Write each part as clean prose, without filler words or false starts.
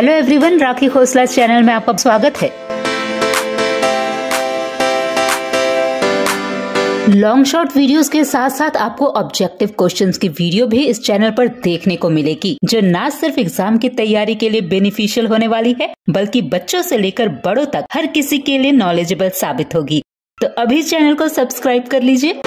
Hello everyone, Rakhi Khosla channel में आपका स्वागत है। लॉन्ग शॉर्ट वीडियोस के साथ साथ आपको ऑब्जेक्टिव क्वेश्चंस की वीडियो भी इस चैनल पर देखने को मिलेगी, जो ना सिर्फ एग्जाम की तैयारी के लिए बेनिफिशियल होने वाली है बल्कि बच्चों से लेकर बड़ों तक हर किसी के लिए नॉलेजेबल साबित होगी। तो अभी चैनल को सब्सक्राइब कर लीजिए।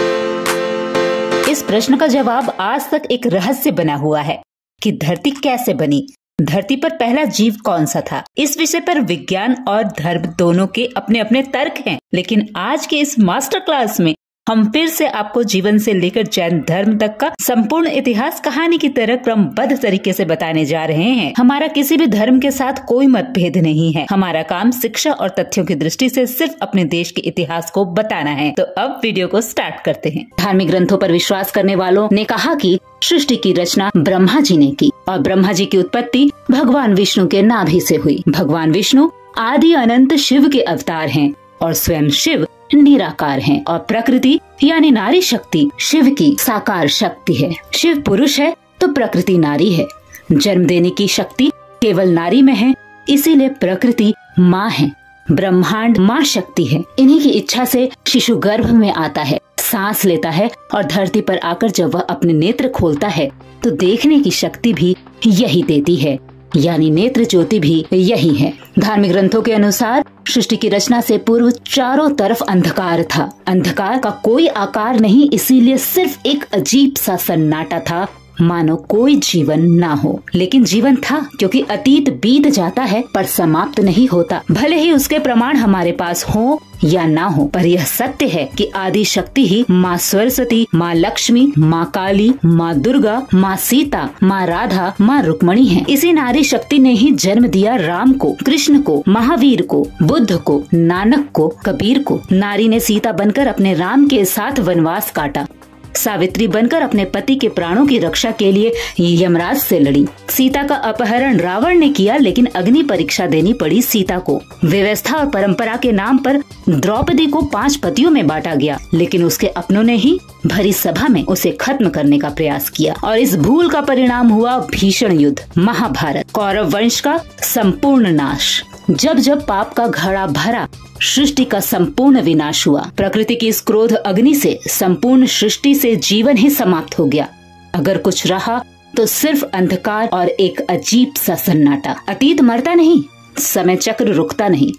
इस प्रश्न का जवाब आज तक एक रहस्य बना हुआ है कि धरती कैसे बनी, धरती पर पहला जीव कौन सा था। इस विषय पर विज्ञान और धर्म दोनों के अपने अपने तर्क हैं, लेकिन आज के इस मास्टर क्लास में हम फिर से आपको जीवन से लेकर जैन धर्म तक का संपूर्ण इतिहास कहानी की तरह क्रमबद्ध तरीके से बताने जा रहे हैं। हमारा किसी भी धर्म के साथ कोई मतभेद नहीं है। हमारा काम शिक्षा और तथ्यों की दृष्टि से सिर्फ अपने देश के इतिहास को बताना है। तो अब वीडियो को स्टार्ट करते हैं। धार्मिक ग्रंथों पर विश्वास करने वालों ने कहा कि सृष्टि की रचना ब्रह्मा जी ने की और ब्रह्मा जी की उत्पत्ति भगवान विष्णु के नाभि से हुई। भगवान विष्णु आदि अनंत शिव के अवतार हैं और स्वयं शिव निराकार हैं और प्रकृति यानी नारी शक्ति शिव की साकार शक्ति है। शिव पुरुष है तो प्रकृति नारी है। जन्म देने की शक्ति केवल नारी में है, इसीलिए प्रकृति माँ है। ब्रह्मांड माँ शक्ति है। इन्हीं की इच्छा से शिशु गर्भ में आता है, सांस लेता है और धरती पर आकर जब वह अपने नेत्र खोलता है तो देखने की शक्ति भी यही देती है, यानी नेत्र ज्योति भी यही है। धार्मिक ग्रंथों के अनुसार सृष्टि की रचना से पूर्व चारों तरफ अंधकार था। अंधकार का कोई आकार नहीं, इसीलिए सिर्फ एक अजीब सा सन्नाटा था, मानो कोई जीवन ना हो। लेकिन जीवन था, क्योंकि अतीत बीत जाता है पर समाप्त नहीं होता, भले ही उसके प्रमाण हमारे पास हो या ना हो। पर यह सत्य है कि आदि शक्ति ही माँ सरस्वती, माँ लक्ष्मी, माँ काली, माँ दुर्गा, माँ सीता, माँ राधा, माँ रुक्मणी है। इसी नारी शक्ति ने ही जन्म दिया राम को, कृष्ण को, महावीर को, बुद्ध को, नानक को, कबीर को। नारी ने सीता बनकर अपने राम के साथ वनवास काटा। सावित्री बनकर अपने पति के प्राणों की रक्षा के लिए यमराज से लड़ी। सीता का अपहरण रावण ने किया, लेकिन अग्नि परीक्षा देनी पड़ी सीता को। व्यवस्था और परंपरा के नाम पर द्रौपदी को 5 पतियों में बांटा गया, लेकिन उसके अपनों ने ही भरी सभा में उसे खत्म करने का प्रयास किया और इस भूल का परिणाम हुआ भीषण युद्ध, महाभारत, कौरव वंश का संपूर्ण नाश। जब जब पाप का घड़ा भरा, सृष्टि का संपूर्ण विनाश हुआ। प्रकृति की इस क्रोध अग्नि से संपूर्ण सृष्टि से जीवन ही समाप्त हो गया। अगर कुछ रहा तो सिर्फ अंधकार और एक अजीब सा सन्नाटा। अतीत मरता नहीं, समय चक्र रुकता नहीं।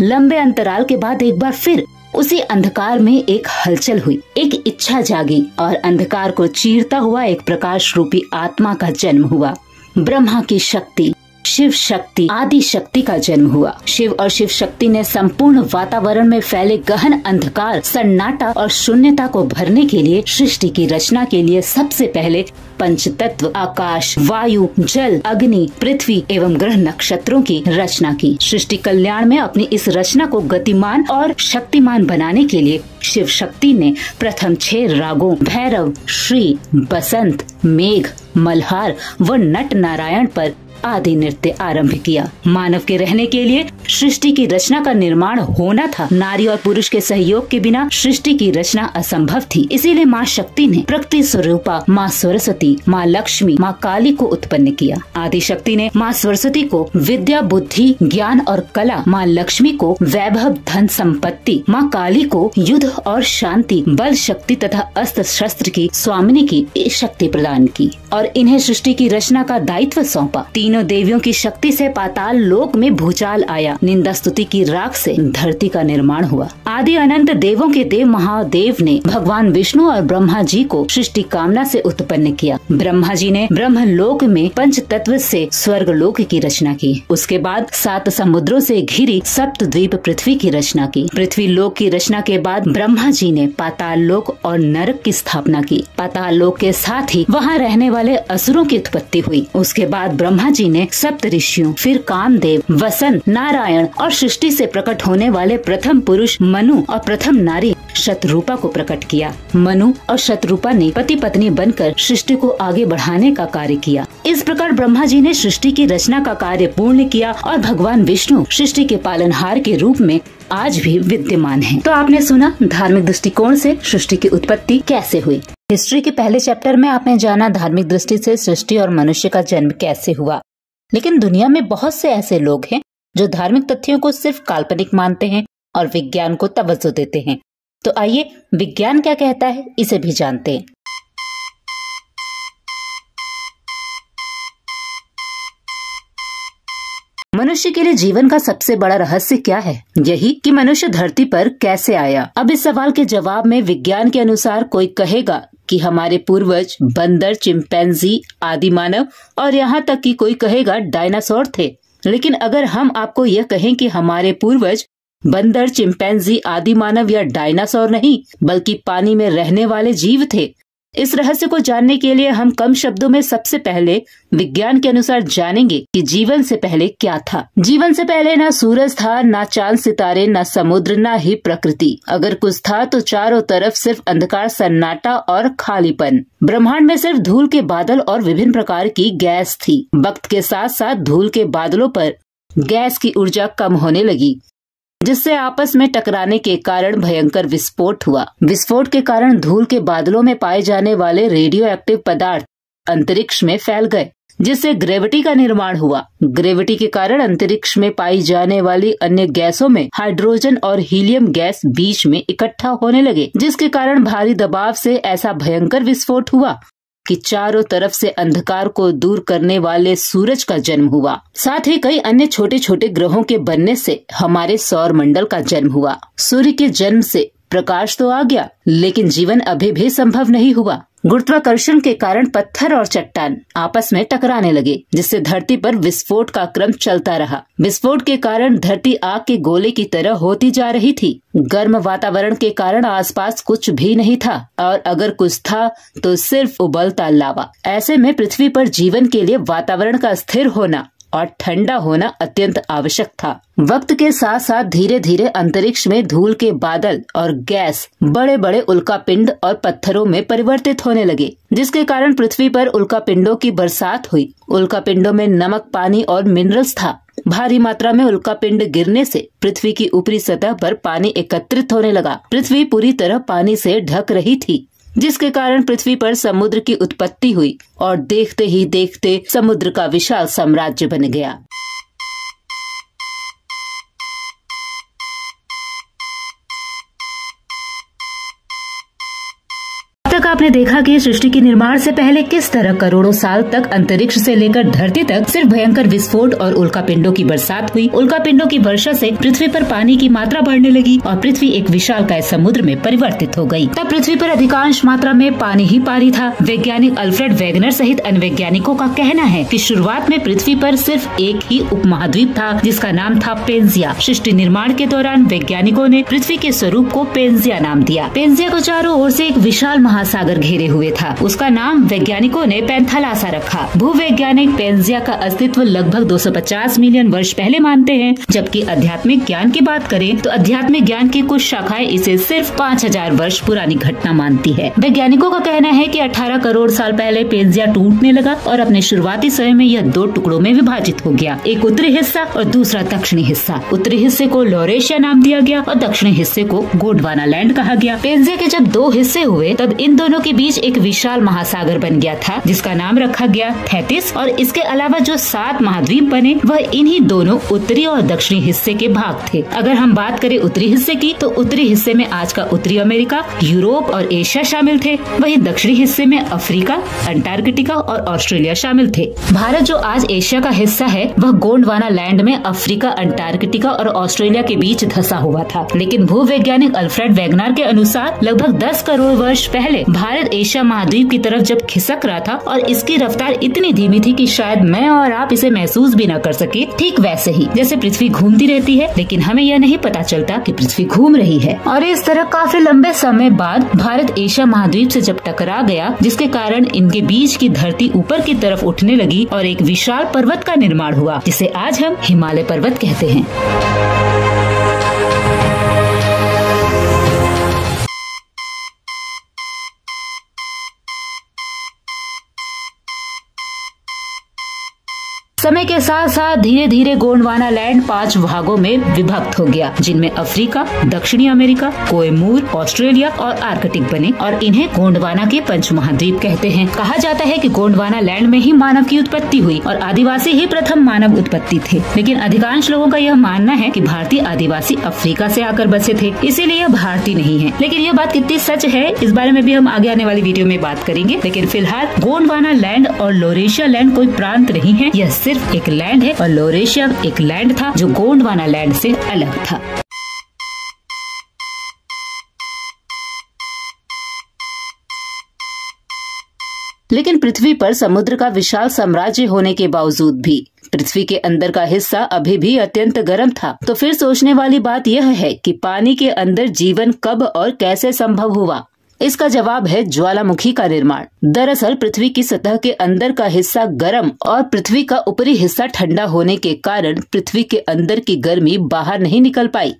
लंबे अंतराल के बाद एक बार फिर उसी अंधकार में एक हलचल हुई, एक इच्छा जागी और अंधकार को चीरता हुआ एक प्रकाश रूपी आत्मा का जन्म हुआ। ब्रह्मा की शक्ति, शिव शक्ति, आदि शक्ति का जन्म हुआ। शिव और शिव शक्ति ने संपूर्ण वातावरण में फैले गहन अंधकार, सन्नाटा और शून्यता को भरने के लिए सृष्टि की रचना के लिए सबसे पहले पंचतत्व आकाश, वायु, जल, अग्नि, पृथ्वी एवं ग्रह नक्षत्रों की रचना की। सृष्टि कल्याण में अपनी इस रचना को गतिमान और शक्तिमान बनाने के लिए शिव शक्ति ने प्रथम 6 रागों भैरव, श्री, बसंत, मेघ, मल्हार व नट नारायण पर आदि नृत्य आरंभ किया। मानव के रहने के लिए सृष्टि की रचना का निर्माण होना था। नारी और पुरुष के सहयोग के बिना सृष्टि की रचना असंभव थी, इसीलिए माँ शक्ति ने प्रकृति स्वरूपा माँ सरस्वती, माँ लक्ष्मी, माँ काली को उत्पन्न किया। आदि शक्ति ने माँ सरस्वती को विद्या, बुद्धि, ज्ञान और कला, माँ लक्ष्मी को वैभव, धन, संपत्ति, माँ काली को युद्ध और शांति, बल शक्ति तथा अस्त्र शस्त्र की स्वामिनी की शक्ति प्रदान की और इन्हें सृष्टि की रचना का दायित्व सौंपा। तीनों देवियों की शक्ति से पाताल लोक में भूचाल आया। निंदा स्तुति की राख से धरती का निर्माण हुआ। आदि अनंत देवों के देव महादेव ने भगवान विष्णु और ब्रह्मा जी को सृष्टि कामना से उत्पन्न किया। ब्रह्मा जी ने ब्रह्म लोक में पंच तत्व से स्वर्ग लोक की रचना की। उसके बाद 7 समुद्रों से घिरी सप्तद्वीप पृथ्वी की रचना की। पृथ्वी लोक की रचना के बाद ब्रह्मा जी ने पाताल लोक और नरक की स्थापना की। पाताल लोक के साथ ही वहाँ रहने वाले असुरों की उत्पत्ति हुई। उसके बाद ब्रह्मा जी ने सप्त ऋषियों, फिर कामदेव, वसंत, नारायण और सृष्टि से प्रकट होने वाले प्रथम पुरुष मनु और प्रथम नारी शतरूपा को प्रकट किया। मनु और शतरूपा ने पति पत्नी बनकर सृष्टि को आगे बढ़ाने का कार्य किया। इस प्रकार ब्रह्मा जी ने सृष्टि की रचना का कार्य पूर्ण किया और भगवान विष्णु सृष्टि के पालनहार के रूप में आज भी विद्यमान है। तो आपने सुना धार्मिक दृष्टिकोण से सृष्टि की उत्पत्ति कैसे हुई। हिस्ट्री के पहले चैप्टर में आपने जाना धार्मिक दृष्टि से सृष्टि और मनुष्य का जन्म कैसे हुआ। लेकिन दुनिया में बहुत से ऐसे लोग हैं जो धार्मिक तथ्यों को सिर्फ काल्पनिक मानते हैं और विज्ञान को तवज्जो देते हैं। तो आइए विज्ञान क्या कहता है इसे भी जानते हैं। मनुष्य के लिए जीवन का सबसे बड़ा रहस्य क्या है? यही कि मनुष्य धरती पर कैसे आया। अब इस सवाल के जवाब में विज्ञान के अनुसार कोई कहेगा कि हमारे पूर्वज बंदर, चिंपैंजी, आदि मानव और यहाँ तक कि कोई कहेगा डायनासोर थे। लेकिन अगर हम आपको यह कहें कि हमारे पूर्वज बंदर, चिंपैंजी, आदि मानव या डायनासोर नहीं बल्कि पानी में रहने वाले जीव थे, इस रहस्य को जानने के लिए हम कम शब्दों में सबसे पहले विज्ञान के अनुसार जानेंगे कि जीवन से पहले क्या था। जीवन से पहले ना सूरज था, ना चांद सितारे, ना समुद्र, ना ही प्रकृति। अगर कुछ था तो चारों तरफ सिर्फ अंधकार, सन्नाटा और खालीपन। ब्रह्मांड में सिर्फ धूल के बादल और विभिन्न प्रकार की गैस थी। वक्त के साथ साथ धूल के बादलों पर गैस की ऊर्जा कम होने लगी, जिससे आपस में टकराने के कारण भयंकर विस्फोट हुआ। विस्फोट के कारण धूल के बादलों में पाए जाने वाले रेडियो एक्टिव पदार्थ अंतरिक्ष में फैल गए, जिससे ग्रेविटी का निर्माण हुआ। ग्रेविटी के कारण अंतरिक्ष में पाई जाने वाली अन्य गैसों में हाइड्रोजन और हीलियम गैस बीच में इकट्ठा होने लगे, जिसके कारण भारी दबाव से ऐसा भयंकर विस्फोट हुआ कि चारों तरफ से अंधकार को दूर करने वाले सूरज का जन्म हुआ। साथ ही कई अन्य छोटे छोटे ग्रहों के बनने से हमारे सौर मंडल का जन्म हुआ। सूर्य के जन्म से प्रकाश तो आ गया, लेकिन जीवन अभी भी संभव नहीं हुआ। गुरुत्वाकर्षण के कारण पत्थर और चट्टान आपस में टकराने लगे, जिससे धरती पर विस्फोट का क्रम चलता रहा। विस्फोट के कारण धरती आग के गोले की तरह होती जा रही थी। गर्म वातावरण के कारण आसपास कुछ भी नहीं था, और अगर कुछ था तो सिर्फ उबलता लावा। ऐसे में पृथ्वी पर जीवन के लिए वातावरण का स्थिर होना और ठंडा होना अत्यंत आवश्यक था। वक्त के साथ साथ धीरे धीरे अंतरिक्ष में धूल के बादल और गैस बड़े बड़े उल्कापिंड और पत्थरों में परिवर्तित होने लगे, जिसके कारण पृथ्वी पर उल्कापिंडों की बरसात हुई। उल्कापिंडों में नमक, पानी और मिनरल्स था। भारी मात्रा में उल्कापिंड गिरने से पृथ्वी की ऊपरी सतह पर पानी एकत्रित होने लगा। पृथ्वी पूरी तरह पानी से ढक रही थी, जिसके कारण पृथ्वी पर समुद्र की उत्पत्ति हुई और देखते ही देखते समुद्र का विशाल साम्राज्य बन गया। तक आपने देखा कि सृष्टि के निर्माण से पहले किस तरह करोड़ों साल तक अंतरिक्ष से लेकर धरती तक सिर्फ भयंकर विस्फोट और उल्कापिंडों की बरसात हुई। उल्कापिंडों की वर्षा से पृथ्वी पर पानी की मात्रा बढ़ने लगी और पृथ्वी एक विशालकाय समुद्र में परिवर्तित हो गई। तब पृथ्वी पर अधिकांश मात्रा में पानी ही पानी था। वैज्ञानिक अल्फ्रेड वेगनर सहित अन्य वैज्ञानिकों का कहना है कि शुरुआत में पृथ्वी पर सिर्फ एक ही उपमहाद्वीप था, जिसका नाम था पेंजिया। सृष्टि निर्माण के दौरान वैज्ञानिकों ने पृथ्वी के स्वरूप को पेंजिया नाम दिया। पेंजिया को चारों ओर से एक विशाल सागर घेरे हुए था। उसका नाम वैज्ञानिकों ने पैंथालासा रखा। भूवैज्ञानिक पेंजिया का अस्तित्व लगभग 250 मिलियन वर्ष पहले मानते हैं, जबकि आध्यात्मिक ज्ञान की बात करें तो आध्यात्मिक ज्ञान की कुछ शाखाएं इसे सिर्फ 5000 वर्ष पुरानी घटना मानती है। वैज्ञानिकों का कहना है कि 18 करोड़ साल पहले पेंजिया टूटने लगा और अपने शुरुआती समय में यह दो टुकड़ों में विभाजित हो गया, एक उत्तरी हिस्सा और दूसरा दक्षिणी हिस्सा। उत्तरी हिस्से को लॉरेशिया नाम दिया गया और दक्षिणी हिस्से को गोंडवाना लैंड कहा गया। पेंजिया के जब दो हिस्से हुए तब इन दोनों के बीच एक विशाल महासागर बन गया था, जिसका नाम रखा गया 33। और इसके अलावा जो 7 महाद्वीप बने वह इन्हीं दोनों उत्तरी और दक्षिणी हिस्से के भाग थे। अगर हम बात करें उत्तरी हिस्से की तो उत्तरी हिस्से में आज का उत्तरी अमेरिका, यूरोप और एशिया शामिल थे। वहीं दक्षिणी हिस्से में अफ्रीका, अंटार्कटिका और ऑस्ट्रेलिया शामिल थे। भारत जो आज एशिया का हिस्सा है वह गोंडवाना लैंड में अफ्रीका, अंटार्कटिका और ऑस्ट्रेलिया के बीच धंसा हुआ था। लेकिन भूवैज्ञानिक अल्फ्रेड वेगनर के अनुसार लगभग 10 करोड़ वर्ष पहले भारत एशिया महाद्वीप की तरफ जब खिसक रहा था और इसकी रफ्तार इतनी धीमी थी कि शायद मैं और आप इसे महसूस भी न कर सके। ठीक वैसे ही जैसे पृथ्वी घूमती रहती है, लेकिन हमें यह नहीं पता चलता कि पृथ्वी घूम रही है। और इस तरह काफी लंबे समय बाद भारत एशिया महाद्वीप से जब टकरा गया, जिसके कारण इनके बीच की धरती ऊपर की तरफ उठने लगी और एक विशाल पर्वत का निर्माण हुआ, जिसे आज हम हिमालय पर्वत कहते हैं। समय के साथ साथ धीरे धीरे गोंडवाना लैंड 5 भागों में विभक्त हो गया, जिनमें अफ्रीका, दक्षिणी अमेरिका, कोयमूर, ऑस्ट्रेलिया और आर्कटिक बने और इन्हें गोंडवाना के पंच महाद्वीप कहते हैं। कहा जाता है कि गोंडवाना लैंड में ही मानव की उत्पत्ति हुई और आदिवासी ही प्रथम मानव उत्पत्ति थे, लेकिन अधिकांश लोगों का यह मानना है कि भारतीय आदिवासी अफ्रीका से आकर बसे थे, इसीलिए यह भारतीय नहीं है। लेकिन यह बात कितनी सच है, इस बारे में भी हम आगे आने वाली वीडियो में बात करेंगे। लेकिन फिलहाल गोंडवाना लैंड और लोरेशिया लैंड कोई प्रांत नहीं है, यह सिर्फ एक लैंड है और लोरेशिया एक लैंड था जो गोंडवाना लैंड से अलग था। लेकिन पृथ्वी पर समुद्र का विशाल साम्राज्य होने के बावजूद भी पृथ्वी के अंदर का हिस्सा अभी भी अत्यंत गर्म था। तो फिर सोचने वाली बात यह है कि पानी के अंदर जीवन कब और कैसे संभव हुआ। इसका जवाब है ज्वालामुखी का निर्माण। दरअसल पृथ्वी की सतह के अंदर का हिस्सा गर्म और पृथ्वी का ऊपरी हिस्सा ठंडा होने के कारण पृथ्वी के अंदर की गर्मी बाहर नहीं निकल पाई,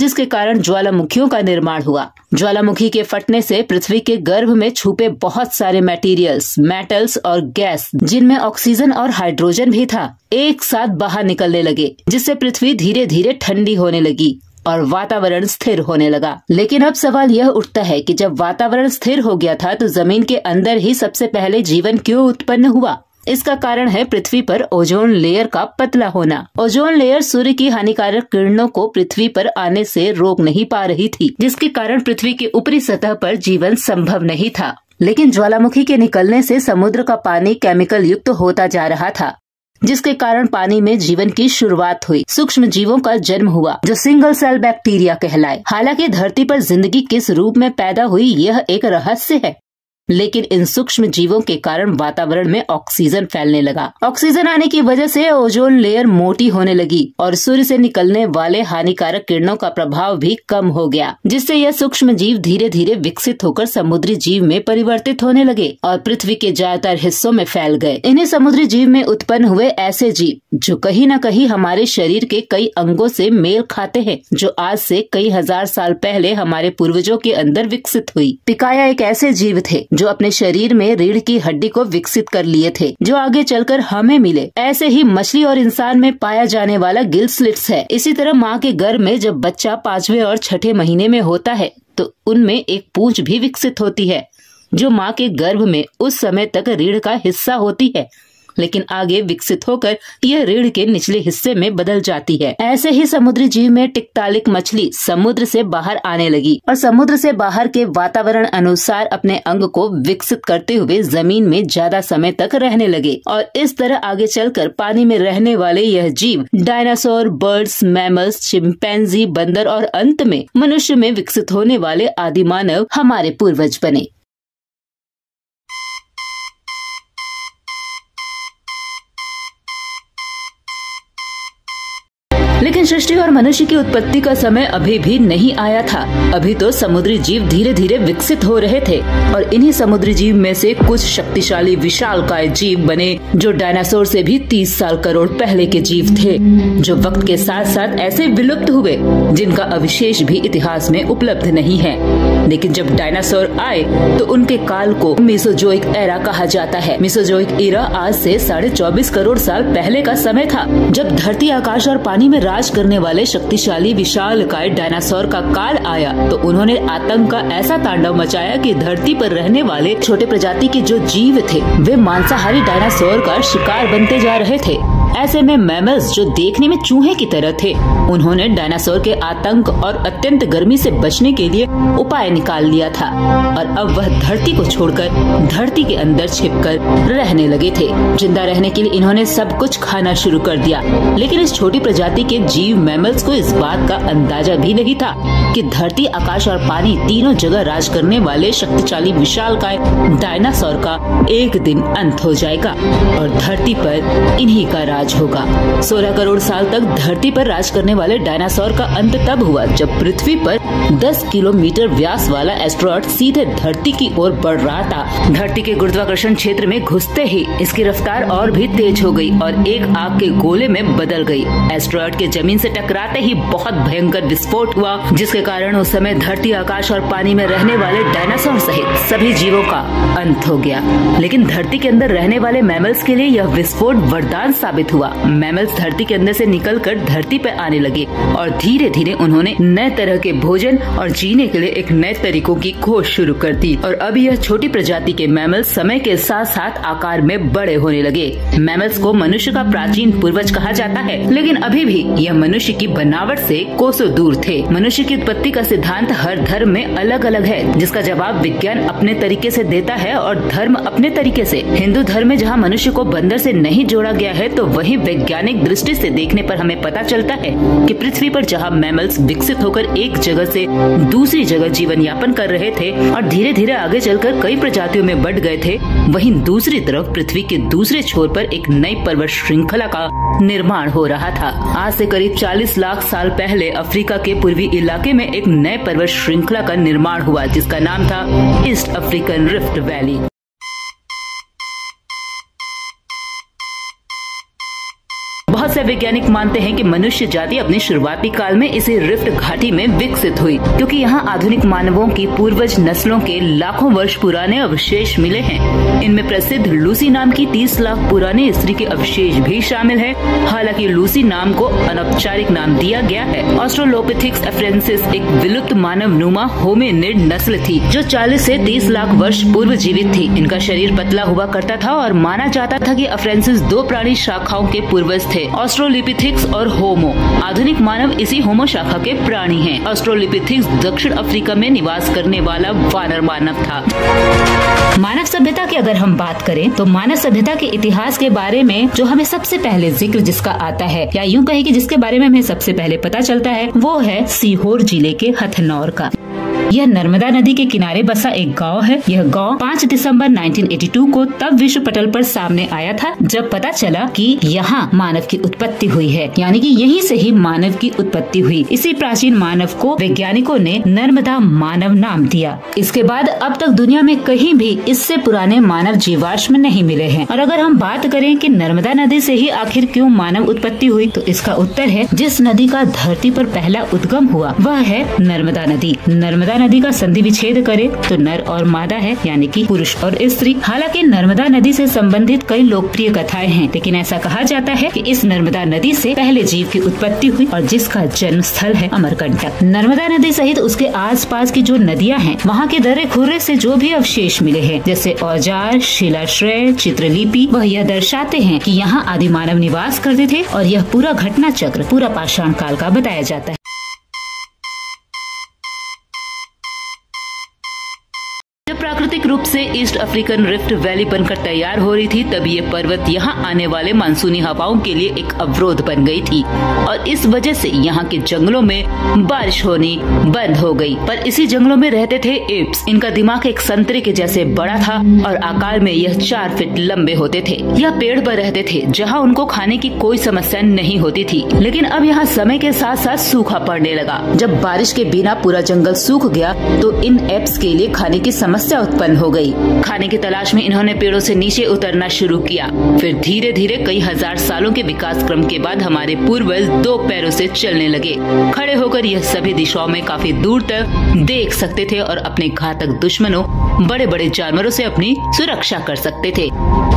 जिसके कारण ज्वालामुखियों का निर्माण हुआ। ज्वालामुखी के फटने से पृथ्वी के गर्भ में छुपे बहुत सारे मटेरियल्स, मेटल्स और गैस, जिनमें ऑक्सीजन और हाइड्रोजन भी था, एक साथ बाहर निकलने लगे, जिससे पृथ्वी धीरे धीरे ठंडी होने लगी और वातावरण स्थिर होने लगा। लेकिन अब सवाल यह उठता है कि जब वातावरण स्थिर हो गया था तो जमीन के अंदर ही सबसे पहले जीवन क्यों उत्पन्न हुआ। इसका कारण है पृथ्वी पर ओजोन लेयर का पतला होना। ओजोन लेयर सूर्य की हानिकारक किरणों को पृथ्वी पर आने से रोक नहीं पा रही थी, जिसके कारण पृथ्वी की ऊपरी सतह पर जीवन संभव नहीं था। लेकिन ज्वालामुखी के निकलने से समुद्र का पानी केमिकल युक्त होता जा रहा था, जिसके कारण पानी में जीवन की शुरुआत हुई। सूक्ष्म जीवों का जन्म हुआ जो सिंगल सेल बैक्टीरिया कहलाए। हालांकि धरती पर जिंदगी किस रूप में पैदा हुई यह एक रहस्य है, लेकिन इन सूक्ष्म जीवों के कारण वातावरण में ऑक्सीजन फैलने लगा। ऑक्सीजन आने की वजह से ओजोन लेयर मोटी होने लगी और सूर्य से निकलने वाले हानिकारक किरणों का प्रभाव भी कम हो गया, जिससे यह सूक्ष्म जीव धीरे धीरे विकसित होकर समुद्री जीव में परिवर्तित होने लगे और पृथ्वी के ज्यादातर हिस्सों में फैल गए। इन्हें समुद्री जीव में उत्पन्न हुए ऐसे जीव जो कहीं न कहीं हमारे शरीर के कई अंगों से मेल खाते हैं, जो आज से कई हजार साल पहले हमारे पूर्वजों के अंदर विकसित हुई। पिकाया एक ऐसे जीव थे जो अपने शरीर में रीढ़ की हड्डी को विकसित कर लिए थे, जो आगे चलकर हमें मिले। ऐसे ही मछली और इंसान में पाया जाने वाला गिल स्लिट्स है। इसी तरह माँ के गर्भ में जब बच्चा 5वें और 6ठे महीने में होता है तो उनमें एक पूंछ भी विकसित होती है, जो माँ के गर्भ में उस समय तक रीढ़ का हिस्सा होती है, लेकिन आगे विकसित होकर यह रीढ़ के निचले हिस्से में बदल जाती है। ऐसे ही समुद्री जीव में टिकटालिक मछली समुद्र से बाहर आने लगी और समुद्र से बाहर के वातावरण अनुसार अपने अंग को विकसित करते हुए जमीन में ज्यादा समय तक रहने लगे और इस तरह आगे चलकर पानी में रहने वाले यह जीव डायनासोर, बर्ड्स, मैमल्स, चिंपैंजी, बंदर और अंत में मनुष्य में विकसित होने वाले आदि मानव हमारे पूर्वज बने। लेकिन सृष्टि और मनुष्य की उत्पत्ति का समय अभी भी नहीं आया था। अभी तो समुद्री जीव धीरे धीरे विकसित हो रहे थे और इन्हीं समुद्री जीव में से कुछ शक्तिशाली विशालकाय जीव बने जो डायनासोर से भी 30 साल करोड़ पहले के जीव थे, जो वक्त के साथ साथ ऐसे विलुप्त हुए जिनका अवशेष भी इतिहास में उपलब्ध नहीं है। लेकिन जब डायनासोर आए तो उनके काल को मेसोजोइक एरा कहा जाता है। मेसोजोइक एरा आज से 24.5 करोड़ साल पहले का समय था, जब धरती, आकाश और पानी में राज करने वाले शक्तिशाली विशालकाय डायनासोर का काल आया तो उन्होंने आतंक का ऐसा तांडव मचाया कि धरती पर रहने वाले छोटे प्रजाति के जो जीव थे वे मांसाहारी डायनासोर का शिकार बनते जा रहे थे। ऐसे में मैमल्स, जो देखने में चूहे की तरह थे, उन्होंने डायनासोर के आतंक और अत्यंत गर्मी से बचने के लिए उपाय निकाल लिया था और अब वह धरती को छोड़कर धरती के अंदर छिपकर रहने लगे थे। जिंदा रहने के लिए इन्होंने सब कुछ खाना शुरू कर दिया, लेकिन इस छोटी प्रजाति के जीव मैमल्स को इस बात का अंदाजा भी नहीं था कि धरती, आकाश और पानी तीनों जगह राज करने वाले शक्तिशाली विशालकाय डायनासोर का एक दिन अंत हो जाएगा और धरती पर इन्हीं का राज होगा। 16 करोड़ साल तक धरती पर राज करने वाले डायनासोर का अंत तब हुआ जब पृथ्वी पर 10 किलोमीटर व्यास वाला एस्ट्रॉयड सीधे धरती की ओर बढ़ रहा था। धरती के गुरुत्वाकर्षण क्षेत्र में घुसते ही इसकी रफ्तार और भी तेज हो गयी और एक आग के गोले में बदल गयी। एस्ट्रॉयड के जमीन से टकराते ही बहुत भयंकर विस्फोट हुआ, जिसके कारण उस समय धरती, आकाश और पानी में रहने वाले डायनासोर सहित सभी जीवों का अंत हो गया। लेकिन धरती के अंदर रहने वाले मैमल्स के लिए यह विस्फोट वरदान साबित विकसित हुआ। मैमल्स धरती के अंदर से निकलकर धरती पर आने लगे और धीरे धीरे उन्होंने नए तरह के भोजन और जीने के लिए एक नए तरीकों की खोज शुरू कर दी। और अब यह छोटी प्रजाति के मैमल्स समय के साथ साथ आकार में बड़े होने लगे। मैमल्स को मनुष्य का प्राचीन पूर्वज कहा जाता है, लेकिन अभी भी यह मनुष्य की बनावट से कोसों दूर थे। मनुष्य की उत्पत्ति का सिद्धांत हर धर्म में अलग अलग है, जिसका जवाब विज्ञान अपने तरीके से देता है और धर्म अपने तरीके से। हिंदू धर्म में जहाँ मनुष्य को बंदर से नहीं जोड़ा गया है, तो वही वैज्ञानिक दृष्टि से देखने पर हमें पता चलता है कि पृथ्वी पर जहाँ मैमल्स विकसित होकर एक जगह से दूसरी जगह जीवन यापन कर रहे थे और धीरे धीरे आगे चलकर कई प्रजातियों में बढ़ गए थे, वहीं दूसरी तरफ पृथ्वी के दूसरे छोर पर एक नई पर्वत श्रृंखला का निर्माण हो रहा था। आज से करीब 40 लाख साल पहले अफ्रीका के पूर्वी इलाके में एक नए पर्वत श्रृंखला का निर्माण हुआ, जिसका नाम था ईस्ट अफ्रीकन रिफ्ट वैली। बहुत से वैज्ञानिक मानते हैं कि मनुष्य जाति अपने शुरुआती काल में इसी रिफ्ट घाटी में विकसित हुई, क्योंकि यहाँ आधुनिक मानवों की पूर्वज नस्लों के लाखों वर्ष पुराने अवशेष मिले हैं। इनमें प्रसिद्ध लूसी नाम की 30 लाख पुराने स्त्री के अवशेष भी शामिल हैं। हालांकि लूसी नाम को अनौपचारिक नाम दिया गया है। ऑस्ट्रोलोपिथिक्स एफ्रेंसिस एक विलुप्त मानव नुमा होमिनिड नस्ल थी जो 40 से 30 लाख वर्ष पूर्व जीवित थी। इनका शरीर पतला हुआ करता था और माना जाता था कि एफ्रेंसिस दो प्राणी शाखाओं के पूर्वज थे, ऑस्ट्रोलिपिथिक्स और होमो। आधुनिक मानव इसी होमो शाखा के प्राणी हैं। ऑस्ट्रोलिपिथिक्स दक्षिण अफ्रीका में निवास करने वाला वानर मानव था। मानव सभ्यता की अगर हम बात करें तो मानव सभ्यता के इतिहास के बारे में जो हमें सबसे पहले जिक्र जिसका आता है, या यूँ कहे कि जिसके बारे में हमें सबसे पहले पता चलता है, वो है सीहोर जिले के हथनौर का। यह नर्मदा नदी के किनारे बसा एक गांव है। यह गांव 5 दिसंबर 1982 को तब विश्व पटल पर सामने आया था जब पता चला कि यहाँ मानव की उत्पत्ति हुई है, यानी कि यहीं से ही मानव की उत्पत्ति हुई। इसी प्राचीन मानव को वैज्ञानिकों ने नर्मदा मानव नाम दिया। इसके बाद अब तक दुनिया में कहीं भी इससे पुराने मानव जीवाश्म नहीं मिले हैं। और अगर हम बात करें कि नर्मदा नदी से ही आखिर क्यों मानव उत्पत्ति हुई, तो इसका उत्तर है जिस नदी का धरती पर पहला उद्गम हुआ वह है नर्मदा नदी। नर्मदा नदी का संधि विच्छेद करे तो नर और मादा है, यानी कि पुरुष और स्त्री। हालांकि नर्मदा नदी से संबंधित कई लोकप्रिय कथाएं हैं, लेकिन ऐसा कहा जाता है कि इस नर्मदा नदी से पहले जीव की उत्पत्ति हुई और जिसका जन्म स्थल है अमरकंटक। नर्मदा नदी सहित उसके आसपास की जो नदियां हैं, वहां के दर्रे खुर्रे से जो भी अवशेष मिले हैं, जैसे औजार, शिलाश्रय, चित्रलिपि, वह यह दर्शाते हैं कि यहाँ आदि मानव निवास करते थे और यह पूरा घटना चक्र पूरा पाषाण काल का बताया जाता है। प्राकृतिक रूप से ईस्ट अफ्रीकन रिफ्ट वैली बनकर तैयार हो रही थी, तब ये पर्वत यहाँ आने वाले मानसूनी हवाओं के लिए एक अवरोध बन गई थी और इस वजह से यहाँ के जंगलों में बारिश होनी बंद हो गई। पर इसी जंगलों में रहते थे एप्स। इनका दिमाग एक संतरे के जैसे बड़ा था और आकार में यह 4 फीट लंबे होते थे। यह पेड़ पर रहते थे जहाँ उनको खाने की कोई समस्या नहीं होती थी, लेकिन अब यहाँ समय के साथ साथ सूखा पड़ने लगा। जब बारिश के बिना पूरा जंगल सूख गया तो इन एप्स के लिए खाने की समस्या उत्पन्न हो गई। खाने की तलाश में इन्होंने पेड़ों से नीचे उतरना शुरू किया। फिर धीरे धीरे कई हजार सालों के विकास क्रम के बाद हमारे पूर्वज 2 पैरों से चलने लगे। खड़े होकर यह सभी दिशाओं में काफी दूर तक देख सकते थे और अपने घातक दुश्मनों, बड़े बड़े जानवरों से अपनी सुरक्षा कर सकते थे।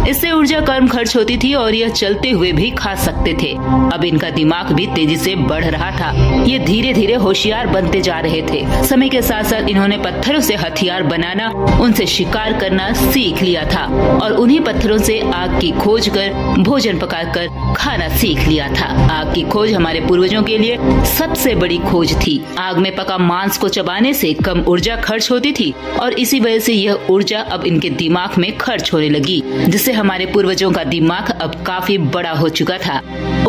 इससे ऊर्जा कम खर्च होती थी और यह चलते हुए भी खा सकते थे। अब इनका दिमाग भी तेजी से बढ़ रहा था। ये धीरे धीरे होशियार बनते जा रहे थे। समय के साथ साथ इन्होंने पत्थरों से हथियार बनाना, उनसे शिकार करना सीख लिया था और उन्हीं पत्थरों से आग की खोज कर भोजन पकाकर खाना सीख लिया था। आग की खोज हमारे पूर्वजों के लिए सबसे बड़ी खोज थी। आग में पका मांस को चबाने से कम ऊर्जा खर्च होती थी और इसी वजह से यह ऊर्जा अब इनके दिमाग में खर्च होने लगी, जिससे हमारे पूर्वजों का दिमाग अब काफी बड़ा हो चुका था।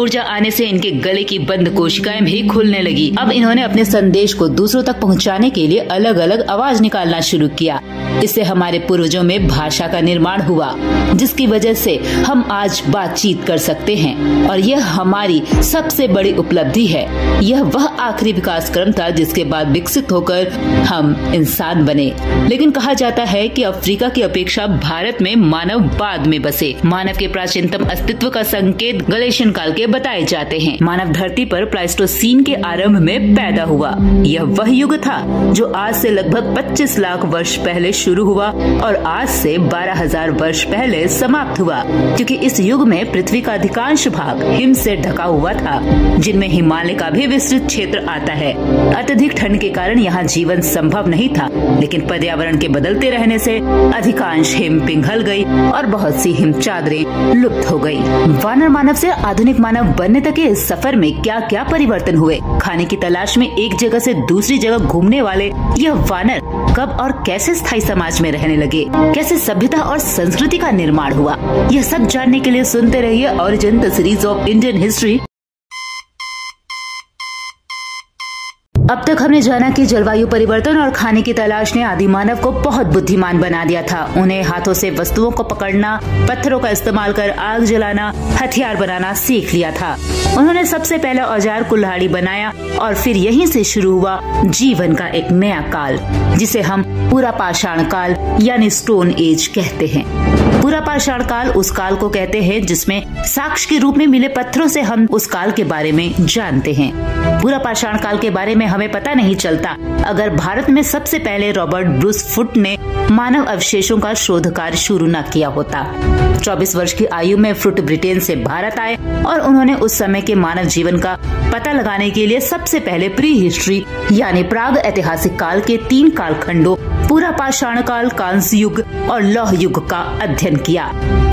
ऊर्जा आने से इनके गले की बंद कोशिकाएं भी खुलने लगी। अब इन्होंने अपने संदेश को दूसरों तक पहुंचाने के लिए अलग अलग आवाज निकालना शुरू किया। इससे हमारे पूर्वजों में भाषा का निर्माण हुआ, जिसकी वजह से हम आज बातचीत कर सकते हैं और यह हमारी सबसे बड़ी उपलब्धि है। यह वह आखिरी विकास क्रम था जिसके बाद विकसित होकर हम इंसान बने। लेकिन कहा जाता है कि अफ्रीका की अपेक्षा भारत में मानव बाद में बसे। मानव के प्राचीनतम अस्तित्व का संकेत ग्लेशियन काल के बताए जाते हैं। मानव धरती पर प्लाइस्टोसीन के आरंभ में पैदा हुआ। यह वह युग था जो आज से लगभग 25 लाख वर्ष पहले शुरू हुआ और आज से 12,000 वर्ष पहले समाप्त हुआ, क्योंकि इस युग में पृथ्वी का अधिकांश भाग हिम से ढका हुआ था, जिनमें हिमालय का भी विस्तृत क्षेत्र आता है। अत्यधिक ठंड के कारण यहाँ जीवन संभव नहीं था, लेकिन पर्यावरण के बदलते रहने से अधिकांश हिम पिघल गई और बहुत सी हिम चादरें लुप्त हो गयी। वानर मानव से आधुनिक मानव बनने तक के इस सफर में क्या क्या परिवर्तन हुए, खाने की तलाश में एक जगह से दूसरी जगह घूमने वाले यह वानर कब और कैसे स्थायी समाज में रहने लगे, कैसे सभ्यता और संस्कृति का निर्माण हुआ, यह सब जानने के लिए सुनते रहिए origin the series of Indian history. अब तक हमने जाना कि जलवायु परिवर्तन और खाने की तलाश ने आदि मानव को बहुत बुद्धिमान बना दिया था। उन्हें हाथों से वस्तुओं को पकड़ना, पत्थरों का इस्तेमाल कर आग जलाना, हथियार बनाना सीख लिया था। उन्होंने सबसे पहला औजार कुल्हाड़ी बनाया और फिर यहीं से शुरू हुआ जीवन का एक नया काल, जिसे हम पूरा पाषाण काल यानी स्टोन एज कहते हैं। पूरा पाषाण काल उस काल को कहते हैं जिसमें साक्ष्य के रूप में मिले पत्थरों से हम उस काल के बारे में जानते हैं। पूरा पाषाण काल के बारे में हमें पता नहीं चलता अगर भारत में सबसे पहले रॉबर्ट ब्रूस फुट ने मानव अवशेषों का शोध कार्य शुरू न किया होता। 24 वर्ष की आयु में फ्रुट ब्रिटेन से भारत आए और उन्होंने उस समय के मानव जीवन का पता लगाने के लिए सबसे पहले प्री हिस्ट्री यानी प्राग ऐतिहासिक काल के 3 कालखंडों पूरा पाषाण काल, कांस्य युग और लौह युग का अध्ययन किया।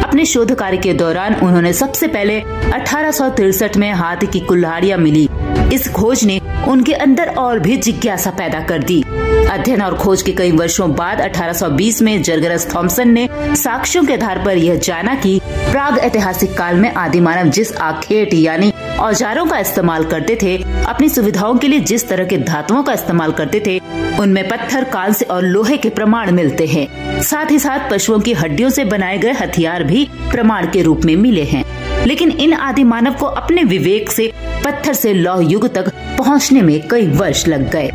अपने शोध कार्य के दौरान उन्होंने सबसे पहले 1863 में हाथ की कुल्हाड़ियां मिली। इस खोज ने उनके अंदर और भी जिज्ञासा पैदा कर दी। अध्ययन और खोज के कई वर्षों बाद 1820 में जरगरस थॉम्सन ने साक्ष्यों के आधार पर यह जाना कि प्राग ऐतिहासिक काल में आदि मानव जिस आखेट यानी औजारों का इस्तेमाल करते थे, अपनी सुविधाओं के लिए जिस तरह के धातुओं का इस्तेमाल करते थे, उनमें पत्थर, कांस्य और लोहे के प्रमाण मिलते हैं। साथ ही साथ पशुओं की हड्डियों से बनाए गए हथियार भी प्रमाण के रूप में मिले हैं। लेकिन इन आदि मानव को अपने विवेक से पत्थर से लौह युग तक पहुंचने में कई वर्ष लग गए।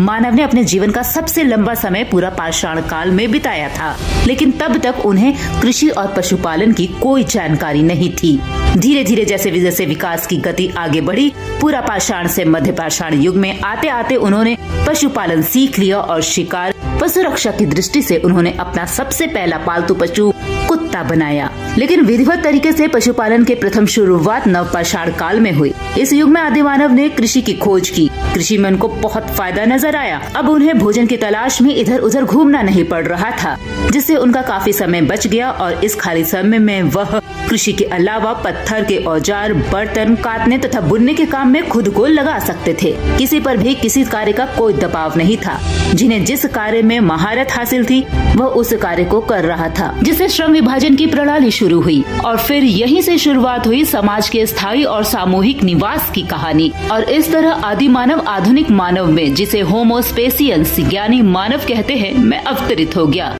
मानव ने अपने जीवन का सबसे लंबा समय पूरा पाषाण काल में बिताया था, लेकिन तब तक उन्हें कृषि और पशुपालन की कोई जानकारी नहीं थी। धीरे धीरे जैसे जैसे विकास की गति आगे बढ़ी, पूरा पाषाण से मध्य पाषाण युग में आते आते उन्होंने पशुपालन सीख लिया और शिकार व सुरक्षा की दृष्टि से उन्होंने अपना सबसे पहला पालतू पशु कुत्ता बनाया। लेकिन विधिवत तरीके से पशुपालन के प्रथम शुरुआत नवपाषाण काल में हुई। इस युग में आदि मानव ने कृषि की खोज की। कृषि में उनको बहुत फायदा नजर आया। अब उन्हें भोजन की तलाश में इधर उधर घूमना नहीं पड़ रहा था, जिससे उनका काफी समय बच गया और इस खाली समय में वह कृषि के अलावा पत्थर के औजार, बर्तन काटने तथा बुनने के काम में खुद को लगा सकते थे। किसी पर भी किसी कार्य का कोई दबाव नहीं था। जिन्हें जिस कार्य में महारत हासिल थी वह उस कार्य को कर रहा था, जिससे श्रम विभाजन की प्रणाली शुरू हुई और फिर यहीं से शुरुआत हुई समाज के स्थायी और सामूहिक निवास की कहानी। और इस तरह आदि मानव आधुनिक मानव में, जिसे होमो स्पेसियंस यानी मानव कहते हैं, में अवतरित हो गया।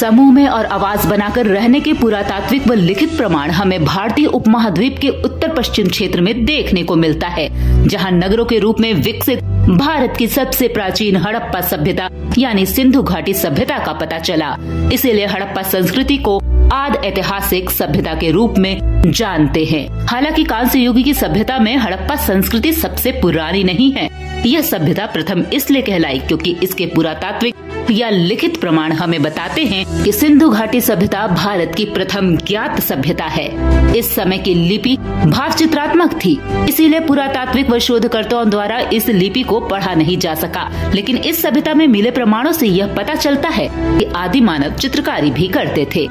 समूह में और आवाज बनाकर रहने के पुरातात्विक व लिखित प्रमाण हमें भारतीय उपमहाद्वीप के उत्तर पश्चिम क्षेत्र में देखने को मिलता है, जहां नगरों के रूप में विकसित भारत की सबसे प्राचीन हड़प्पा सभ्यता यानी सिंधु घाटी सभ्यता का पता चला। इसीलिए हड़प्पा संस्कृति को आद ऐतिहासिक सभ्यता के रूप में जानते हैं। हालांकि कांस्य युग की सभ्यता में हड़प्पा संस्कृति सबसे पुरानी नहीं है। यह सभ्यता प्रथम इसलिए कहलाई क्योंकि इसके पुरातात्विक या लिखित प्रमाण हमें बताते हैं कि सिंधु घाटी सभ्यता भारत की प्रथम ज्ञात सभ्यता है। इस समय की लिपि भावचित्रात्मक थी, इसीलिए पुरातात्विक व शोधकर्ताओं द्वारा इस लिपि को पढ़ा नहीं जा सका। लेकिन इस सभ्यता में मिले प्रमाणों से यह पता चलता है कि आदि मानव चित्रकारी भी करते थे।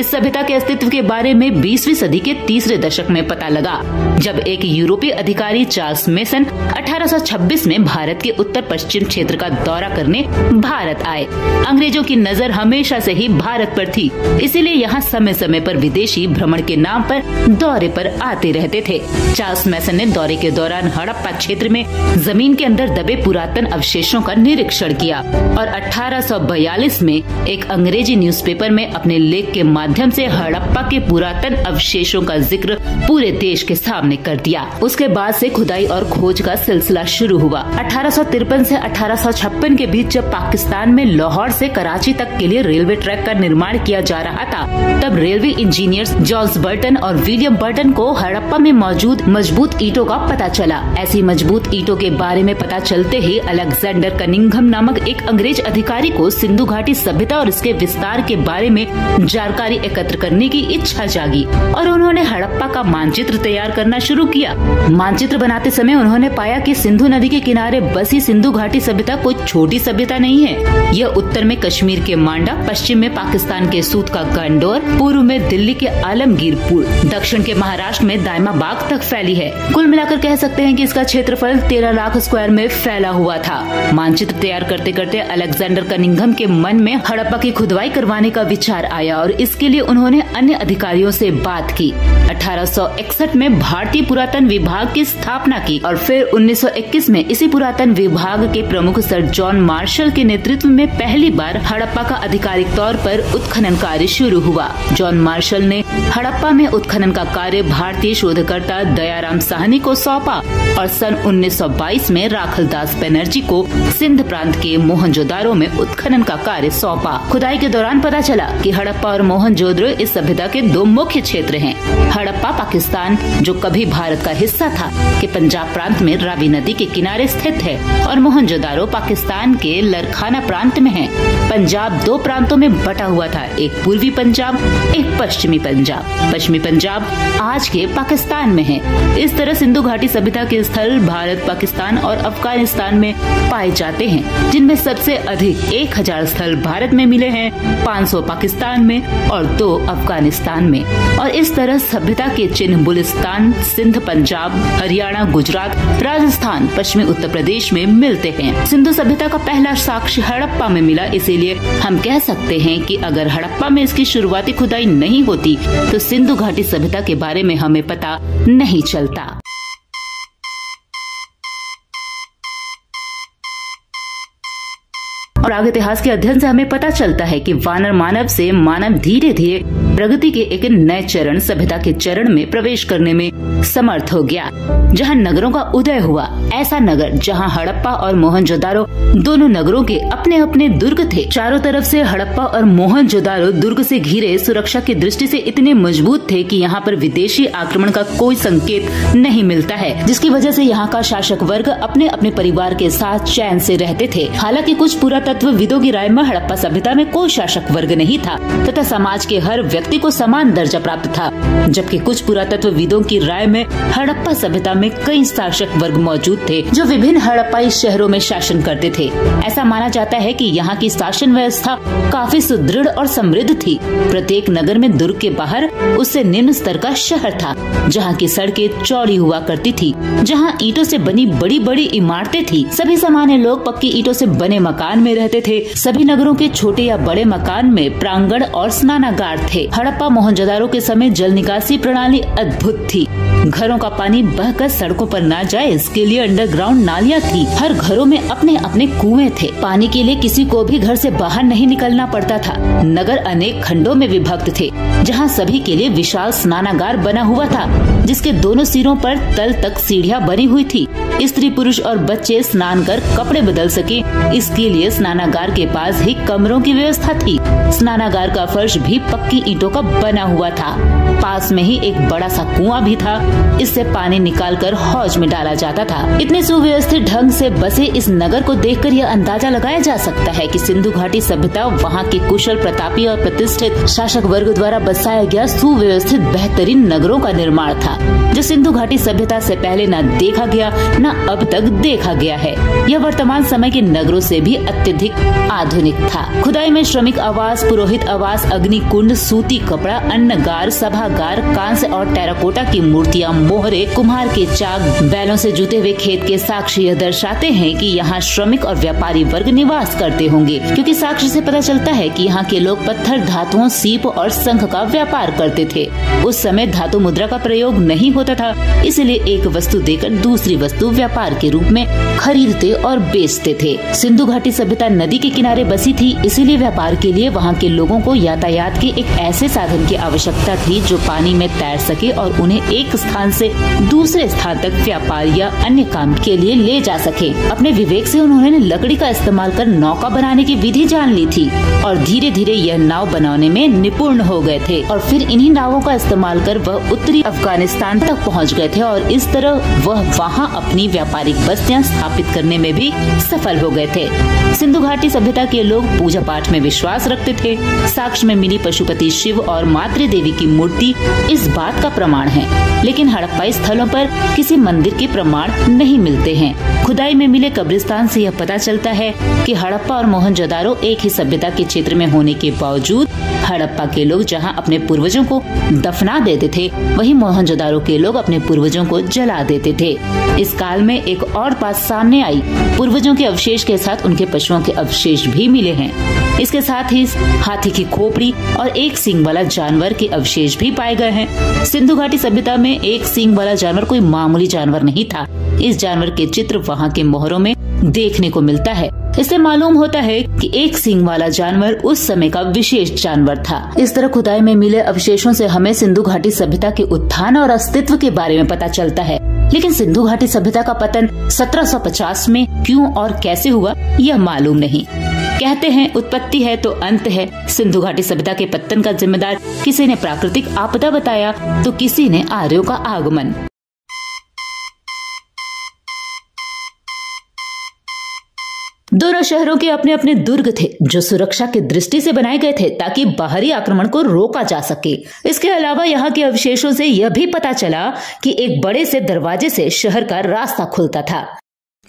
इस सभ्यता के अस्तित्व के बारे में 20वीं सदी के तीसरे दशक में पता लगा, जब एक यूरोपीय अधिकारी चार्ल्स मेसन 1826 में भारत के उत्तर पश्चिम क्षेत्र का दौरा करने भारत आए। अंग्रेजों की नजर हमेशा से ही भारत पर थी, इसीलिए यहाँ समय समय पर विदेशी भ्रमण के नाम पर दौरे पर आते रहते थे। चार्ल्स मेसन ने दौरे के दौरान हड़प्पा क्षेत्र में जमीन के अंदर दबे पुरातन अवशेषों का निरीक्षण किया और 1842 में एक अंग्रेजी न्यूज़पेपर में अपने लेख के माध्यम से हड़प्पा के पुरातन अवशेषों का जिक्र पूरे देश के सामने कर दिया। उसके बाद से खुदाई और खोज का सिलसिला शुरू हुआ। 1853 से 1856 के बीच जब पाकिस्तान में लाहौर से कराची तक के लिए रेलवे ट्रैक का निर्माण किया जा रहा था, तब रेलवे इंजीनियर्स जॉर्ज बर्टन और विलियम बर्टन को हड़प्पा में मौजूद मजबूत ईंटों का पता चला। ऐसी मजबूत ईंटों के बारे में पता चलते ही अलेक्जेंडर कनिंघम नामक एक अंग्रेज अधिकारी को सिंधु घाटी सभ्यता और इसके विस्तार के बारे में जानकारी एकत्र करने की इच्छा जागी और उन्होंने हड़प्पा का मानचित्र तैयार करना शुरू किया। मानचित्र बनाते समय उन्होंने पाया कि सिंधु नदी के किनारे बसी सिंधु घाटी सभ्यता कोई छोटी सभ्यता नहीं है। यह उत्तर में कश्मीर के मांडा, पश्चिम में पाकिस्तान के सूत का गंडोर, पूर्व में दिल्ली के आलमगीरपुर, दक्षिण के महाराष्ट्र में दायमाबाग तक फैली है। कुल मिलाकर कह सकते हैं कि इसका क्षेत्रफल 13 लाख स्क्वायर में फैला हुआ था। मानचित्र तैयार करते करते अलेक्जेंडर कनिंघम के मन में हड़प्पा की खुदवाई करवाने का विचार आया और इसके लिए उन्होंने अन्य अधिकारियों से बात की। 1861 में भारतीय पुरातन विभाग की स्थापना की और फिर 1921 में इसी पुरातन विभाग के प्रमुख सर जॉन मार्शल के नेतृत्व में पहली बार हड़प्पा का आधिकारिक तौर पर उत्खनन कार्य शुरू हुआ। जॉन मार्शल ने हड़प्पा में उत्खनन का कार्य भारतीय शोधकर्ता दयाराम साहनी को सौंपा और सन 1922 में राखलदास बनर्जी को सिंध प्रांत के मोहनजोदारो में उत्खनन का कार्य सौंपा। खुदाई के दौरान पता चला कि हड़प्पा और मोहनजोदड़ो इस सभ्यता के दो मुख्य क्षेत्र हैं। हड़प्पा पाकिस्तान, जो कभी भारत का हिस्सा था, के पंजाब प्रांत में रावी नदी के किनारे स्थित है और मोहनजोदारो पाकिस्तान के लरखाना प्रांत में है। पंजाब दो प्रांतों में बटा हुआ था, एक पूर्वी पंजाब, एक पश्चिमी पंजाब। पश्चिमी पंजाब आज के पाकिस्तान में है। इस तरह सिंधु घाटी सभ्यता के स्थल भारत, पाकिस्तान और अफगानिस्तान में पाए जाते हैं, जिनमें सबसे अधिक 1000 स्थल भारत में मिले हैं, 500 पाकिस्तान में और 2 अफगानिस्तान में। और इस तरह सभ्यता के चिन्ह बुलिस्तान, सिंध, पंजाब, हरियाणा, गुजरात, राजस्थान, पश्चिमी उत्तर प्रदेश में मिलते हैं। सिंधु सभ्यता का पहला साक्ष्य हड़प्पा में मिला, इसीलिए हम कह सकते हैं कि अगर हड़प्पा में इसकी शुरुआती खुदाई नहीं होती तो सिंधु घाटी सभ्यता के बारे में हमें पता नहीं चलता। और आगे इतिहास के अध्ययन से हमें पता चलता है कि वानर मानव से मानव धीरे धीरे प्रगति के एक नए चरण, सभ्यता के चरण में प्रवेश करने में समर्थ हो गया, जहां नगरों का उदय हुआ। ऐसा नगर जहां हड़प्पा और मोहनजोदारो दोनों नगरों के अपने अपने दुर्ग थे। चारों तरफ से हड़प्पा और मोहनजोदारो दुर्ग से घिरे सुरक्षा की दृष्टि से इतने मजबूत थे कि यहाँ पर विदेशी आक्रमण का कोई संकेत नहीं मिलता है, जिसकी वजह से यहाँ का शासक वर्ग अपने अपने परिवार के साथ चैन से रहते थे। हालांकि कुछ पुरातत्वविदों की राय में हड़प्पा सभ्यता में कोई शासक वर्ग नहीं था तथा समाज के हर व्यक्ति को समान दर्जा प्राप्त था, जबकि कुछ पुरातत्वविदों की राय में हड़प्पा सभ्यता में कई शासक वर्ग मौजूद थे जो विभिन्न हड़प्पाई शहरों में शासन करते थे। ऐसा माना जाता है कि यहाँ की शासन व्यवस्था काफी सुदृढ़ और समृद्ध थी। प्रत्येक नगर में दुर्ग के बाहर उससे निम्न स्तर का शहर था, जहाँ की सड़कें चौड़ी हुआ करती थी, जहाँ ईंटों से बनी बड़ी बड़ी इमारतें थी। सभी सामान्य लोग पक्की ईंटों से बने मकान में रहते थे। सभी नगरों के छोटे या बड़े मकान में प्रांगण और स्नानागार थे। हड़प्पा मोहनजोदारो के समय जल निकासी प्रणाली अद्भुत थी। घरों का पानी बहकर सड़कों पर ना जाए, इसके लिए अंडरग्राउंड नालियाँ थी। हर घरों में अपने अपने कुएं थे। पानी के लिए किसी को भी घर से बाहर नहीं निकलना पड़ता था। नगर अनेक खंडों में विभक्त थे, जहाँ सभी के लिए विशाल स्नानागार बना हुआ था, जिसके दोनों सिरों पर तल तक सीढ़ियाँ बनी हुई थी। स्त्री, पुरुष और बच्चे स्नान कर कपड़े बदल सके, इसके लिए स्नानागार के पास ही कमरों की व्यवस्था थी। स्नानागार का फर्श भी पक्की ईंटों का बना हुआ था। पास में ही एक बड़ा सा कुआं भी था, इससे पानी निकालकर हौज में डाला जाता था। इतने सुव्यवस्थित ढंग से बसे इस नगर को देखकर यह अंदाजा लगाया जा सकता है कि सिंधु घाटी सभ्यता वहाँ के कुशल, प्रतापी और प्रतिष्ठित शासक वर्ग द्वारा बसाया गया सुव्यवस्थित बेहतरीन नगरों का निर्माण था, जो सिंधु घाटी सभ्यता से पहले न देखा गया न अब तक देखा गया है। यह वर्तमान समय के नगरों से भी अत्यधिक आधुनिक था। खुदाई में श्रमिक आवास, पुरोहित आवास, अग्निकुंड, सूती कपड़ा, अन्नगार, सभागार, कांस्य और टेराकोटा की मूर्तियां, मोहरे, कुम्हार के चाक, बैलों से जुते हुए खेत के साक्ष्य यह दर्शाते हैं कि यहाँ श्रमिक और व्यापारी वर्ग निवास करते होंगे, क्योंकि साक्ष्य से पता चलता है कि यहाँ के लोग पत्थर, धातुओं, सीप और शंख का व्यापार करते थे। उस समय धातु मुद्रा का प्रयोग नहीं होता था, इसलिए एक वस्तु देकर दूसरी वस्तु व्यापार के रूप में खरीदते और बेचते थे। सिंधु घाटी सभ्यता नदी के किनारे बसी थी, इसीलिए व्यापार के लिए वहाँ के लोगों को यातायात के एक ऐसे साधन की आवश्यकता थी जो पानी में तैर सके और उन्हें एक स्थान से दूसरे स्थान तक व्यापार या अन्य काम के लिए ले जा सके। अपने विवेक से उन्होंने लकड़ी का इस्तेमाल कर नौका बनाने की विधि जान ली थी और धीरे धीरे यह नाव बनाने में निपुण हो गए थे और फिर इन्हीं नावों का इस्तेमाल कर वह उत्तरी अफगानिस्तान तक पहुंच गए थे और इस तरह वह वहां अपनी व्यापारिक बस्तियां स्थापित करने में भी सफल हो गए थे। सिंधु घाटी सभ्यता के लोग पूजा पाठ में विश्वास रखते थे। साक्ष्य में मिली पशुपति शिव और मातृ देवी की मूर्ति इस बात का प्रमाण है, लेकिन हड़प्पाई स्थलों पर किसी मंदिर के प्रमाण नहीं मिलते हैं। खुदाई में मिले कब्रिस्तान से यह पता चलता है कि हड़प्पा और मोहनजोदारो एक ही सभ्यता के क्षेत्र में होने के बावजूद हड़प्पा के लोग जहां अपने पूर्वजों को दफना देते थे, वहीं मोहनजोदारो के लोग अपने पूर्वजों को जला देते थे। इस काल में एक और बात सामने आई, पूर्वजों के अवशेष के साथ उनके पशुओं के अवशेष भी मिले हैं। इसके साथ ही हाथी की खोपड़ी और एक सींग वाला जानवर के अवशेष भी पाए गए हैं। सिंधु घाटी सभ्यता में एक सींग वाला जानवर कोई मामूली जानवर नहीं था। इस जानवर के चित्र वहाँ के मोहरों में देखने को मिलता है। इससे मालूम होता है कि एक सींग वाला जानवर उस समय का विशेष जानवर था। इस तरह खुदाई में मिले अवशेषों से हमें सिंधु घाटी सभ्यता के उत्थान और अस्तित्व के बारे में पता चलता है, लेकिन सिंधु घाटी सभ्यता का पतन 1750 में क्यों और कैसे हुआ यह मालूम नहीं। कहते हैं उत्पत्ति है तो अंत है। सिंधु घाटी सभ्यता के पतन का जिम्मेदार किसी ने प्राकृतिक आपदा बताया तो किसी ने आर्यों का आगमन। दोनों शहरों के अपने अपने दुर्ग थे जो सुरक्षा की दृष्टि से बनाए गए थे ताकि बाहरी आक्रमण को रोका जा सके। इसके अलावा यहाँ के अवशेषों से यह भी पता चला कि एक बड़े से दरवाजे से शहर का रास्ता खुलता था,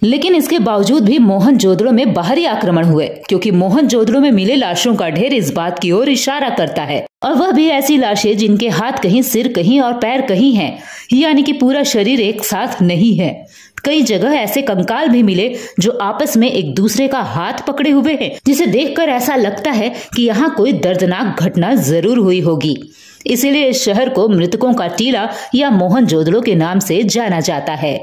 लेकिन इसके बावजूद भी मोहनजोदड़ो में बाहरी आक्रमण हुए, क्योंकि मोहनजोदड़ो में मिले लाशों का ढेर इस बात की ओर इशारा करता है, और वह भी ऐसी लाशें जिनके हाथ कहीं, सिर कहीं और पैर कहीं हैं, यानी कि पूरा शरीर एक साथ नहीं है। कई जगह ऐसे कंकाल भी मिले जो आपस में एक दूसरे का हाथ पकड़े हुए हैं, जिसे देखकर ऐसा लगता है कि यहाँ कोई दर्दनाक घटना जरूर हुई होगी। इसीलिए इस शहर को मृतकों का टीला या मोहनजोदड़ो के नाम से जाना जाता है।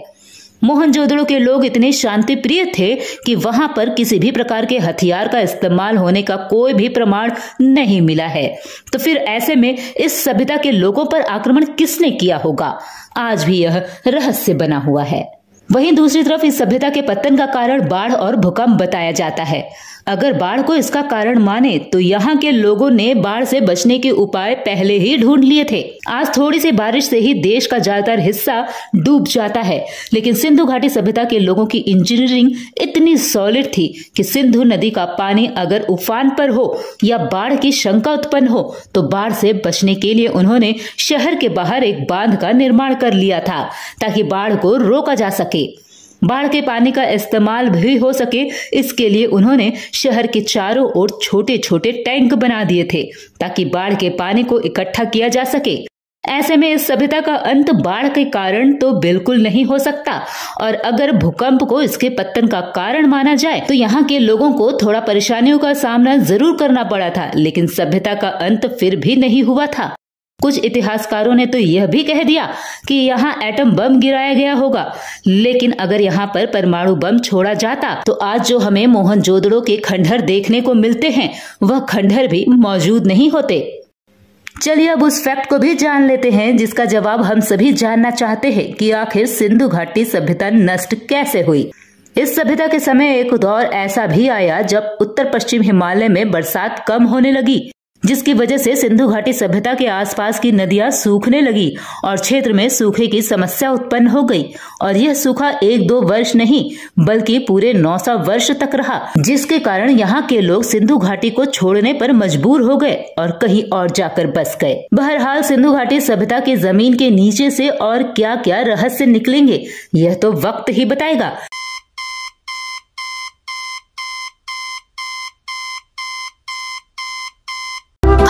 मोहनजोदड़ो के लोग इतने शांति प्रिय थे कि वहां पर किसी भी प्रकार के हथियार का इस्तेमाल होने का कोई भी प्रमाण नहीं मिला है। तो फिर ऐसे में इस सभ्यता के लोगों पर आक्रमण किसने किया होगा, आज भी यह रहस्य बना हुआ है। वहीं दूसरी तरफ इस सभ्यता के पतन का कारण बाढ़ और भूकंप बताया जाता है। अगर बाढ़ को इसका कारण माने तो यहाँ के लोगों ने बाढ़ से बचने के उपाय पहले ही ढूंढ लिए थे। आज थोड़ी सी बारिश से ही देश का ज्यादातर हिस्सा डूब जाता है, लेकिन सिंधु घाटी सभ्यता के लोगों की इंजीनियरिंग इतनी सॉलिड थी कि सिंधु नदी का पानी अगर उफान पर हो या बाढ़ की शंका उत्पन्न हो तो बाढ़ से बचने के लिए उन्होंने शहर के बाहर एक बांध का निर्माण कर लिया था ताकि बाढ़ को रोका जा सके। बाढ़ के पानी का इस्तेमाल भी हो सके, इसके लिए उन्होंने शहर के चारों ओर छोटे छोटे टैंक बना दिए थे ताकि बाढ़ के पानी को इकट्ठा किया जा सके। ऐसे में इस सभ्यता का अंत बाढ़ के कारण तो बिल्कुल नहीं हो सकता, और अगर भूकंप को इसके पतन का कारण माना जाए तो यहाँ के लोगों को थोड़ा परेशानियों का सामना जरूर करना पड़ा था, लेकिन सभ्यता का अंत फिर भी नहीं हुआ था। कुछ इतिहासकारों ने तो यह भी कह दिया कि यहाँ एटम बम गिराया गया होगा, लेकिन अगर यहाँ पर परमाणु बम छोड़ा जाता तो आज जो हमें मोहनजोदड़ो के खंडहर देखने को मिलते हैं वह खंडहर भी मौजूद नहीं होते। चलिए अब उस फैक्ट को भी जान लेते हैं जिसका जवाब हम सभी जानना चाहते हैं कि आखिर सिंधु घाटी सभ्यता नष्ट कैसे हुई। इस सभ्यता के समय एक दौर ऐसा भी आया जब उत्तर पश्चिम हिमालय में बरसात कम होने लगी, जिसकी वजह से सिंधु घाटी सभ्यता के आसपास की नदियां सूखने लगी और क्षेत्र में सूखे की समस्या उत्पन्न हो गई, और यह सूखा 1-2 वर्ष नहीं बल्कि पूरे 900 वर्ष तक रहा, जिसके कारण यहाँ के लोग सिंधु घाटी को छोड़ने पर मजबूर हो गए और कहीं और जाकर बस गए। बहरहाल सिंधु घाटी सभ्यता के जमीन के नीचे से और क्या क्या रहस्य निकलेंगे यह तो वक्त ही बताएगा।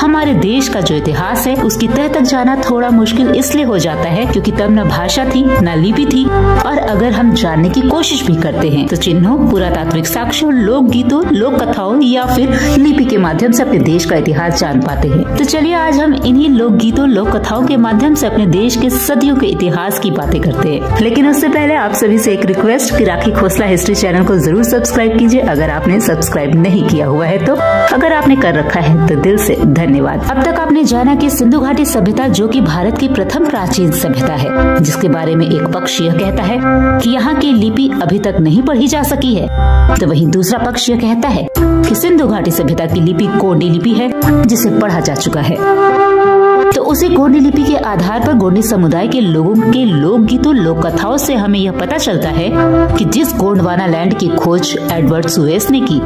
हमारे देश का जो इतिहास है उसकी तह तक जाना थोड़ा मुश्किल इसलिए हो जाता है क्योंकि तब न भाषा थी न लिपि थी, और अगर हम जानने की कोशिश भी करते हैं तो चिन्हों, पुरातात्विक साक्ष्यों, लोक गीतों, लोक कथाओं या फिर लिपि के माध्यम से अपने देश का इतिहास जान पाते हैं। तो चलिए आज हम इन्हीं लोक गीतों, लोक कथाओं के माध्यम से अपने देश के सदियों के इतिहास की बातें करते हैं। लेकिन उससे पहले आप सभी से एक रिक्वेस्ट कि राखी खोसला हिस्ट्री चैनल को जरूर सब्सक्राइब कीजिए अगर आपने सब्सक्राइब नहीं किया हुआ है तो। अगर आपने कर रखा है तो दिल से धन्यवाद। अब तक आपने जाना कि सिंधु घाटी सभ्यता जो कि भारत की प्रथम प्राचीन सभ्यता है, जिसके बारे में एक पक्ष यह कहता है कि यहाँ की लिपि अभी तक नहीं पढ़ी जा सकी है, तो वहीं दूसरा पक्ष यह कहता है कि सिंधु घाटी सभ्यता की लिपि कोडी लिपि है जिसे पढ़ा जा चुका है। तो उसी गोंडी लिपि के आधार पर गोंडी समुदाय के लोगों के लोकगीतों, लोक कथाओं से हमें यह पता चलता है कि जिस गोंडवाना लैंड की खोज एडवर्ड सुएस ने की,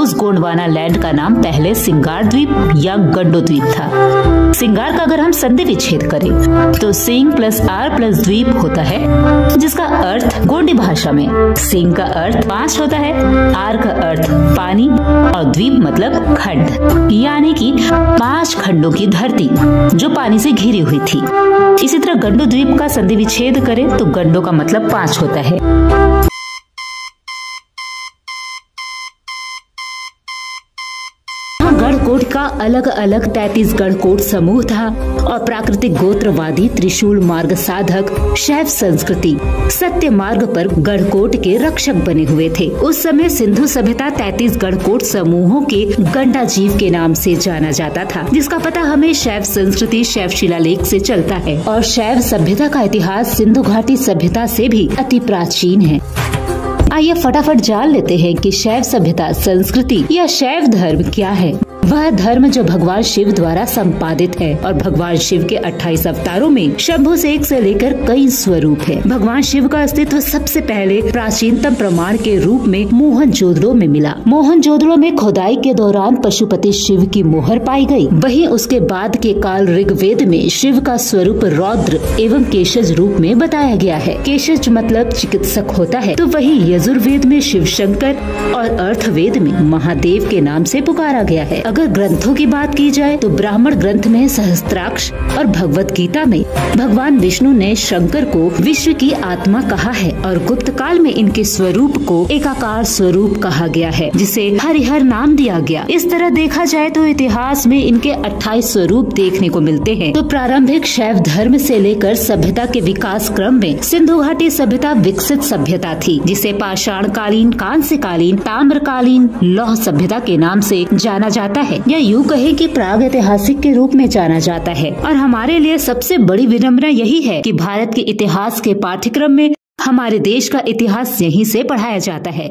उस गोंडवाना लैंड का नाम पहले सिंगार द्वीप या गड्डो द्वीप था। सिंगार का अगर हम संधि विच्छेद करें तो सिंग प्लस आर प्लस द्वीप होता है, जिसका अर्थ गोंडी भाषा में सिंग का अर्थ 5 होता है, आर का अर्थ पानी और द्वीप मतलब खंड, यानी कि 5 खंडों की धरती जो पानी से घिरी हुई थी। इसी तरह गड्डो द्वीप का संधि विच्छेद करें तो गड्डो का मतलब 5 होता है। गढ़कोट का अलग अलग 33 गढ़कोट समूह था और प्राकृतिक गोत्रवादी, त्रिशूल मार्ग साधक, शैव संस्कृति, सत्य मार्ग पर गढ़कोट के रक्षक बने हुए थे। उस समय सिंधु सभ्यता 33 गढ़कोट समूहों के गंडा जीव के नाम से जाना जाता था, जिसका पता हमें शैव संस्कृति, शैव शिलालेख से चलता है। और शैव सभ्यता का इतिहास सिंधु घाटी सभ्यता से भी अति प्राचीन है। आइए फटाफट जान लेते हैं कि शैव सभ्यता, संस्कृति या शैव धर्म क्या है। वह धर्म जो भगवान शिव द्वारा संपादित है, और भगवान शिव के 28 अवतारों में शंभु से एक से लेकर कई स्वरूप है। भगवान शिव का अस्तित्व सबसे पहले प्राचीनतम प्रमाण के रूप में मोहनजोदड़ो में मिला। मोहनजोदड़ो में खुदाई के दौरान पशुपति शिव की मोहर पाई गई। वहीं उसके बाद के काल ऋग्वेद में शिव का स्वरूप रौद्र एवं केशज रूप में बताया गया है। केशज मतलब चिकित्सक होता है, तो वही यजुर्वेद में शिव शंकर और अर्थवेद में महादेव के नाम से पुकारा गया है। अगर ग्रंथों की बात की जाए तो ब्राह्मण ग्रंथ में सहस्त्राक्ष और भगवत गीता में भगवान विष्णु ने शंकर को विश्व की आत्मा कहा है, और गुप्त काल में इनके स्वरूप को एकाकार स्वरूप कहा गया है जिसे हरिहर नाम दिया गया। इस तरह देखा जाए तो इतिहास में इनके 28 स्वरूप देखने को मिलते हैं। तो प्रारंभिक शैव धर्म से लेकर सभ्यता के विकास क्रम में सिंधु घाटी सभ्यता विकसित सभ्यता थी, जिसे पाषाणकालीन, कांस्यकालीन, ताम्रकालीन, लौह सभ्यता के नाम से जाना जाता है या यूँ कहे कि प्राग ऐतिहासिक के रूप में जाना जाता है। और हमारे लिए सबसे बड़ी विडम्बना यही है कि भारत के इतिहास के पाठ्यक्रम में हमारे देश का इतिहास यहीं से पढ़ाया जाता है।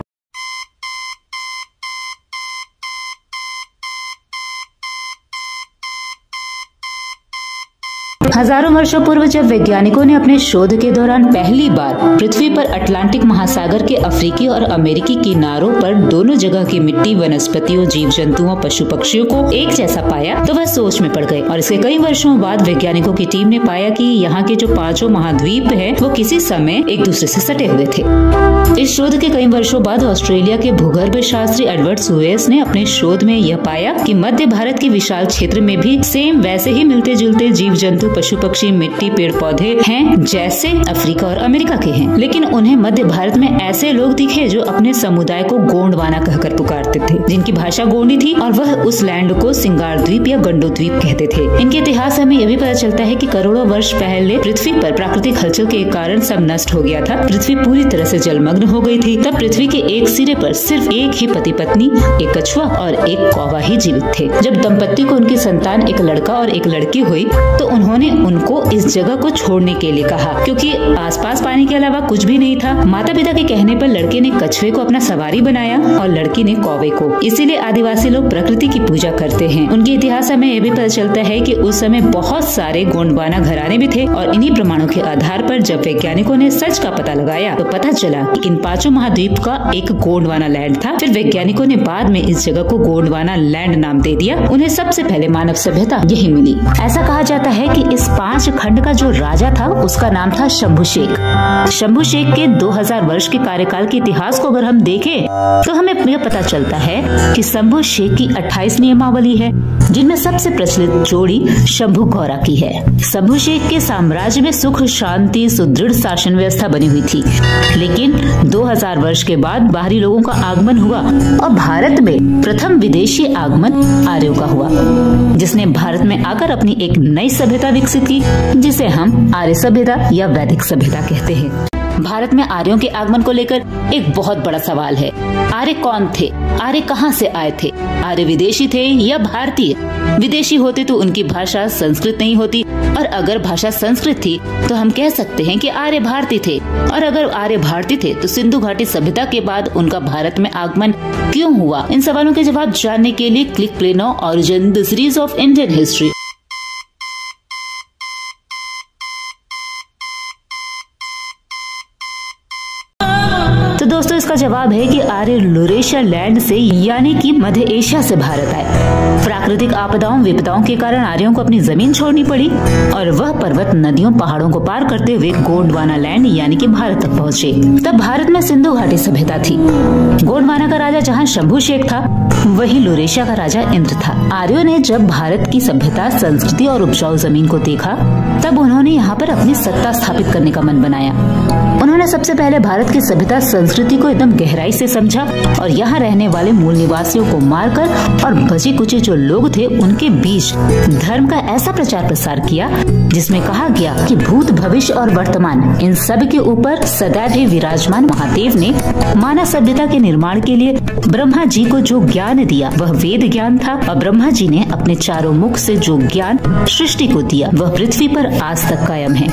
हजारों वर्षों पूर्व जब वैज्ञानिकों ने अपने शोध के दौरान पहली बार पृथ्वी पर अटलांटिक महासागर के अफ्रीकी और अमेरिकी किनारों पर दोनों जगह की मिट्टी, वनस्पतियों, जीव जंतुओं, पशु पक्षियों को एक जैसा पाया तो वह सोच में पड़ गए। और इसके कई वर्षों बाद वैज्ञानिकों की टीम ने पाया कि यहाँ के जो 5 महाद्वीप है वो किसी समय एक दूसरे से सटे हुए थे। इस शोध के कई वर्षों बाद ऑस्ट्रेलिया के भूगर्भ शास्त्री एडवर्ड सुएस ने अपने शोध में यह पाया कि मध्य भारत के विशाल क्षेत्र में भी सेम वैसे ही मिलते जुलते जीव जंतु, पशु पक्षी, मिट्टी, पेड़ पौधे हैं जैसे अफ्रीका और अमेरिका के हैं। लेकिन उन्हें मध्य भारत में ऐसे लोग दिखे जो अपने समुदाय को गोंडवाना कहकर पुकारते थे, जिनकी भाषा गोंडी थी, और वह उस लैंड को सिंगार द्वीप या गंडो द्वीप कहते थे। इनके इतिहास हमें यह भी पता चलता है कि करोड़ों वर्ष पहले पृथ्वी पर प्राकृतिक हलचल के कारण सब नष्ट हो गया था। पृथ्वी पूरी तरह से जलमग्न हो गई थी। तब पृथ्वी के एक सिरे पर सिर्फ एक ही पति पत्नी, एक कछुआ और एक कौवा ही जीवित थे। जब दंपत्ति को उनकी संतान एक लड़का और एक लड़की हुई तो उन्होंने उनको इस जगह को छोड़ने के लिए कहा, क्योंकि आसपास पानी के अलावा कुछ भी नहीं था। माता पिता के कहने पर लड़के ने कछुए को अपना सवारी बनाया और लड़की ने कौवे को। इसीलिए आदिवासी लोग प्रकृति की पूजा करते हैं। उनके इतिहास में यह भी पता चलता है कि उस समय बहुत सारे गोंडवाना घराने भी थे, और इन्हीं प्रमाणों के आधार पर जब वैज्ञानिकों ने सच का पता लगाया तो पता चला कि इन 5 महाद्वीप का एक गोंडवाना लैंड था। फिर वैज्ञानिकों ने बाद में इस जगह को गोंडवाना लैंड नाम दे दिया। उन्हें सबसे पहले मानव सभ्यता यही मिली। ऐसा कहा जाता है कि इस 5 खंड का जो राजा था उसका नाम था शंभु शेख। शंभु शेख के 2000 वर्ष के कार्यकाल के इतिहास को अगर हम देखें तो हमें यह पता चलता है कि शंभु शेख की 28 नियमावली है, जिनमें सबसे प्रचलित जोड़ी शंभू गौरा की है। शंभू शेख के साम्राज्य में सुख शांति सुदृढ़ शासन व्यवस्था बनी हुई थी, लेकिन 2000 वर्ष के बाद बाहरी लोगों का आगमन हुआ और भारत में प्रथम विदेशी आगमन आर्यों का हुआ, जिसने भारत में आकर अपनी एक नई सभ्यता विकसित की जिसे हम आर्य सभ्यता या वैदिक सभ्यता कहते हैं। भारत में आर्यों के आगमन को लेकर एक बहुत बड़ा सवाल है। आर्य कौन थे? आर्य कहाँ से आए थे? आर्य विदेशी थे या भारतीय? विदेशी होते तो उनकी भाषा संस्कृत नहीं होती, और अगर भाषा संस्कृत थी तो हम कह सकते हैं कि आर्य भारतीय थे, और अगर आर्य भारतीय थे तो सिंधु घाटी सभ्यता के बाद उनका भारत में आगमन क्यों हुआ? इन सवालों के जवाब जानने के लिए click play now origin the series of Indian history. दोस्तों, इसका जवाब है कि आर्य लुरेशिया लैंड से यानी कि मध्य एशिया से भारत आए। प्राकृतिक आपदाओं विपदाओं के कारण आर्यों को अपनी जमीन छोड़नी पड़ी और वह पर्वत नदियों पहाड़ों को पार करते हुए गोंडवाना लैंड यानी कि भारत तक पहुँचे। तब भारत में सिंधु घाटी सभ्यता थी। गोंडवाना का राजा जहाँ शंभू शेख था, वही लुरेशिया का राजा इंद्र था। आर्यों ने जब भारत की सभ्यता संस्कृति और उपजाऊ जमीन को देखा, तब उन्होंने यहाँ पर अपनी सत्ता स्थापित करने का मन बनाया। उन्होंने सबसे पहले भारत की सभ्यता संस्कृति को एकदम गहराई से समझा और यहाँ रहने वाले मूल निवासियों को मारकर और बचे कुचे जो लोग थे उनके बीच धर्म का ऐसा प्रचार प्रसार किया जिसमें कहा गया कि भूत भविष्य और वर्तमान इन सब के ऊपर सदैव विराजमान महादेव ने मानव सभ्यता के निर्माण के लिए ब्रह्मा जी को जो ज्ञान दिया वह वेद ज्ञान था, और ब्रह्मा जी ने अपने चारों मुख से जो ज्ञान सृष्टि को दिया वह पृथ्वी पर आज तक कायम है।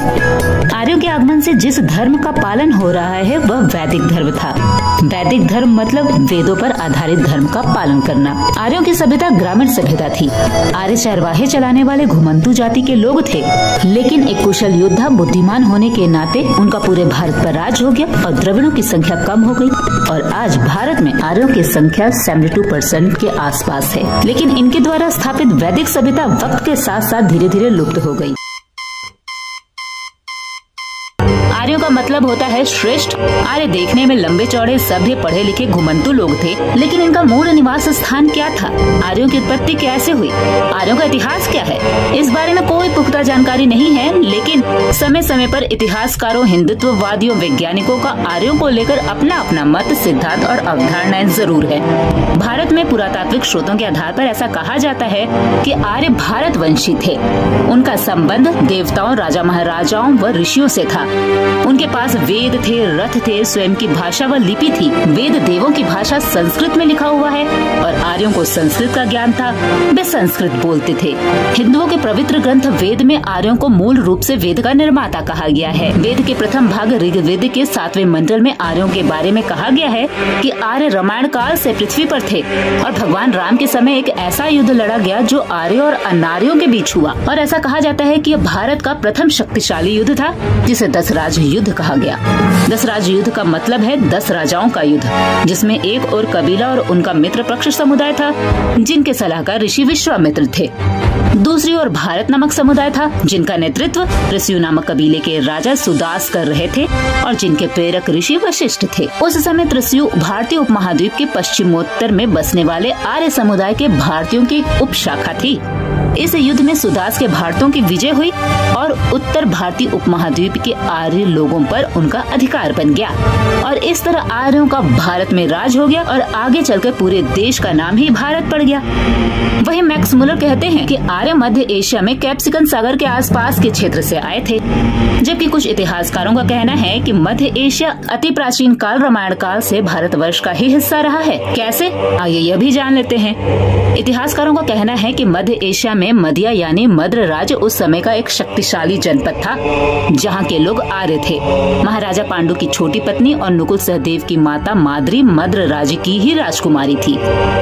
आर्यों के आगमन से जिस धर्म का पालन हो रहा है वह वैदिक धर्म था। वैदिक धर्म मतलब वेदों पर आधारित धर्म का पालन करना। आर्यों की सभ्यता ग्रामीण सभ्यता थी। आर्य चरवाहे चलाने वाले घुमंतू जाति के लोग थे, लेकिन एक कुशल योद्धा बुद्धिमान होने के नाते उनका पूरे भारत पर राज हो गया और द्रविड़ों की संख्या कम हो गई, और आज भारत में आर्यों की संख्या 72% के आसपास है। लेकिन इनके द्वारा स्थापित वैदिक सभ्यता वक्त के साथ साथ धीरे धीरे लुप्त हो गयी। आर्यों का मतलब होता है श्रेष्ठ। आर्य देखने में लंबे चौड़े सभ्य पढ़े लिखे घुमंतू लोग थे, लेकिन इनका मूल निवास स्थान क्या था? आर्यों की उत्पत्ति कैसे हुई? आर्यों का इतिहास क्या है? इस बारे में कोई पुख्ता जानकारी नहीं है, लेकिन समय समय पर इतिहासकारों हिंदुत्ववादियों वैज्ञानिकों का आर्यों को लेकर अपना अपना मत सिद्धांत और अवधारणाएं जरूर है। भारत में पुरातात्विक स्रोतों के आधार पर ऐसा कहा जाता है कि आर्य भारतवंशी थे। उनका संबंध देवताओं राजा महाराजाओं व ऋषियों से था। उनके पास वेद थे, रथ थे, स्वयं की भाषा व लिपि थी। वेद देवों की भाषा संस्कृत में लिखा हुआ है और आर्यों को संस्कृत का ज्ञान था, वे संस्कृत बोलते थे। हिंदुओं के पवित्र ग्रंथ वेद में आर्यों को मूल रूप से वेद का निर्माता कहा गया है। वेद के प्रथम भाग ऋग्वेद के 7वें मंडल में आर्यों के बारे में कहा गया है कि आर्य रामायण काल से पृथ्वी पर थे और भगवान राम के समय एक ऐसा युद्ध लड़ा गया जो आर्यों और अनार्यों के बीच हुआ, और ऐसा कहा जाता है कि यह भारत का प्रथम शक्तिशाली युद्ध था जिसे 10 राज युद्ध कहा गया। 10 राज युद्ध का मतलब है 10 राजाओं का युद्ध, जिसमें एक और कबीला और उनका मित्र पक्ष समुदाय था जिनके सलाहकार ऋषि विश्वामित्र थे। दूसरी ओर भारत नामक समुदाय था जिनका नेतृत्व ऋषि नामक कबीले के राजा सुदास कर रहे थे और जिनके प्रेरक ऋषि वशिष्ठ थे। उस समय त्रिशूल भारतीय उपमहाद्वीप के पश्चिमोत्तर में बसने वाले आर्य समुदाय के भारतीयों की उप शाखा थी। इस युद्ध में सुदास के भारतीयों की विजय हुई और उत्तर भारतीय उपमहाद्वीप के आर्य लोगों पर उनका अधिकार बन गया, और इस तरह आर्यों का भारत में राज हो गया और आगे चलकर पूरे देश का नाम ही भारत पड़ गया। वहीं मैक्स मुलर कहते हैं कि आर्य मध्य एशिया में कैप्सिकन सागर के आसपास के क्षेत्र से आए थे, जबकि कुछ इतिहासकारों का कहना है कि मध्य एशिया अति प्राचीन काल रामायण काल से भारतवर्ष का ही हिस्सा रहा है। कैसे, आइए यह भी जान लेते हैं। इतिहासकारों का कहना है कि मध्य एशिया में मदिया यानी मद्र राज्य उस समय का एक शक्तिशाली जनपद था जहाँ के लोग आर्य थे। महाराजा पांडु की छोटी पत्नी और नकुल सहदेव की माता माद्री मद्र राज्य की ही राजकुमारी थी।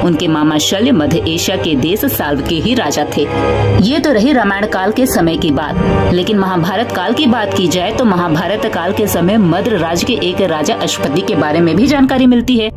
उनके मामा शल्य मध्य एशिया के देश साल्व के ही राजा थे। ये तो रही रामायण काल के समय की बात, लेकिन महाभारत काल की बात की जाए तो महाभारत काल के समय मद्र राज्य के एक राजा अशुपति के बारे में भी जानकारी मिलती है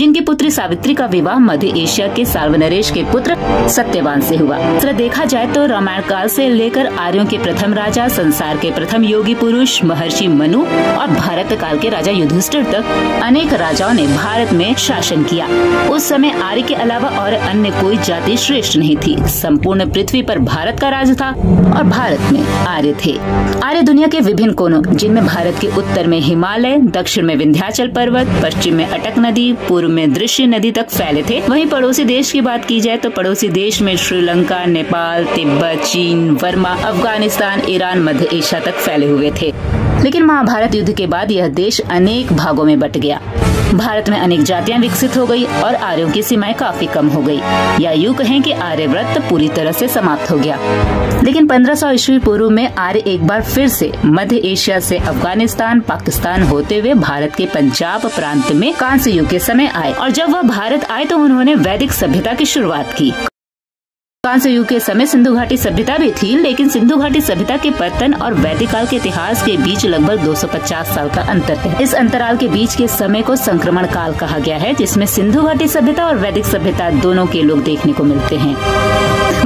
जिनकी पुत्री सावित्री का विवाह मध्य एशिया के सार्वनरेश के पुत्र सत्यवान से हुआ। तो देखा जाए तो रामायण काल से लेकर आर्यों के प्रथम राजा, संसार के प्रथम योगी पुरुष महर्षि मनु और भारत काल के राजा युधिष्ठिर तक अनेक राजाओं ने भारत में शासन किया। उस समय आर्य के अलावा और अन्य कोई जाति श्रेष्ठ नहीं थी। संपूर्ण पृथ्वी पर भारत का राज था और भारत में आर्य थे। आर्य दुनिया के विभिन्न कोनों, जिनमें भारत के उत्तर में हिमालय, दक्षिण में विंध्याचल पर्वत, पश्चिम में अटक नदी, पूर्व में दृश्य नदी तक फैले थे। वहीं पड़ोसी देश की बात की जाए तो पड़ोसी देश में श्रीलंका, नेपाल, तिब्बत, चीन, वर्मा, अफगानिस्तान, ईरान, मध्य एशिया तक फैले हुए थे। लेकिन महाभारत युद्ध के बाद यह देश अनेक भागों में बट गया। भारत में अनेक जातियां विकसित हो गई और आर्यों की सीमाएं काफी कम हो गई, या यूँ कहें कि आर्यव्रत पूरी तरह से समाप्त हो गया। लेकिन 1500 ईस्वी पूर्व में आर्य एक बार फिर से मध्य एशिया से अफगानिस्तान, पाकिस्तान होते हुए भारत के पंजाब प्रांत में कांस्य युग के समय आए। और जब वह भारत आए तो उन्होंने वैदिक सभ्यता की शुरुआत की। कांस्य युग के समय सिंधु घाटी सभ्यता भी थी, लेकिन सिंधु घाटी सभ्यता के पतन और वैदिक काल के इतिहास के बीच लगभग 250 साल का अंतर है। इस अंतराल के बीच के समय को संक्रमण काल कहा गया है, जिसमें सिंधु घाटी सभ्यता और वैदिक सभ्यता दोनों के लोग देखने को मिलते हैं।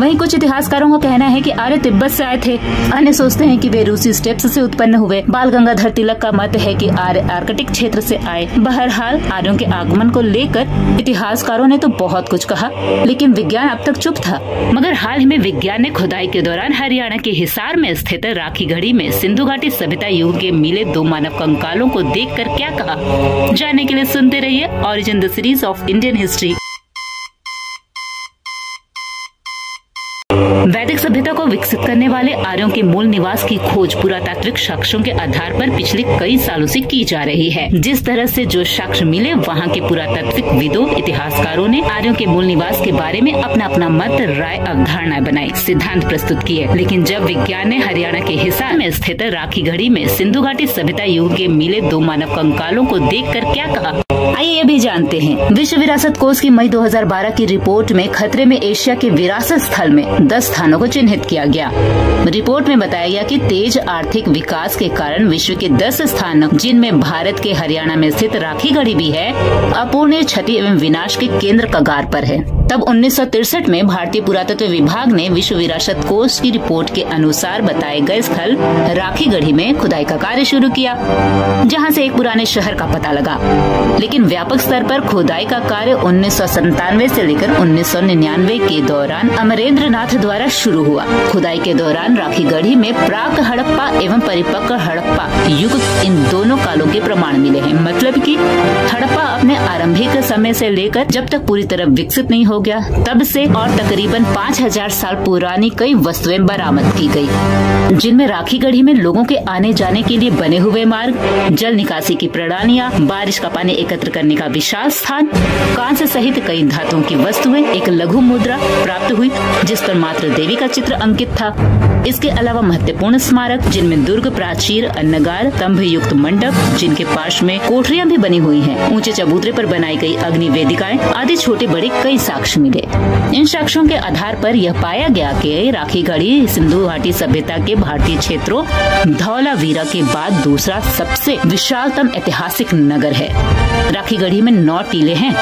वहीं कुछ इतिहासकारों का कहना है कि आर्य तिब्बत से आए थे, अन्य सोचते हैं कि वे रूसी स्टेप्स से उत्पन्न हुए। बाल गंगाधर तिलक का मत है कि आर्य आर्कटिक क्षेत्र से आए। बहरहाल आर्यों के आगमन को लेकर इतिहासकारों ने तो बहुत कुछ कहा, लेकिन विज्ञान अब तक चुप था। मगर हाल ही में विज्ञान ने खुदाई के दौरान हरियाणा के हिसार में स्थित राखी घड़ी में सिंधु घाटी सभ्यता युग के मिले दो मानव कंकालों को देखकर क्या कहा, जानने के लिए सुनते रहिए origin the series of Indian history. वैदिक सभ्यता को विकसित करने वाले आर्यों के मूल निवास की खोज पुरातात्विक साक्ष्यों के आधार पर पिछले कई सालों से की जा रही है। जिस तरह से जो साक्ष्य मिले, वहां के पुरातात्विक विदों, इतिहासकारों ने आर्यों के मूल निवास के बारे में अपना अपना मत, राय, अवधारणा बनाई, सिद्धांत प्रस्तुत किए। लेकिन जब विज्ञान ने हरियाणा के हिसार में स्थित राखी घड़ी में सिंधु घाटी सभ्यता युग के मिले दो मानव कंकालों को देखकर क्या कहा, आइए ये भी जानते हैं। विश्व विरासत कोष की मई 2012 की रिपोर्ट में खतरे में एशिया के विरासत स्थल में 10 स्थानों को चिन्हित किया गया। रिपोर्ट में बताया गया कि तेज आर्थिक विकास के कारण विश्व के 10 स्थान, जिनमें भारत के हरियाणा में स्थित राखी घड़ी भी है, अपूर्णीय क्षति एवं विनाश के केंद्र कगार पर है। तब 1963 में भारतीय पुरातत्व विभाग ने विश्व विरासत कोष की रिपोर्ट के अनुसार बताए गए स्थल राखी गढ़ी में खुदाई का कार्य शुरू किया, जहां से एक पुराने शहर का पता लगा। लेकिन व्यापक स्तर पर खुदाई का कार्य 1997 से लेकर 1999 के दौरान अमरेंद्र नाथ द्वारा शुरू हुआ। खुदाई के दौरान राखी गढ़ी में प्राक हड़प्पा एवं परिपक्व हड़प्पा युग, इन दोनों कालों के प्रमाण मिले हैं। मतलब कि हड़प्पा अपने आरंभिक समय से लेकर जब तक पूरी तरह विकसित नहीं हो गया, तब से और तकरीबन 5000 साल पुरानी कई वस्तुएं बरामद की गई, जिनमें राखी गढ़ी में लोगों के आने जाने के लिए बने हुए मार्ग, जल निकासी की प्रणालियाँ, बारिश का पानी एकत्र करने का विशाल स्थान, कांस्य सहित कई धातुओं की वस्तुएं, एक लघु मुद्रा प्राप्त हुई जिस पर मात्र देवी का चित्र अंकित था। इसके अलावा महत्वपूर्ण स्मारक, जिनमें दुर्ग, प्राचीर, अन्नगार, तंभ युक्त मंडप, जिनके पार्श्व में कोठरियां भी बनी हुई हैं, ऊंचे चबूतरे पर बनाई गई अग्नि वेदिकाएं आदि छोटे बड़े कई साक्ष्य मिले। इन साक्ष्यों के आधार पर यह पाया गया कि राखी घड़ी सिंधु घाटी सभ्यता के भारतीय क्षेत्रों धौलावीरा के बाद दूसरा सबसे विशालतम ऐतिहासिक नगर है। राखी घड़ी में 9 टीले हैं।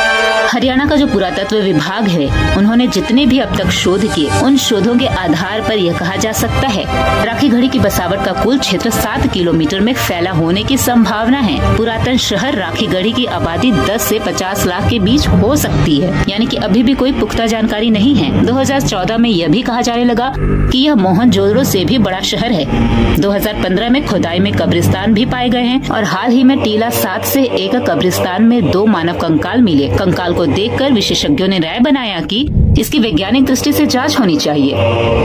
हरियाणा का जो पुरातत्व विभाग है, उन्होंने जितने भी अब तक शोध किए, उन शोधों के आधार पर यह कहा जा है राखी घड़ी की बसावट का कुल क्षेत्र 7 किलोमीटर में फैला होने की संभावना है। पुरातन शहर राखी घड़ी की आबादी 10 से 50 लाख के बीच हो सकती है, यानी कि अभी भी कोई पुख्ता जानकारी नहीं है। 2014 में यह भी कहा जाने लगा कि यह मोहनजोदड़ो से भी बड़ा शहर है। 2015 में खुदाई में कब्रिस्तान भी पाए गए हैं और हाल ही में टीला 7 से एक कब्रिस्तान में 2 मानव कंकाल मिले। कंकाल को देखकर विशेषज्ञों ने राय बनाया कि इसकी वैज्ञानिक दृष्टि से जांच होनी चाहिए।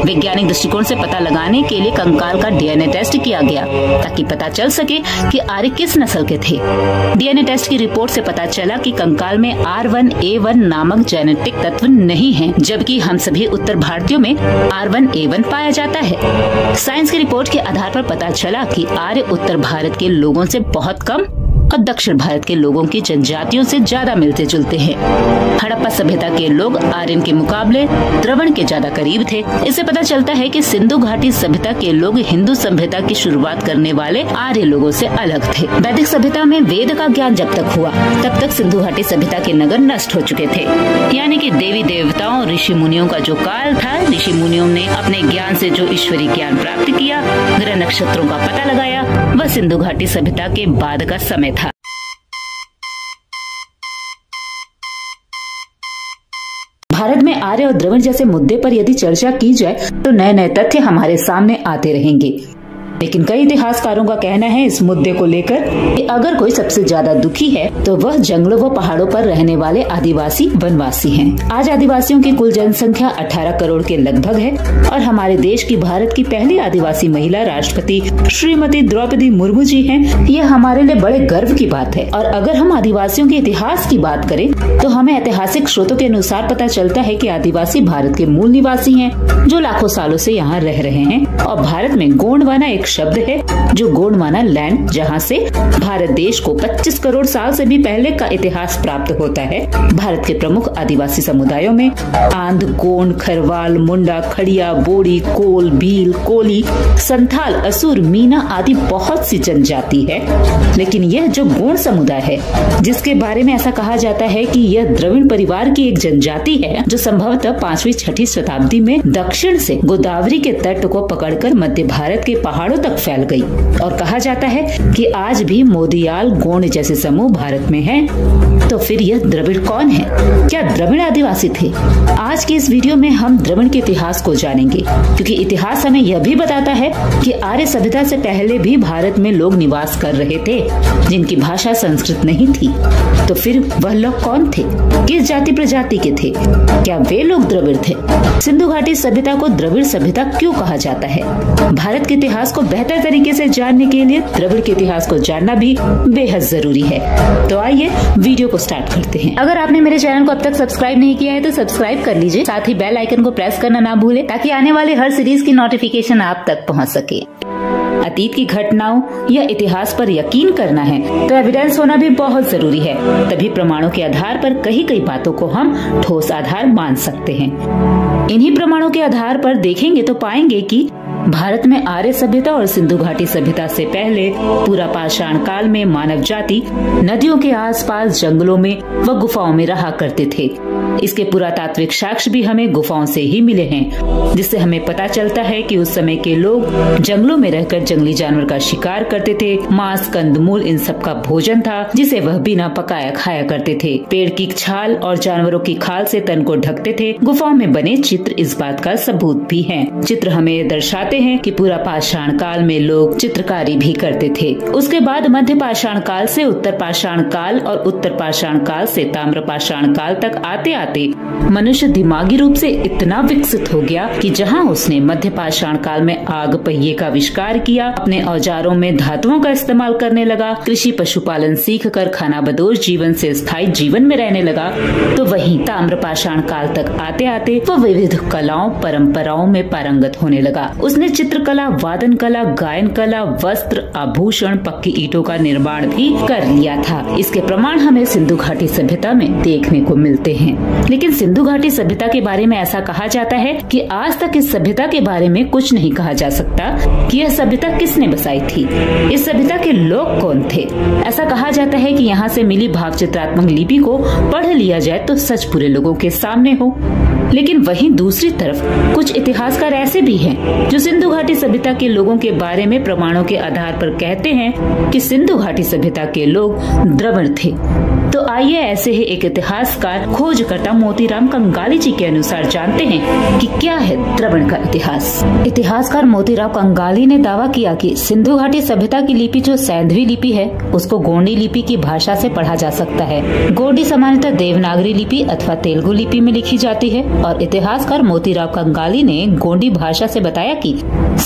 वैज्ञानिक दृष्टिकोण से पता लगाने के लिए कंकाल का DNA टेस्ट किया गया, ताकि पता चल सके कि आर्य किस नस्ल के थे। DNA टेस्ट की रिपोर्ट से पता चला कि कंकाल में R1A1 नामक जेनेटिक तत्व नहीं है, जबकि हम सभी उत्तर भारतीयों में R1A1 पाया जाता है। साइंस की रिपोर्ट के आधार पर पता चला कि आर्य उत्तर भारत के लोगों से बहुत कम और दक्षिण भारत के लोगों की जनजातियों से ज्यादा मिलते जुलते हैं। हड़प्पा सभ्यता के लोग आर्यन के मुकाबले द्रविड़ के ज्यादा करीब थे। इससे पता चलता है कि सिंधु घाटी सभ्यता के लोग हिंदू सभ्यता की शुरुआत करने वाले आर्य लोगों से अलग थे। वैदिक सभ्यता में वेद का ज्ञान जब तक हुआ तब तक सिंधु घाटी सभ्यता के नगर नष्ट हो चुके थे। यानी कि देवी देवताओं ऋषि मुनियों का जो काल था, ऋषि मुनियों ने अपने ज्ञान से जो ईश्वरीय ज्ञान प्राप्त किया, ग्रह नक्षत्रों का पता लगाया, वह सिंधु घाटी सभ्यता के बाद का समय था। भारत में आर्य और द्रविड़ जैसे मुद्दे पर यदि चर्चा की जाए तो नए नए तथ्य हमारे सामने आते रहेंगे, लेकिन कई इतिहासकारों का कहना है इस मुद्दे को लेकर कि अगर कोई सबसे ज्यादा दुखी है तो वह जंगलों व पहाड़ों पर रहने वाले आदिवासी वनवासी हैं। आज आदिवासियों की कुल जनसंख्या 18 करोड़ के लगभग है और हमारे देश की भारत की पहली आदिवासी महिला राष्ट्रपति श्रीमती द्रौपदी मुर्मू जी हैं। यह हमारे लिए बड़े गर्व की बात है। और अगर हम आदिवासियों के इतिहास की बात करें तो हमें ऐतिहासिक स्रोतों के अनुसार पता चलता है कि आदिवासी भारत के मूल निवासी हैं जो लाखों सालों से यहाँ रह रहे हैं। और भारत में गोंडवाना एक शब्द है जो गोंडवाना लैंड, जहाँ से भारत देश को 25 करोड़ साल से भी पहले का इतिहास प्राप्त होता है। भारत के प्रमुख आदिवासी समुदायों में आंध, गोंड, खरवाल, मुंडा, खड़िया, बोड़ी, कोल, भील, कोली, संथाल, असुर, मीना आदि बहुत सी जनजाति है। लेकिन यह जो गोंड समुदाय है, जिसके बारे में ऐसा कहा जाता है कि यह द्रविड़ परिवार की एक जनजाति है जो संभवतः 5वीं-6वीं शताब्दी में दक्षिण से गोदावरी के तट को पकड़कर मध्य भारत के पहाड़ों तक फैल गई। और कहा जाता है कि आज भी मोदियाल, गोंड जैसे समूह भारत में हैं। तो फिर यह द्रविड़ कौन है? क्या द्रविड़ आदिवासी थे? आज के इस वीडियो में हम द्रविड़ के इतिहास को जानेंगे, क्योंकि इतिहास हमें यह भी बताता है कि आर्य सभ्यता से पहले भी भारत में लोग निवास कर रहे थे जिनकी भाषा संस्कृत नहीं थी। तो फिर वह लोग कौन थे? किस जाति प्रजाति के थे? क्या वे लोग द्रविड़ थे? सिंधु घाटी सभ्यता को द्रविड़ सभ्यता क्यों कहा जाता है? भारत के इतिहास को बेहतर तरीके से जानने के लिए द्रविड़ के इतिहास को जानना भी बेहद जरूरी है। तो आइए वीडियो को स्टार्ट करते हैं। अगर आपने मेरे चैनल को अब तक सब्सक्राइब नहीं किया है तो सब्सक्राइब कर लीजिए, साथ ही बेल आइकन को प्रेस करना ना भूले ताकि आने वाले हर सीरीज की नोटिफिकेशन आप तक पहुंच सके। अतीत की घटनाओं या इतिहास पर यकीन करना है तो एविडेंस होना भी बहुत जरूरी है। तभी प्रमाणों के आधार पर कई बातों को हम ठोस आधार मान सकते हैं। इन्हीं प्रमाणों के आधार पर देखेंगे तो पाएंगे कि भारत में आर्य सभ्यता और सिंधु घाटी सभ्यता से पहले पूरा पाषाण काल में मानव जाति नदियों के आसपास जंगलों में व गुफाओं में रहा करते थे। इसके पुरातात्विक साक्ष्य भी हमें गुफाओं से ही मिले हैं, जिससे हमें पता चलता है कि उस समय के लोग जंगलों में रहकर जंगली जानवर का शिकार करते थे। मांस, कंदमूल इन सब का भोजन था जिसे वह बिना पकाया खाया करते थे। पेड़ की छाल और जानवरों की खाल से तन को ढकते थे। गुफाओं में बने चित्र इस बात का सबूत भी है। चित्र हमें दर्शाते हैं कि पूरा पाषाण काल में लोग चित्रकारी भी करते थे। उसके बाद मध्य पाषाण काल से उत्तर पाषाण काल और उत्तर पाषाण काल से ताम्र पाषाण काल तक आते मनुष्य दिमागी रूप से इतना विकसित हो गया कि जहां उसने मध्य पाषाण काल में आग पहिए का आविष्कार किया, अपने औजारों में धातुओं का इस्तेमाल करने लगा, कृषि पशुपालन सीख कर खानाबदोश जीवन से स्थायी जीवन में रहने लगा, तो वहीं ताम्र पाषाण काल तक आते आते वह विविध कलाओं परंपराओं में पारंगत होने लगा। उसने चित्रकला, वादन कला, गायन कला, वस्त्र, आभूषण, पक्की ईटों का निर्माण भी कर लिया था। इसके प्रमाण हमें सिंधु घाटी सभ्यता में देखने को मिलते हैं। लेकिन सिंधु घाटी सभ्यता के बारे में ऐसा कहा जाता है कि आज तक इस सभ्यता के बारे में कुछ नहीं कहा जा सकता कि यह सभ्यता किसने बसाई थी, इस सभ्यता के लोग कौन थे। ऐसा कहा जाता है कि यहाँ से मिली भावचित्रात्मक लिपि को पढ़ लिया जाए तो सच पूरे लोगों के सामने हो। लेकिन वहीं दूसरी तरफ कुछ इतिहासकार ऐसे भी हैं जो सिंधु घाटी सभ्यता के लोगों के बारे में प्रमाणों के आधार पर कहते हैं कि सिंधु घाटी सभ्यता के लोग द्रविड़ थे। तो आइए ऐसे ही एक इतिहासकार खोजकर्ता मोतीराम कंगाली जी के अनुसार जानते हैं कि क्या है द्रविड़ का इतिहास। इतिहासकार मोतीराम कंगाली ने दावा किया कि सिंधु घाटी सभ्यता की लिपि जो सैंधवी लिपि है उसको गोंडी लिपि की भाषा से पढ़ा जा सकता है। गोंडी सामान्यतः देवनागरी लिपि अथवा तेलुगु लिपि में लिखी जाती है। और इतिहासकार मोतीराम कंगाली ने गोंडी भाषा से बताया कि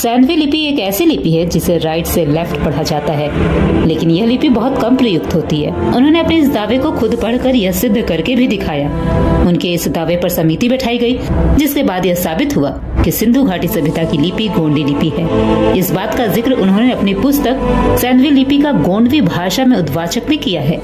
सैंधवी लिपि एक ऐसी लिपि है जिसे राइट से लेफ्ट पढ़ा जाता है, लेकिन यह लिपि बहुत कम प्रयुक्त होती है। उन्होंने अपने इस दावे को खुद पढ़कर यह सिद्ध करके भी दिखाया। उनके इस दावे पर समिति बैठाई गई, जिसके बाद यह साबित हुआ कि सिंधु घाटी सभ्यता की लिपि गोंडी लिपि है। इस बात का जिक्र उन्होंने अपनी पुस्तक सैंधवी लिपि का गोंडवी भाषा में उद्वाचक भी किया है।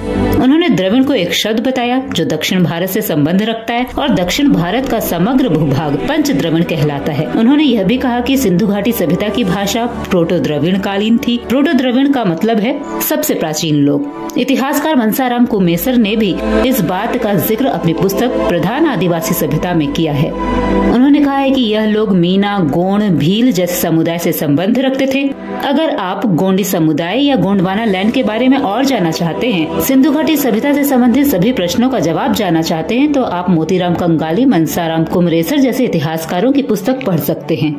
उन्होंने द्रविड़ को एक शब्द बताया जो दक्षिण भारत से संबंध रखता है और दक्षिण भारत का समग्र भूभाग पंच द्रविड़ कहलाता है। उन्होंने यह भी कहा कि सिंधु घाटी सभ्यता की भाषा प्रोटो द्रविड़ कालीन थी। प्रोटो द्रविड़ का मतलब है सबसे प्राचीन लोग। इतिहासकार मनसाराम कुमेसर ने भी इस बात का जिक्र अपनी पुस्तक प्रधान आदिवासी सभ्यता में किया है। उन्होंने कहा है कि यह लोग मीना, गोंड, भील जैसे समुदाय से संबंध रखते थे। अगर आप गोंडी समुदाय या गोंडवाना लैंड के बारे में और जानना चाहते हैं, सिंधु घाटी सभ्यता से संबंधित सभी प्रश्नों का जवाब जानना चाहते हैं, तो आप मोतीराम कंगाली, मनसाराम कुमरेसर जैसे इतिहासकारों की पुस्तक पढ़ सकते हैं।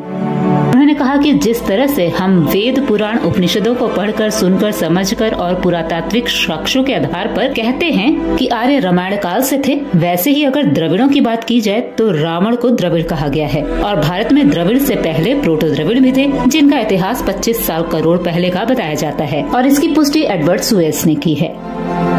उन्होंने कहा कि जिस तरह से हम वेद, पुराण, उपनिषदों को पढ़कर, सुनकर, समझकर और पुरातात्विक साक्ष्यों के आधार पर कहते हैं कि आर्य रामायण काल से थे, वैसे ही अगर द्रविड़ों की बात की जाए तो रावण को द्रविड़ कहा गया है और भारत में द्रविड़ से पहले प्रोटो द्रविड़ भी थे, जिनका इतिहास 25 करोड़ साल पहले का बताया जाता है और इसकी पुष्टि एडवर्ड सुएस ने की है।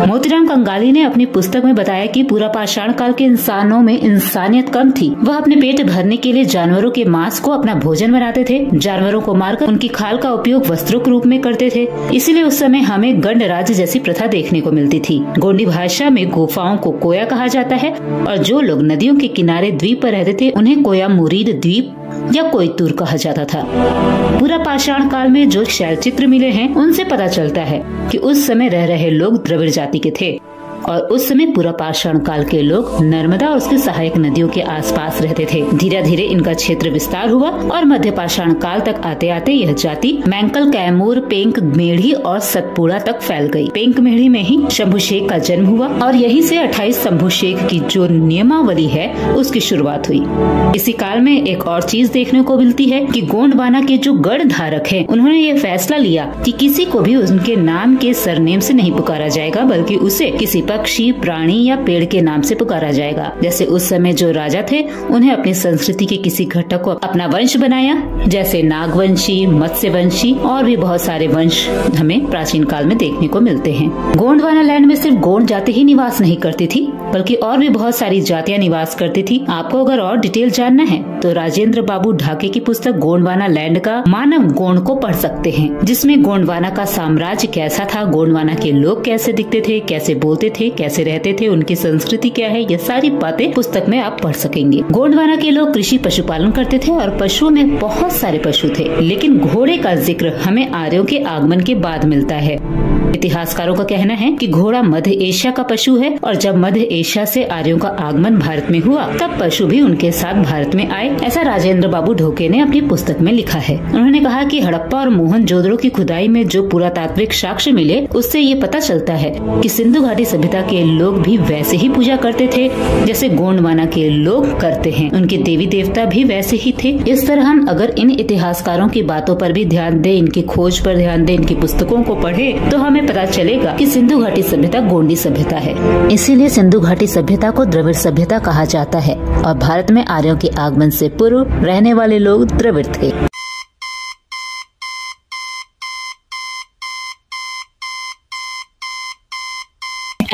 मोतीराम कंगाली ने अपनी पुस्तक में बताया कि पूरा पाषाण काल के इंसानों में इंसानियत कम थी। वह अपने पेट भरने के लिए जानवरों के मांस को अपना भोजन बनाते थे। जानवरों को मारकर उनकी खाल का उपयोग वस्त्रों के रूप में करते थे। इसीलिए उस समय हमें गंड राज्य जैसी प्रथा देखने को मिलती थी। गोंडी भाषा में गुफाओं को कोया कहा जाता है और जो लोग नदियों के किनारे द्वीप पर रहते थे उन्हें कोया मुरीद द्वीप या कोई तूर कहा जाता था। पूरा पाषाण काल में जो शैलचित्र मिले हैं उनसे पता चलता है कि उस समय रह रहे लोग द्रविड़ जाति के थे और उस समय पूरा पाषाण काल के लोग नर्मदा और उसके सहायक नदियों के आसपास रहते थे। धीरे धीरे इनका क्षेत्र विस्तार हुआ और मध्य पाषाण काल तक आते आते यह जाति मैंकल, कैमूर, पेंक, मेढ़ी और सतपुड़ा तक फैल गई। पेंक मेढ़ी में ही शंभू शेख का जन्म हुआ और यहीं से 28 शंभू शेख की जो नियमावली है उसकी शुरुआत हुई। इसी काल में एक और चीज देखने को मिलती है कि गोंडवाना के जो गढ़ धारक है उन्होंने ये फैसला लिया कि किसी को भी उनके नाम के सरनेम से नहीं पुकारा जाएगा, बल्कि उसे किसी पक्षी, प्राणी या पेड़ के नाम से पुकारा जाएगा। जैसे उस समय जो राजा थे उन्हें अपनी संस्कृति के किसी घटक को अपना वंश बनाया, जैसे नागवंशी, मत्स्यवंशी और भी बहुत सारे वंश हमें प्राचीन काल में देखने को मिलते हैं। गोंडवाना लैंड में सिर्फ गोंड जाति ही निवास नहीं करती थी, बल्कि और भी बहुत सारी जातियाँ निवास करती थी। आपको अगर और डिटेल जानना है तो राजेंद्र बाबू ढाके की पुस्तक गोंडवाना लैंड का मानव गोंड को पढ़ सकते हैं, जिसमें गोंडवाना का साम्राज्य कैसा था, गोंडवाना के लोग कैसे दिखते थे, कैसे बोलते थे, कैसे रहते थे, उनकी संस्कृति क्या है, ये सारी बातें पुस्तक में आप पढ़ सकेंगे। गोंडवाना के लोग कृषि, पशुपालन करते थे और पशुओं में बहुत सारे पशु थे, लेकिन घोड़े का जिक्र हमें आर्यों के आगमन के बाद मिलता है। इतिहासकारों का कहना है कि घोड़ा मध्य एशिया का पशु है और जब मध्य एशिया से आर्यों का आगमन भारत में हुआ तब पशु भी उनके साथ भारत में आए, ऐसा राजेंद्र बाबू ढोके ने अपनी पुस्तक में लिखा है। उन्होंने कहा कि हड़प्पा और मोहनजोदड़ो की खुदाई में जो पुरातात्विक साक्ष्य मिले उससे ये पता चलता है कि सिंधु घाटी सभ्यता के लोग भी वैसे ही पूजा करते थे जैसे गोंडवाना के लोग करते हैं। उनके देवी देवता भी वैसे ही थे। इस तरह हम अगर इन इतिहासकारों की बातों पर भी ध्यान दें, इनकी खोज पर ध्यान दें, इनकी पुस्तकों को पढ़े तो हमें पता चलेगा कि सिंधु घाटी सभ्यता गोंडी सभ्यता है। इसीलिए सिंधु घाटी सभ्यता को द्रविड़ सभ्यता कहा जाता है और भारत में आर्यों के आगमन से पूर्व रहने वाले लोग द्रविड़ थे।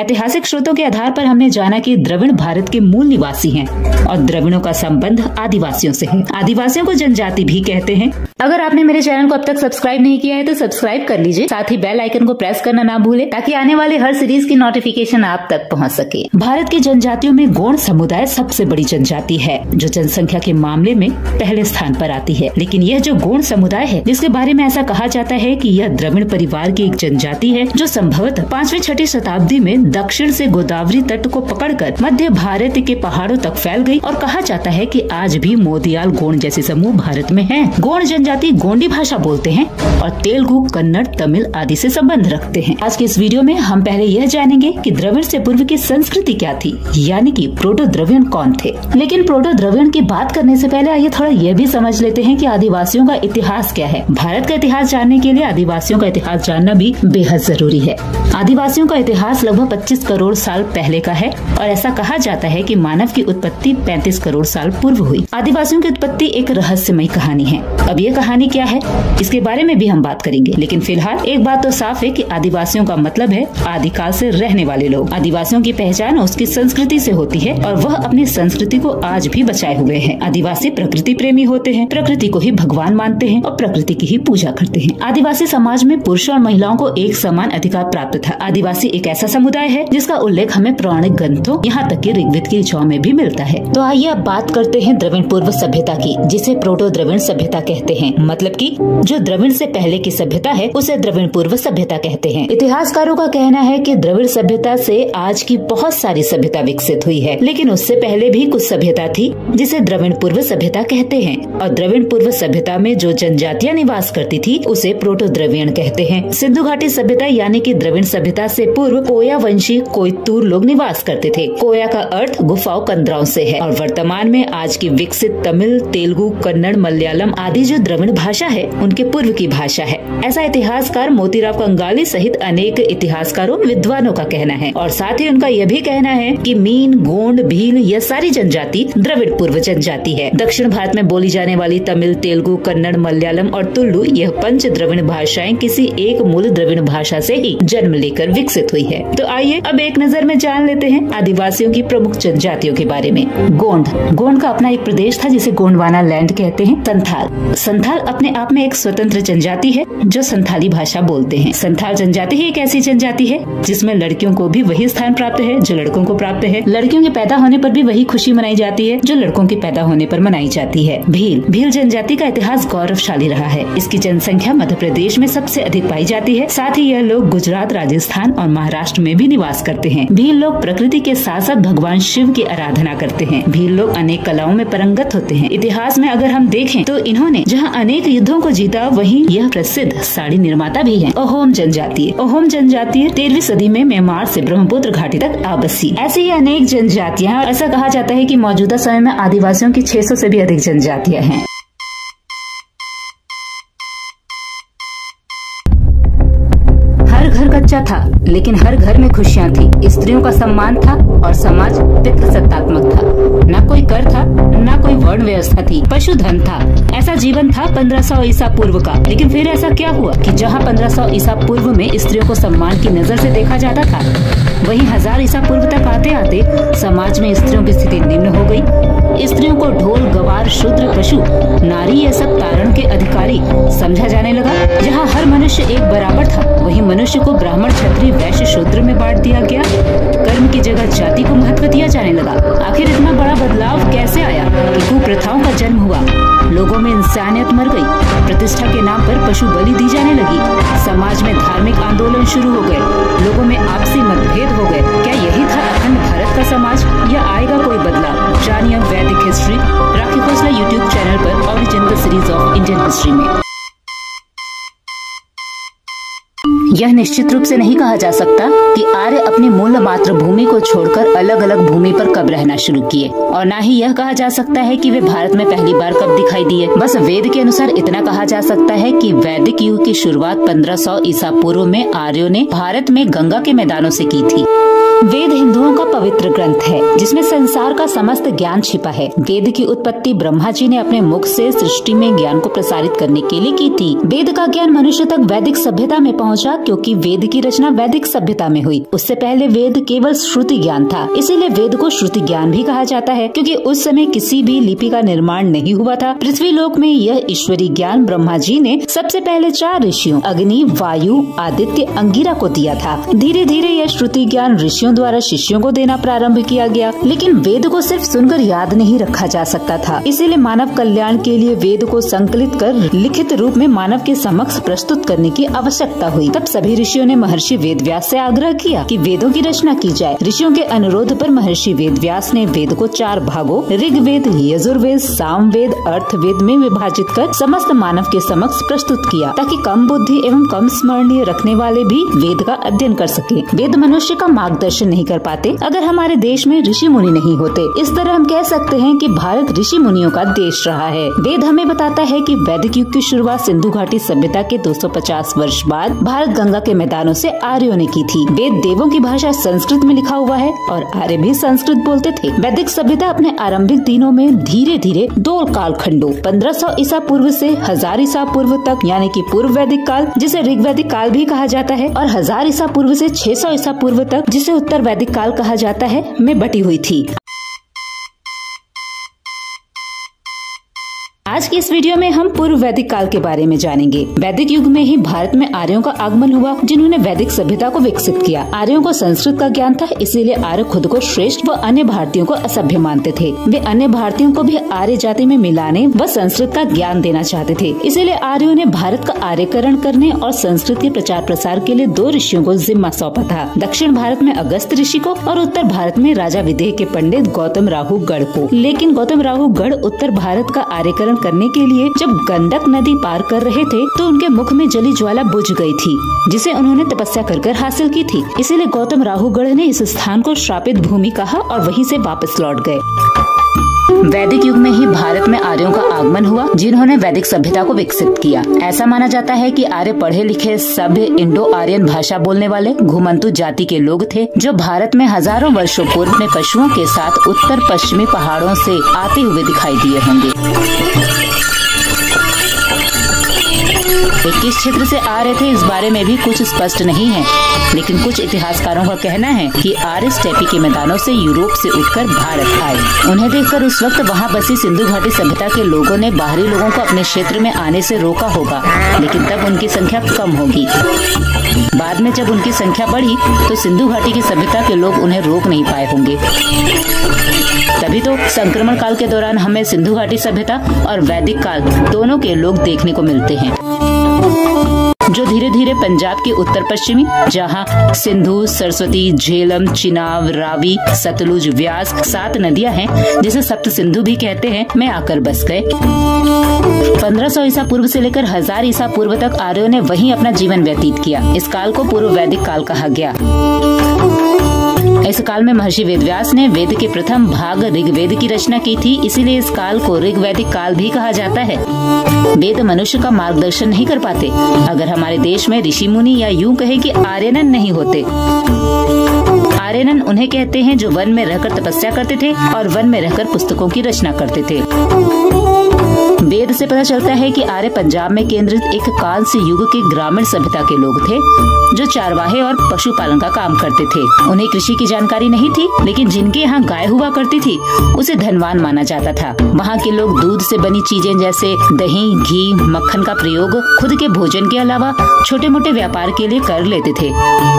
ऐतिहासिक स्रोतों के आधार पर हमने जाना कि द्रविड़ भारत के मूल निवासी हैं और द्रविड़ों का संबंध आदिवासियों से है। आदिवासियों को जनजाति भी कहते हैं। अगर आपने मेरे चैनल को अब तक सब्सक्राइब नहीं किया है तो सब्सक्राइब कर लीजिए, साथ ही बेल आइकन को प्रेस करना ना भूलें ताकि आने वाले हर सीरीज की नोटिफिकेशन आप तक पहुँच सके। भारत की जनजातियों में गोंड समुदाय सबसे बड़ी जनजाति है, जो जनसंख्या के मामले में पहले स्थान पर आती है। लेकिन यह जो गोंड समुदाय है जिसके बारे में ऐसा कहा जाता है कि यह द्रविड़ परिवार की एक जनजाति है जो संभवतः 5वीं-6वीं शताब्दी में दक्षिण से गोदावरी तट को पकड़कर मध्य भारत के पहाड़ों तक फैल गई और कहा जाता है कि आज भी मोदियाल गोंड जैसे समूह भारत में हैं। गोंड जनजाति गोंडी भाषा बोलते हैं और तेलुगु, कन्नड़, तमिल आदि से संबंध रखते हैं। आज के इस वीडियो में हम पहले यह जानेंगे कि द्रविड़ से पूर्व की संस्कृति क्या थी, यानी कि प्रोटो द्रविड़ कौन थे। लेकिन प्रोटो द्रविड़ की बात करने से पहले आइए थोड़ा ये भी समझ लेते हैं कि आदिवासियों का इतिहास क्या है। भारत का इतिहास जानने के लिए आदिवासियों का इतिहास जानना भी बेहद जरूरी है। आदिवासियों का इतिहास लगभग 25 करोड़ साल पहले का है और ऐसा कहा जाता है कि मानव की उत्पत्ति 35 करोड़ साल पूर्व हुई। आदिवासियों की उत्पत्ति एक रहस्यमयी कहानी है। अब ये कहानी क्या है, इसके बारे में भी हम बात करेंगे, लेकिन फिलहाल एक बात तो साफ है कि आदिवासियों का मतलब है आदिकाल से रहने वाले लोग। आदिवासियों की पहचान उसकी संस्कृति से होती है और वह अपनी संस्कृति को आज भी बचाए हुए है। आदिवासी प्रकृति प्रेमी होते हैं, प्रकृति को ही भगवान मानते हैं और प्रकृति की ही पूजा करते हैं। आदिवासी समाज में पुरुषों और महिलाओं को एक समान अधिकार प्राप्त था। आदिवासी एक ऐसा समुदाय है जिसका उल्लेख हमें पौराणिक ग्रंथों यहाँ तक कि ऋग्वेद की जौ में भी मिलता है। तो आइए अब बात करते हैं द्रविड़ पूर्व सभ्यता की, जिसे प्रोटो द्रविड़ सभ्यता कहते हैं, मतलब कि जो द्रविड़ से पहले की सभ्यता है उसे द्रविड़ पूर्व सभ्यता कहते हैं। इतिहासकारों का कहना है कि द्रविड़ सभ्यता से आज की बहुत सारी सभ्यता विकसित हुई है, लेकिन उससे पहले भी कुछ सभ्यता थी जिसे द्रविड़ पूर्व सभ्यता कहते हैं और द्रविड़ पूर्व सभ्यता में जो जनजातियाँ निवास करती थी उसे प्रोटो द्रविड़ कहते हैं। सिंधु घाटी सभ्यता यानी कि द्रविड़ सभ्यता से पूर्व कोया वंशी कोयतूर लोग निवास करते थे। कोया का अर्थ गुफाओं कंदराओं से है और वर्तमान में आज की विकसित तमिल, तेलुगु, कन्नड़, मलयालम आदि जो द्रविड़ भाषा है उनके पूर्व की भाषा है, ऐसा इतिहासकार मोतीराव कंगाली सहित अनेक इतिहासकारों विद्वानों का कहना है। और साथ ही उनका यह भी कहना है कि मीन, गोंड, भील यह सारी जनजाति द्रविड़ पूर्व जनजाति है। दक्षिण भारत में बोली जाने वाली तमिल, तेलुगु, कन्नड़, मलयालम और तुलु यह पंच द्रविड़ भाषाएं किसी एक मूल द्रविड़ भाषा से ही जन्म लेकर विकसित हुई है। तो आइए अब एक नजर में जान लेते हैं आदिवासियों की प्रमुख जनजातियों के बारे में। गोंड, गोंड का अपना एक प्रदेश था जिसे गोंडवाना लैंड कहते हैं। संथाल, संथाल अपने आप में एक स्वतंत्र जनजाति है जो संथाली भाषा बोलते हैं। संथाल जनजाति ही एक ऐसी जनजाति है जिसमें लड़कियों को भी वही स्थान प्राप्त है जो लड़कों को प्राप्त है। लड़कियों के पैदा होने पर भी वही खुशी मनाई जाती है जो लड़कों के पैदा होने पर मनाई जाती है। भील, भील जनजाति का इतिहास गौरवशाली रहा है। इसकी जनसंख्या मध्य प्रदेश में सबसे अधिक पाई जाती है। साथ ही यह लोग गुजरात, राजस्थान और महाराष्ट्र में भी निवास करते हैं। भील लोग प्रकृति के साथ साथ भगवान शिव की आराधना करते हैं। भील लोग अनेक कलाओं में परंगत होते हैं। इतिहास में अगर हम देखें तो इन्होंने जहां अनेक युद्धों को जीता वहीं यह प्रसिद्ध साड़ी निर्माता भी हैं। अहोम जनजातीय, अहोम जनजातीय 13वीं सदी में म्यांमार से ब्रह्मपुत्र घाटी तक आ बसी। ऐसी ही अनेक जनजातियाँ, और ऐसा कहा जाता है कि मौजूदा समय में आदिवासियों की 600 से भी अधिक जनजातियाँ हैं। कच्चा था लेकिन हर घर में खुशियाँ थी, स्त्रियों का सम्मान था और समाज पितृसत्तात्मक था। न कोई कर था, न कोई वर्ण व्यवस्था थी, पशुधन था। ऐसा जीवन था 1500 ईसा पूर्व का। लेकिन फिर ऐसा क्या हुआ कि जहाँ 1500 ईसा पूर्व में स्त्रियों को सम्मान की नजर से देखा जाता था, वहीं 1000 ईसा पूर्व तक आते आते समाज में स्त्रियों की स्थिति निम्न हो गयी। स्त्रियों को ढोल, गवार, शूद्र, पशु, नारी यह सब तारण के अधिकारी समझा जाने लगा। जहाँ हर मनुष्य एक बराबर था, वही मनुष्य को ब्राह्मण, क्षत्रिय, वैश्य, शूद्र में बांट दिया गया। कर्म की जगह जाति को महत्व दिया जाने लगा। आखिर इतना बड़ा बदलाव कैसे आया कि कुप्रथाओं का जन्म हुआ, लोगों में इंसानियत मर गई, प्रतिष्ठा के नाम पर पशु बलि दी जाने लगी, समाज में धार्मिक आंदोलन शुरू हो गए, लोगों में आपसी मतभेद हो गए। क्या यही था अखंड भारत का समाज या आएगा कोई बदलाव? जानिए वैदिक history, Rakhi Khosla YouTube channel पर original series of Indian history में। यह निश्चित रूप से नहीं कहा जा सकता कि आर्य अपनी मूल मातृभूमि को छोड़कर अलग अलग भूमि पर कब रहना शुरू किए, और न ही यह कहा जा सकता है कि वे भारत में पहली बार कब दिखाई दिए। बस वेद के अनुसार इतना कहा जा सकता है कि वैदिक युग की शुरुआत 1500 ईसा पूर्व में आर्यों ने भारत में गंगा के मैदानों से की थी। वेद हिंदुओं का पवित्र ग्रंथ है जिसमें संसार का समस्त ज्ञान छिपा है। वेद की उत्पत्ति ब्रह्मा जी ने अपने मुख से सृष्टि में ज्ञान को प्रसारित करने के लिए की थी। वेद का ज्ञान मनुष्य तक वैदिक सभ्यता में पहुंचा, क्योंकि वेद की रचना वैदिक सभ्यता में हुई। उससे पहले वेद केवल श्रुति ज्ञान था, इसीलिए वेद को श्रुति ज्ञान भी कहा जाता है, क्योंकि उस समय किसी भी लिपि का निर्माण नहीं हुआ था। पृथ्वी लोक में यह ईश्वरीय ज्ञान ब्रह्मा जी ने सबसे पहले 4 ऋषियों अग्नि, वायु, आदित्य, अंगिरा को दिया था। धीरे धीरे यह श्रुति ज्ञान ऋषि द्वारा शिष्यों को देना प्रारंभ किया गया। लेकिन वेद को सिर्फ सुनकर याद नहीं रखा जा सकता था, इसीलिए मानव कल्याण के लिए वेद को संकलित कर लिखित रूप में मानव के समक्ष प्रस्तुत करने की आवश्यकता हुई। तब सभी ऋषियों ने महर्षि वेदव्यास से आग्रह किया कि वेदों की रचना की जाए। ऋषियों के अनुरोध पर महर्षि वेदव्यास ने वेद को 4 भागों ऋग्वेद, यजुर्वेद, सामवेद, अर्थवेद में विभाजित कर समस्त मानव के समक्ष प्रस्तुत किया, ताकि कम बुद्धि एवं कम स्मरणीय रखने वाले भी वेद का अध्ययन कर सके। वेद मनुष्य का मार्गदर्शन नहीं कर पाते अगर हमारे देश में ऋषि मुनि नहीं होते। इस तरह हम कह सकते हैं कि भारत ऋषि मुनियों का देश रहा है। वेद हमें बताता है कि वैदिक युग की शुरुआत सिंधु घाटी सभ्यता के 250 वर्ष बाद भारत गंगा के मैदानों से आर्यों ने की थी। वेद देवों की भाषा संस्कृत में लिखा हुआ है और आर्य भी संस्कृत बोलते थे। वैदिक सभ्यता अपने आरंभिक दिनों में धीरे धीरे दो कालखंडों 1500 ईसा पूर्व से 1000 ईसा पूर्व तक यानी कि पूर्व वैदिक काल जिसे ऋग वैदिक काल भी कहा जाता है और 1000 ईसा पूर्व से 600 ईसा पूर्व तक जिसे उत्तर वैदिक काल कहा जाता है में बटी हुई थी। आज की इस वीडियो में हम पूर्व वैदिक काल के बारे में जानेंगे। वैदिक युग में ही भारत में आर्यों का आगमन हुआ जिन्होंने वैदिक सभ्यता को विकसित किया। आर्यों को संस्कृत का ज्ञान था, इसीलिए आर्य खुद को श्रेष्ठ व अन्य भारतीयों को असभ्य मानते थे। वे अन्य भारतीयों को भी आर्य जाति में मिलाने व संस्कृत का ज्ञान देना चाहते थे, इसीलिए आर्यों ने भारत का आर्यकरण करने और संस्कृत के प्रचार प्रसार के लिए दो ऋषियों को जिम्मा सौंपा था। दक्षिण भारत में अगस्त ऋषि को और उत्तर भारत में राजा विदेह के पंडित गौतम राहु गढ़ को। लेकिन गौतम राहु गढ़ उत्तर भारत का आर्यकरण करने के लिए जब गंडक नदी पार कर रहे थे तो उनके मुख में जली ज्वाला बुझ गई थी, जिसे उन्होंने तपस्या कर हासिल की थी। इसीलिए गौतम राहुगढ़ ने इस स्थान को श्रापित भूमि कहा और वहीं से वापस लौट गए। वैदिक युग में ही भारत में आर्यों का आगमन हुआ जिन्होंने वैदिक सभ्यता को विकसित किया। ऐसा माना जाता है कि आर्य पढ़े लिखे सभ्य इंडो आर्यन भाषा बोलने वाले घुमंतु जाति के लोग थे जो भारत में हजारों वर्षों पूर्व में पशुओं के साथ उत्तर पश्चिमी पहाड़ों से आते हुए दिखाई दिए होंगे। किस क्षेत्र से आ रहे थे इस बारे में भी कुछ स्पष्ट नहीं है, लेकिन कुछ इतिहासकारों का कहना है कि आर्य स्टेपी के मैदानों से यूरोप से उठकर भारत आए। उन्हें देखकर उस वक्त वहां बसी सिंधु घाटी सभ्यता के लोगों ने बाहरी लोगों को अपने क्षेत्र में आने से रोका होगा, लेकिन तब उनकी संख्या कम होगी। बाद में जब उनकी संख्या बढ़ी तो सिंधु घाटी की सभ्यता के लोग उन्हें रोक नहीं पाए होंगे। तभी तो संक्रमण काल के दौरान हमें सिंधु घाटी सभ्यता और वैदिक काल दोनों के लोग देखने को मिलते हैं, जो धीरे धीरे पंजाब के उत्तर पश्चिमी जहां सिंधु, सरस्वती, झेलम, चिनाब, रावी, सतलुज, व्यास 7 नदियां हैं जिसे सप्त सिंधु भी कहते हैं में आकर बस गए। 1500 ईसा पूर्व से लेकर 1000 ईसा पूर्व तक आर्यों ने वहीं अपना जीवन व्यतीत किया। इस काल को पूर्व वैदिक काल कहा गया। इस काल में महर्षि वेदव्यास ने वेद के प्रथम भाग ऋग्वेद की रचना की थी, इसीलिए इस काल को ऋग्वैदिक काल भी कहा जाता है। वेद मनुष्य का मार्गदर्शन नहीं कर पाते। अगर हमारे देश में ऋषि मुनि या यूं कहे कि आर्यनन नहीं होते। आर्यनन उन्हें कहते हैं जो वन में रहकर तपस्या करते थे और वन में रहकर पुस्तकों की रचना करते थे। वेद से पता चलता है कि आर्य पंजाब में केंद्रित एक कांस्य युग के ग्रामीण सभ्यता के लोग थे जो चारवाहे और पशुपालन का काम करते थे। उन्हें कृषि की जानकारी नहीं थी, लेकिन जिनके यहाँ गाय हुआ करती थी उसे धनवान माना जाता था। वहाँ के लोग दूध से बनी चीजें जैसे दही, घी, मक्खन का प्रयोग खुद के भोजन के अलावा छोटे मोटे व्यापार के लिए कर लेते थे।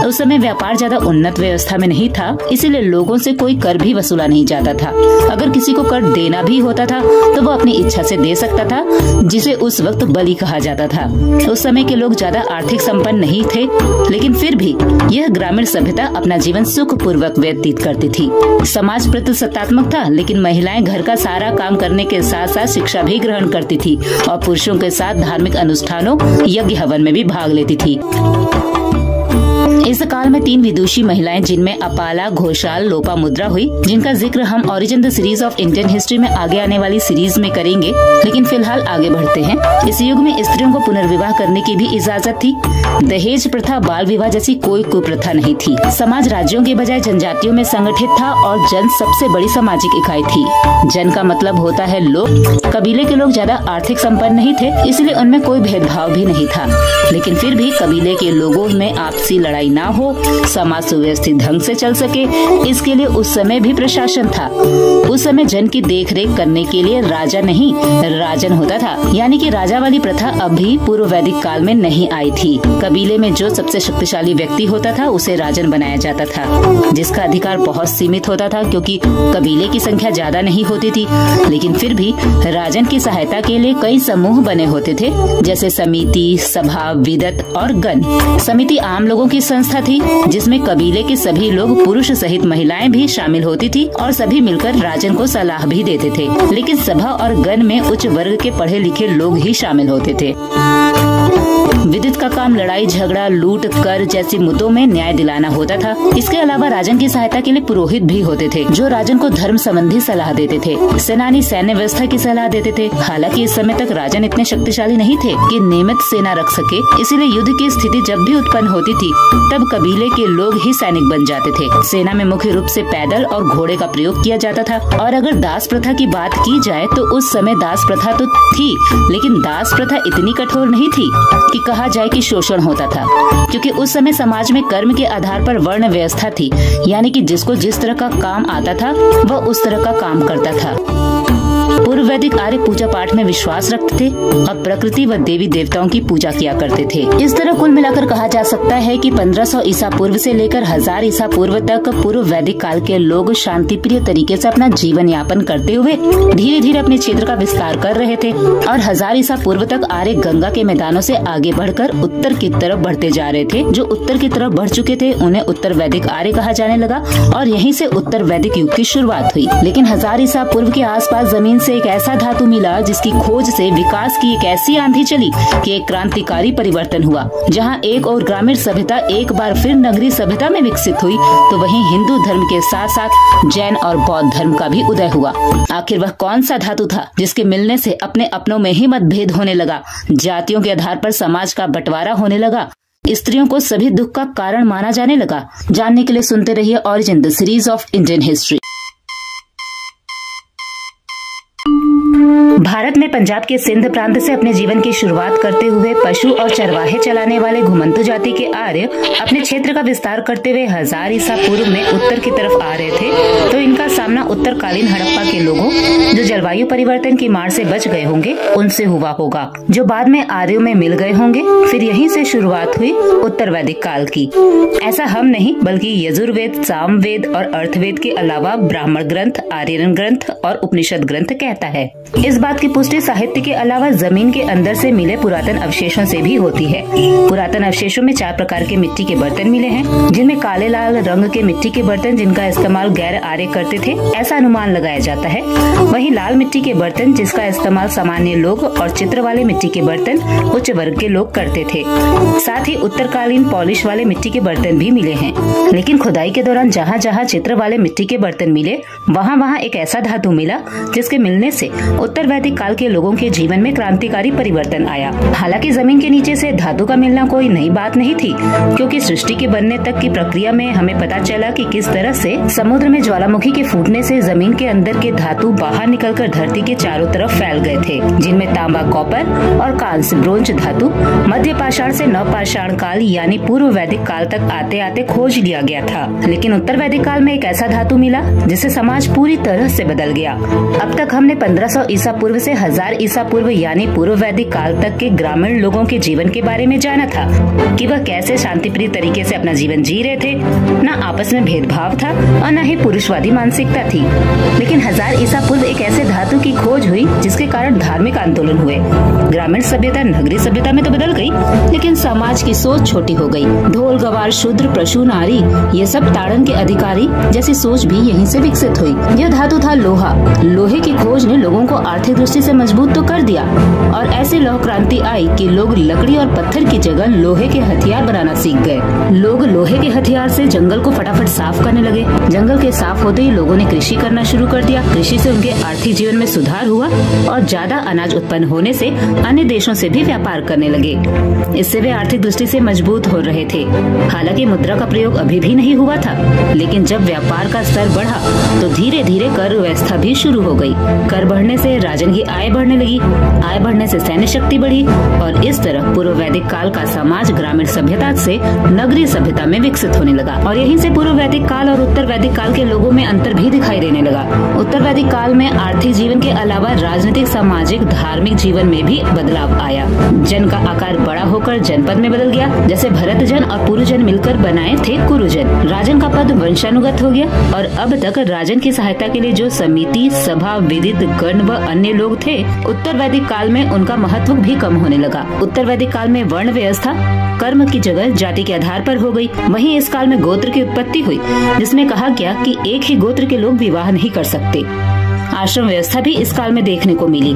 उस समय व्यापार ज्यादा उन्नत व्यवस्था में नहीं था, इसीलिए लोगों से कोई कर भी वसूला नहीं जाता था। अगर किसी को कर देना भी होता था तो वो अपनी इच्छा से दे सकता था, जिसे उस वक्त बलि कहा जाता था। उस समय के लोग ज्यादा आर्थिक संपन्न नहीं थे, लेकिन फिर भी यह ग्रामीण सभ्यता अपना जीवन सुख पूर्वक व्यतीत करती थी। समाज प्रतिसत्तात्मक था, लेकिन महिलाएं घर का सारा काम करने के साथ साथ शिक्षा भी ग्रहण करती थी और पुरुषों के साथ धार्मिक अनुष्ठानों, यज्ञ हवन में भी भाग लेती थी। इस काल में 3 विदुषी महिलाएं जिनमें अपाला, घोषाल, लोपामुद्रा हुई, जिनका जिक्र हम origin the series of Indian history में आगे आने वाली सीरीज में करेंगे, लेकिन फिलहाल आगे बढ़ते हैं। इस युग में स्त्रियों को पुनर्विवाह करने की भी इजाजत थी। दहेज प्रथा, बाल विवाह जैसी कोई कुप्रथा नहीं थी। समाज राज्यों के बजाय जनजातियों में संगठित था और जन सबसे बड़ी सामाजिक इकाई थी। जन का मतलब होता है लोग। कबीले के लोग ज्यादा आर्थिक संपन्न नहीं थे, इसलिए उनमें कोई भेदभाव भी नहीं था, लेकिन फिर भी कबीले के लोगों में आपसी लड़ाई ना हो, समाज सुव्यवस्थित ढंग से चल सके, इसके लिए उस समय भी प्रशासन था। उस समय जन की देखरेख करने के लिए राजा नहीं, राजन होता था, यानी कि राजा वाली प्रथा अभी पूर्व वैदिक काल में नहीं आई थी। कबीले में जो सबसे शक्तिशाली व्यक्ति होता था उसे राजन बनाया जाता था, जिसका अधिकार बहुत सीमित होता था क्योंकि कबीले की संख्या ज्यादा नहीं होती थी। लेकिन फिर भी राजन की सहायता के लिए कई समूह बने होते थे, जैसे समिति, सभा, विदत और गण। समिति आम लोगों की संस्था थी जिसमें कबीले के सभी लोग पुरुष सहित महिलाएं भी शामिल होती थी और सभी मिलकर राजन को सलाह भी देते थे। लेकिन सभा और गण में उच्च वर्ग के पढ़े लिखे लोग ही शामिल होते थे। विद्युत का काम लड़ाई झगड़ा लूट कर जैसे मुद्दों में न्याय दिलाना होता था। इसके अलावा राजन की सहायता के लिए पुरोहित भी होते थे जो राजन को धर्म संबंधी सलाह देते थे। सेनानी सैन्य व्यवस्था की सलाह देते थे। हालांकि इस समय तक राजन इतने शक्तिशाली नहीं थे कि नियमित सेना रख सके, इसीलिए युद्ध की स्थिति जब भी उत्पन्न होती थी तब कबीले के लोग ही सैनिक बन जाते थे। सेना में मुख्य रूप से पैदल और घोड़े का प्रयोग किया जाता था। और अगर दास प्रथा की बात की जाए तो उस समय दास प्रथा तो थी, लेकिन दास प्रथा इतनी कठोर नहीं थी कि कहा जाए कि शोषण होता था, क्योंकि उस समय समाज में कर्म के आधार पर वर्ण व्यवस्था थी, यानी कि जिसको जिस तरह का काम आता था वह उस तरह का काम करता था। पूर्व वैदिक आर्य पूजा पाठ में विश्वास रखते थे और प्रकृति व देवी देवताओं की पूजा किया करते थे। इस तरह कुल मिलाकर कहा जा सकता है कि 1500 ईसा पूर्व से लेकर 1000 ईसा पूर्व तक पूर्व वैदिक काल के लोग शांति प्रिय तरीके से अपना जीवन यापन करते हुए धीरे धीरे अपने क्षेत्र का विस्तार कर रहे थे। और 1000 ईसा पूर्व तक आर्य गंगा के मैदानों से आगे बढ़कर उत्तर की तरफ बढ़ते जा रहे थे। जो उत्तर की तरफ बढ़ चुके थे उन्हें उत्तर वैदिक आर्य कहा जाने लगा और यहीं से उत्तर वैदिक युग की शुरुआत हुई। लेकिन 1000 ईसा पूर्व के आसपास जमीन से एक ऐसा धातु मिला जिसकी खोज से विकास की एक ऐसी आंधी चली कि एक क्रांतिकारी परिवर्तन हुआ। जहाँ एक और ग्रामीण सभ्यता एक बार फिर नगरीय सभ्यता में विकसित हुई तो वहीं हिंदू धर्म के साथ साथ जैन और बौद्ध धर्म का भी उदय हुआ। आखिर वह कौन सा धातु था जिसके मिलने से अपने अपनों में ही मतभेद होने लगा, जातियों के आधार पर समाज का बंटवारा होने लगा, स्त्रियों को सभी दुख का कारण माना जाने लगा? जानने के लिए सुनते रहिए origin the series of Indian history. Bharat में पंजाब के सिंध प्रांत से अपने जीवन की शुरुआत करते हुए पशु और चरवाहे चलाने वाले घुमंतू जाति के आर्य अपने क्षेत्र का विस्तार करते हुए 1000 ईसा पूर्व में उत्तर की तरफ आ रहे थे तो इनका सामना उत्तरकालीन हड़प्पा के लोगों जो जलवायु परिवर्तन की मार से बच गए होंगे उनसे हुआ होगा, जो बाद में आर्यों में मिल गए होंगे। फिर यहीं से शुरुआत हुई उत्तर वैदिक काल की। ऐसा हम नहीं बल्कि यजुर्वेद, सामवेद और अर्थवेद के अलावा ब्राह्मण ग्रंथ, आर्यन ग्रंथ और उपनिषद ग्रंथ कहता है। इस बात की पुष्टि साहित्य के अलावा जमीन के अंदर से मिले पुरातन अवशेषों से भी होती है। पुरातन अवशेषों में 4 प्रकार के मिट्टी के बर्तन मिले हैं जिनमें काले लाल रंग के मिट्टी के बर्तन जिनका इस्तेमाल गैर आर्य करते थे ऐसा अनुमान लगाया जाता है। वहीं लाल मिट्टी के बर्तन जिसका इस्तेमाल सामान्य लोग और चित्र वाले मिट्टी के बर्तन उच्च वर्ग के लोग करते थे। साथ ही उत्तरकालीन पॉलिश वाले मिट्टी के बर्तन भी मिले हैं। लेकिन खुदाई के दौरान जहाँ जहाँ चित्र वाले मिट्टी के बर्तन मिले वहाँ वहाँ एक ऐसा धातु मिला जिसके मिलने से उत्तर वैदिक काल के लोगों के जीवन में क्रांतिकारी परिवर्तन आया। हालांकि जमीन के नीचे से धातु का मिलना कोई नई बात नहीं थी, क्योंकि सृष्टि के बनने तक की प्रक्रिया में हमें पता चला कि किस तरह से समुद्र में ज्वालामुखी के फूटने से जमीन के अंदर के धातु बाहर निकलकर धरती के चारों तरफ फैल गए थे, जिनमें तांबा, कॉपर और कांस्य, ब्रोंज धातु मध्य पाषाण से नवपाषाण काल यानी पूर्व वैदिक काल तक आते आते खोज लिया गया था। लेकिन उत्तर वैदिक काल में एक ऐसा धातु मिला जिससे समाज पूरी तरह से बदल गया। अब तक हमने 1500 ईसा पूर्व से 1000 ईसा पूर्व यानी पूर्व वैदिक काल तक के ग्रामीण लोगों के जीवन के बारे में जाना था कि वह कैसे शांतिप्रिय तरीके से अपना जीवन जी रहे थे। न आपस में भेदभाव था और न ही पुरुषवादी मानसिकता थी। लेकिन 1000 ईसा पूर्व एक ऐसे धातु की खोज हुई जिसके कारण धार्मिक आंदोलन हुए। ग्रामीण सभ्यता नगरीय सभ्यता में तो बदल गई, लेकिन समाज की सोच छोटी हो गई। ढोल, गवार, शूद्र, पशु, नारी ये सब ताड़न के अधिकारी जैसी सोच भी यहीं से विकसित हुई। यह धातु था लोहा। लोहे की खोज ने लोगों को आर्थिक दृष्टि से मजबूत तो कर दिया और ऐसे लौह क्रांति आई कि लोग लकड़ी और पत्थर की जगह लोहे के हथियार बनाना सीख गए। लोग लोहे के हथियार से जंगल को फटाफट साफ करने लगे। जंगल के साफ होते ही लोगों ने कृषि करना शुरू कर दिया। कृषि से उनके आर्थिक जीवन में सुधार हुआ और ज्यादा अनाज उत्पन्न होने से अन्य देशों से भी व्यापार करने लगे। इससे वे आर्थिक दृष्टि से मजबूत हो रहे थे। हालांकि मुद्रा का प्रयोग अभी भी नहीं हुआ था, लेकिन जब व्यापार का स्तर बढ़ा तो धीरे धीरे कर व्यवस्था भी शुरू हो गयी। कर बढ़ने से राजन की आय बढ़ने लगी, आय बढ़ने से सैन्य शक्ति बढ़ी और इस तरह पूर्व वैदिक काल का समाज ग्रामीण सभ्यता से नगरीय सभ्यता में विकसित होने लगा। और यहीं से पूर्व वैदिक काल और उत्तर वैदिक काल के लोगों में अंतर भी दिखाई देने लगा। उत्तर वैदिक काल में आर्थिक जीवन के अलावा राजनीतिक, सामाजिक, धार्मिक जीवन में भी बदलाव आया। जन का आकार बड़ा होकर जनपद में बदल गया। जैसे भरत जन और पुरुजन मिलकर बनाए थे कुरुजन। राजन का पद वंशानुगत हो गया और अब तक राजन की सहायता के लिए जो समिति, सभा, विदित, गण व अन्य लोग थे, उत्तर वैदिक काल में उनका महत्व भी कम होने लगा। उत्तर वैदिक काल में वर्ण व्यवस्था कर्म की जगह जाति के आधार पर हो गई। वहीं इस काल में गोत्र की उत्पत्ति हुई, जिसमें कहा गया कि एक ही गोत्र के लोग विवाह नहीं कर सकते। आश्रम व्यवस्था भी इस काल में देखने को मिली,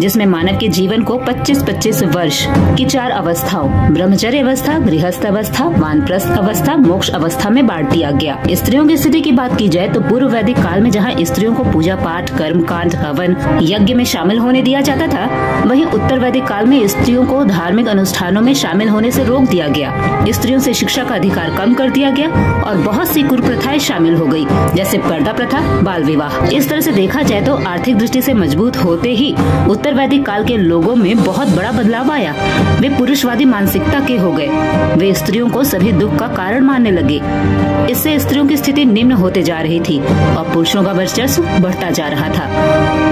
जिसमें मानव के जीवन को 25-25 वर्ष की 4 अवस्थाओं ब्रह्मचर्य अवस्था, गृहस्थ अवस्था, वानप्रस्थ अवस्था, मोक्ष अवस्था में बांट दिया गया। स्त्रियों की स्थिति की बात की जाए तो पूर्व वैदिक काल में जहाँ स्त्रियों को पूजा पाठ, कर्म कांड, हवन, यज्ञ में शामिल होने दिया जाता था, वहीं उत्तर वैदिक काल में स्त्रियों को धार्मिक अनुष्ठानों में शामिल होने से रोक दिया गया। स्त्रियों से शिक्षा का अधिकार कम कर दिया गया और बहुत सी कुप्रथाएं शामिल हो गयी, जैसे पर्दा प्रथा, बाल विवाह। इस तरह से देखा जाए तो आर्थिक दृष्टि से मजबूत होते ही उत्तर वैदिक काल के लोगों में बहुत बड़ा बदलाव आया। वे पुरुषवादी मानसिकता के हो गए। वे स्त्रियों को सभी दुख का कारण मानने लगे। इससे स्त्रियों की स्थिति निम्न होते जा रही थी और पुरुषों का वर्चस्व बढ़ता जा रहा था।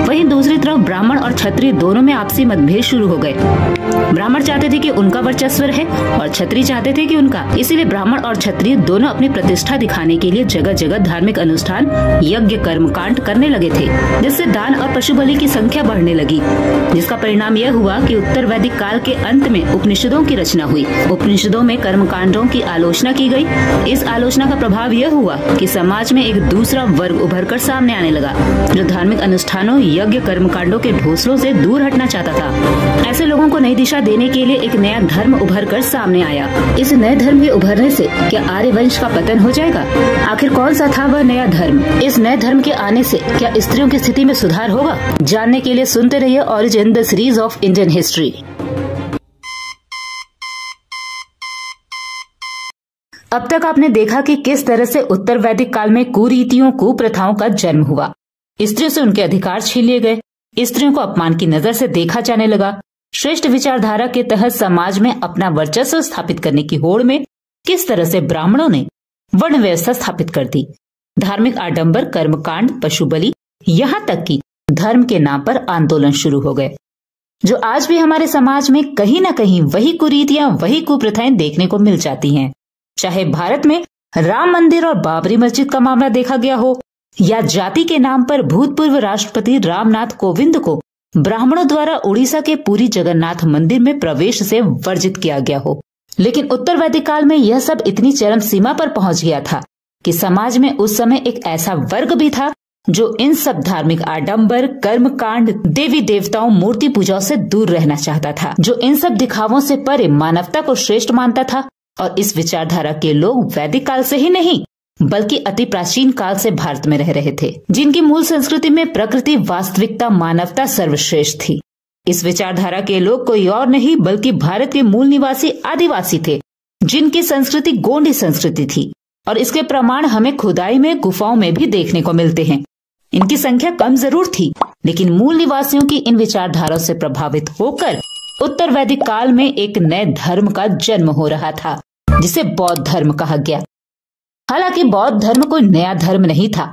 वहीं दूसरी तरफ ब्राह्मण और क्षत्रिय दोनों में आपसी मतभेद शुरू हो गए। ब्राह्मण चाहते थे कि उनका वर्चस्व रहे और क्षत्रिय चाहते थे कि उनका। इसीलिए ब्राह्मण और क्षत्रिय दोनों अपनी प्रतिष्ठा दिखाने के लिए जगह जगह धार्मिक अनुष्ठान, यज्ञ, कर्म कांड करने लगे थे, जिससे दान और पशु बलि की संख्या बढ़ने लगी। जिसका परिणाम यह हुआ कि उत्तर वैदिक काल के अंत में उपनिषदों की रचना हुई। उपनिषदों में कर्मकांडों की आलोचना की गई। इस आलोचना का प्रभाव यह हुआ कि समाज में एक दूसरा वर्ग उभरकर सामने आने लगा, जो धार्मिक अनुष्ठानों, यज्ञ, कर्मकांडों के ढोसलों से दूर हटना चाहता था। ऐसे लोगों को नई दिशा देने के लिए एक नया धर्म उभरकर सामने आया। इस नए धर्म के उभरने से क्या आर्यवंश का पतन हो जाएगा? आखिर कौन सा था वह नया धर्म? इस नए धर्म के आने से क्या स्त्रियों की स्थिति में सुधार होगा? जानने के लिए सुनते रहिए origin, the series of Indian history. अब तक आपने देखा कि किस तरह से उत्तर वैदिक काल में कुरीतियों, कुप्रथाओं का जन्म हुआ। स्त्रियों से उनके अधिकार छीन लिए गए। स्त्रियों को अपमान की नजर से देखा जाने लगा। श्रेष्ठ विचारधारा के तहत समाज में अपना वर्चस्व स्थापित करने की होड़ में किस तरह से ब्राह्मणों ने वर्ण व्यवस्था स्थापित कर दी। धार्मिक आडंबर, कर्मकांड, पशु बलि, यहाँ तक कि धर्म के नाम पर आंदोलन शुरू हो गए, जो आज भी हमारे समाज में कहीं न कहीं वही कुरीतियां, वही कुप्रथाएं देखने को मिल जाती हैं। चाहे भारत में राम मंदिर और बाबरी मस्जिद का मामला देखा गया हो, या जाति के नाम पर भूतपूर्व राष्ट्रपति रामनाथ कोविंद को ब्राह्मणों द्वारा उड़ीसा के पुरी जगन्नाथ मंदिर में प्रवेश से वर्जित किया गया हो, लेकिन उत्तर वैदिक काल में यह सब इतनी चरम सीमा पर पहुंच गया था कि समाज में उस समय एक ऐसा वर्ग भी था जो इन सब धार्मिक आडंबर, कर्मकांड, देवी देवताओं, मूर्ति पूजाओं से दूर रहना चाहता था, जो इन सब दिखावों से परे मानवता को श्रेष्ठ मानता था। और इस विचारधारा के लोग वैदिक काल से ही नहीं बल्कि अति प्राचीन काल से भारत में रह रहे थे, जिनकी मूल संस्कृति में प्रकृति, वास्तविकता, मानवता सर्वश्रेष्ठ थी। इस विचारधारा के लोग कोई और नहीं बल्कि भारत के मूल निवासी आदिवासी थे, जिनकी संस्कृति गोंडी संस्कृति थी। और इसके प्रमाण हमें खुदाई में, गुफाओं में भी देखने को मिलते हैं। इनकी संख्या कम जरूर थी, लेकिन मूल निवासियों की इन विचारधाराओं से प्रभावित होकर उत्तर वैदिक काल में एक नए धर्म का जन्म हो रहा था, जिसे बौद्ध धर्म कहा गया। हालांकि बौद्ध धर्म कोई नया धर्म नहीं था।